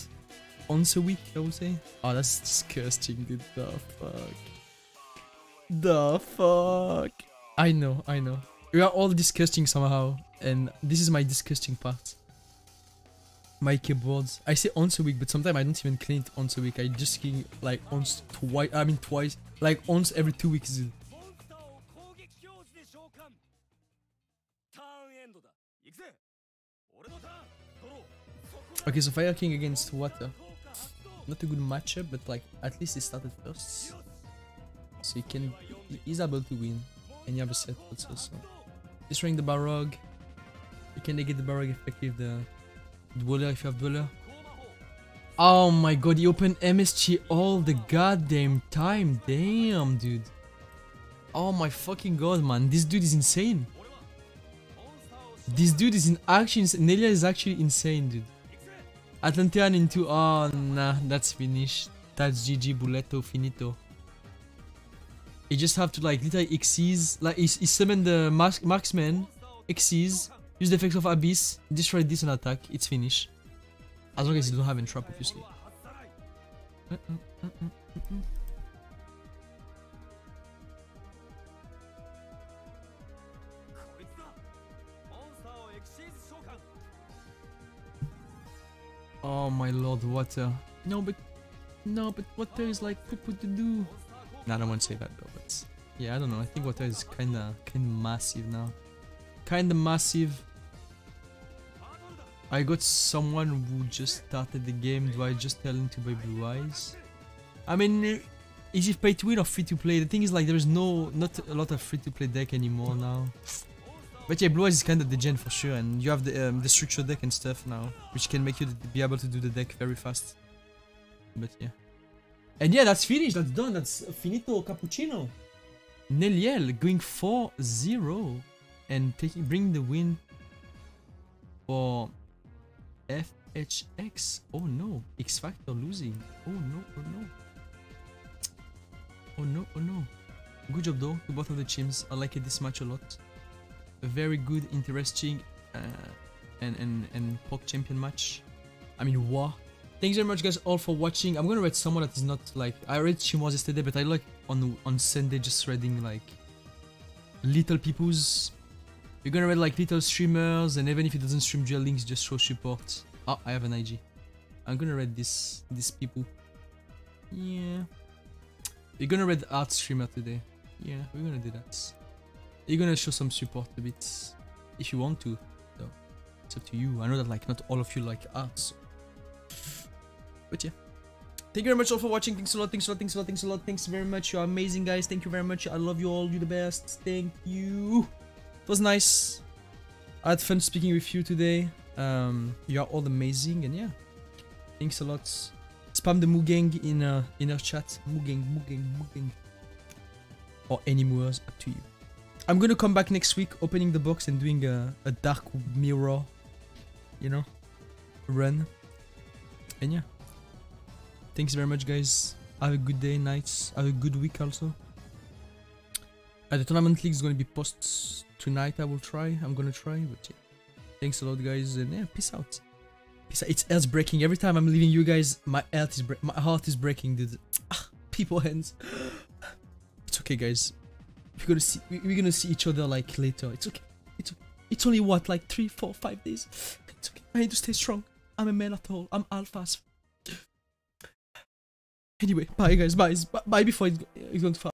Once a week, I would say. Oh, that's disgusting, dude. The fuck. The fuck. I know, I know. We are all disgusting somehow. And this is my disgusting part. My keyboards. I say once a week, but sometimes I don't even clean it once a week. I just clean like once, twice. I mean, twice. Like once every 2 weeks, dude. Okay, so Fire King against Water. Not a good matchup, but like at least he started first, so he's able to win. And you have a set also. So destroying the Barrog. You can negate the Barrog effective the Dweller if you have Dweller. Oh my god, he opened MSG all the goddamn time. Damn, dude. Oh my fucking god, man. This dude is insane. This dude is in action. Nelia is actually insane, dude. Atlantean into... Oh, nah. That's finished. That's GG, Bulletto, finito. You just have to like literally Xyz. Like, he summoned the marksman. Xyz. Use the effects of Abyss. Destroy this on attack. It's finished. As long as you don't have any trap, obviously. Oh my lord, water. No, but water is like poo poo to do. Nah, I don't want to say that though, but yeah, I don't know. I think water is kinda massive now. Kinda massive. I got someone who just started the game. Do I just tell him to buy Blue Eyes? I mean, is it pay to win or free to play? The thing is, like, there is not a lot of free to play deck anymore now. But yeah, Blue Eyes is kind of the gen for sure, and you have the structure deck and stuff now, which can make you be able to do the deck very fast. But yeah. And yeah, that's finished, that's done, that's finito cappuccino. Neliel going 4-0 and bring the win for FHX. Oh no, X Factor losing. Oh no, oh no. Oh no, oh no. Good job though to both of the teams. I like this match a lot. A very good, interesting and PoK champion match. I mean, wow. Thanks very much guys all for watching. I'm gonna read someone that is not like... I read Shimoz yesterday, but I like on Sunday just reading like little people's. You're gonna read like little streamers, and even if it doesn't stream dual links, just show support. Oh, I have an IG. I'm gonna read these people. Yeah. You're gonna read art streamer today. Yeah, we're gonna do that. You're gonna show some support a bit. If you want to, though. It's up to you. I know that like not all of you like art, so. But yeah, thank you very much all for watching. Thanks a lot, thanks a lot, thanks a lot, thanks a lot, thanks very much. You're amazing guys, thank you very much. I love you all, you're the best. Thank you. It was nice. I had fun speaking with you today. You're all amazing, and yeah, thanks a lot. Spam the Mugang in our chat. Mugang, Mugang, Mugang, or any Moors, up to you. I'm gonna come back next week, opening the box and doing a dark mirror, you know, run. And yeah, thanks very much guys, have a good day, nights, have a good week also. The tournament league is going to be posted tonight, I'm going to try, but yeah, thanks a lot guys, and yeah, peace out. Peace out. It's heart breaking, every time I'm leaving you guys, my heart is breaking, dude. Ah, people hands. It's okay guys, we're going to see each other like later, it's okay, it's only what, like 3, 4, 5 days, it's okay, I need to stay strong. I'm a man at all. I'm alphas. Anyway, bye guys. Bye before it's gone too far.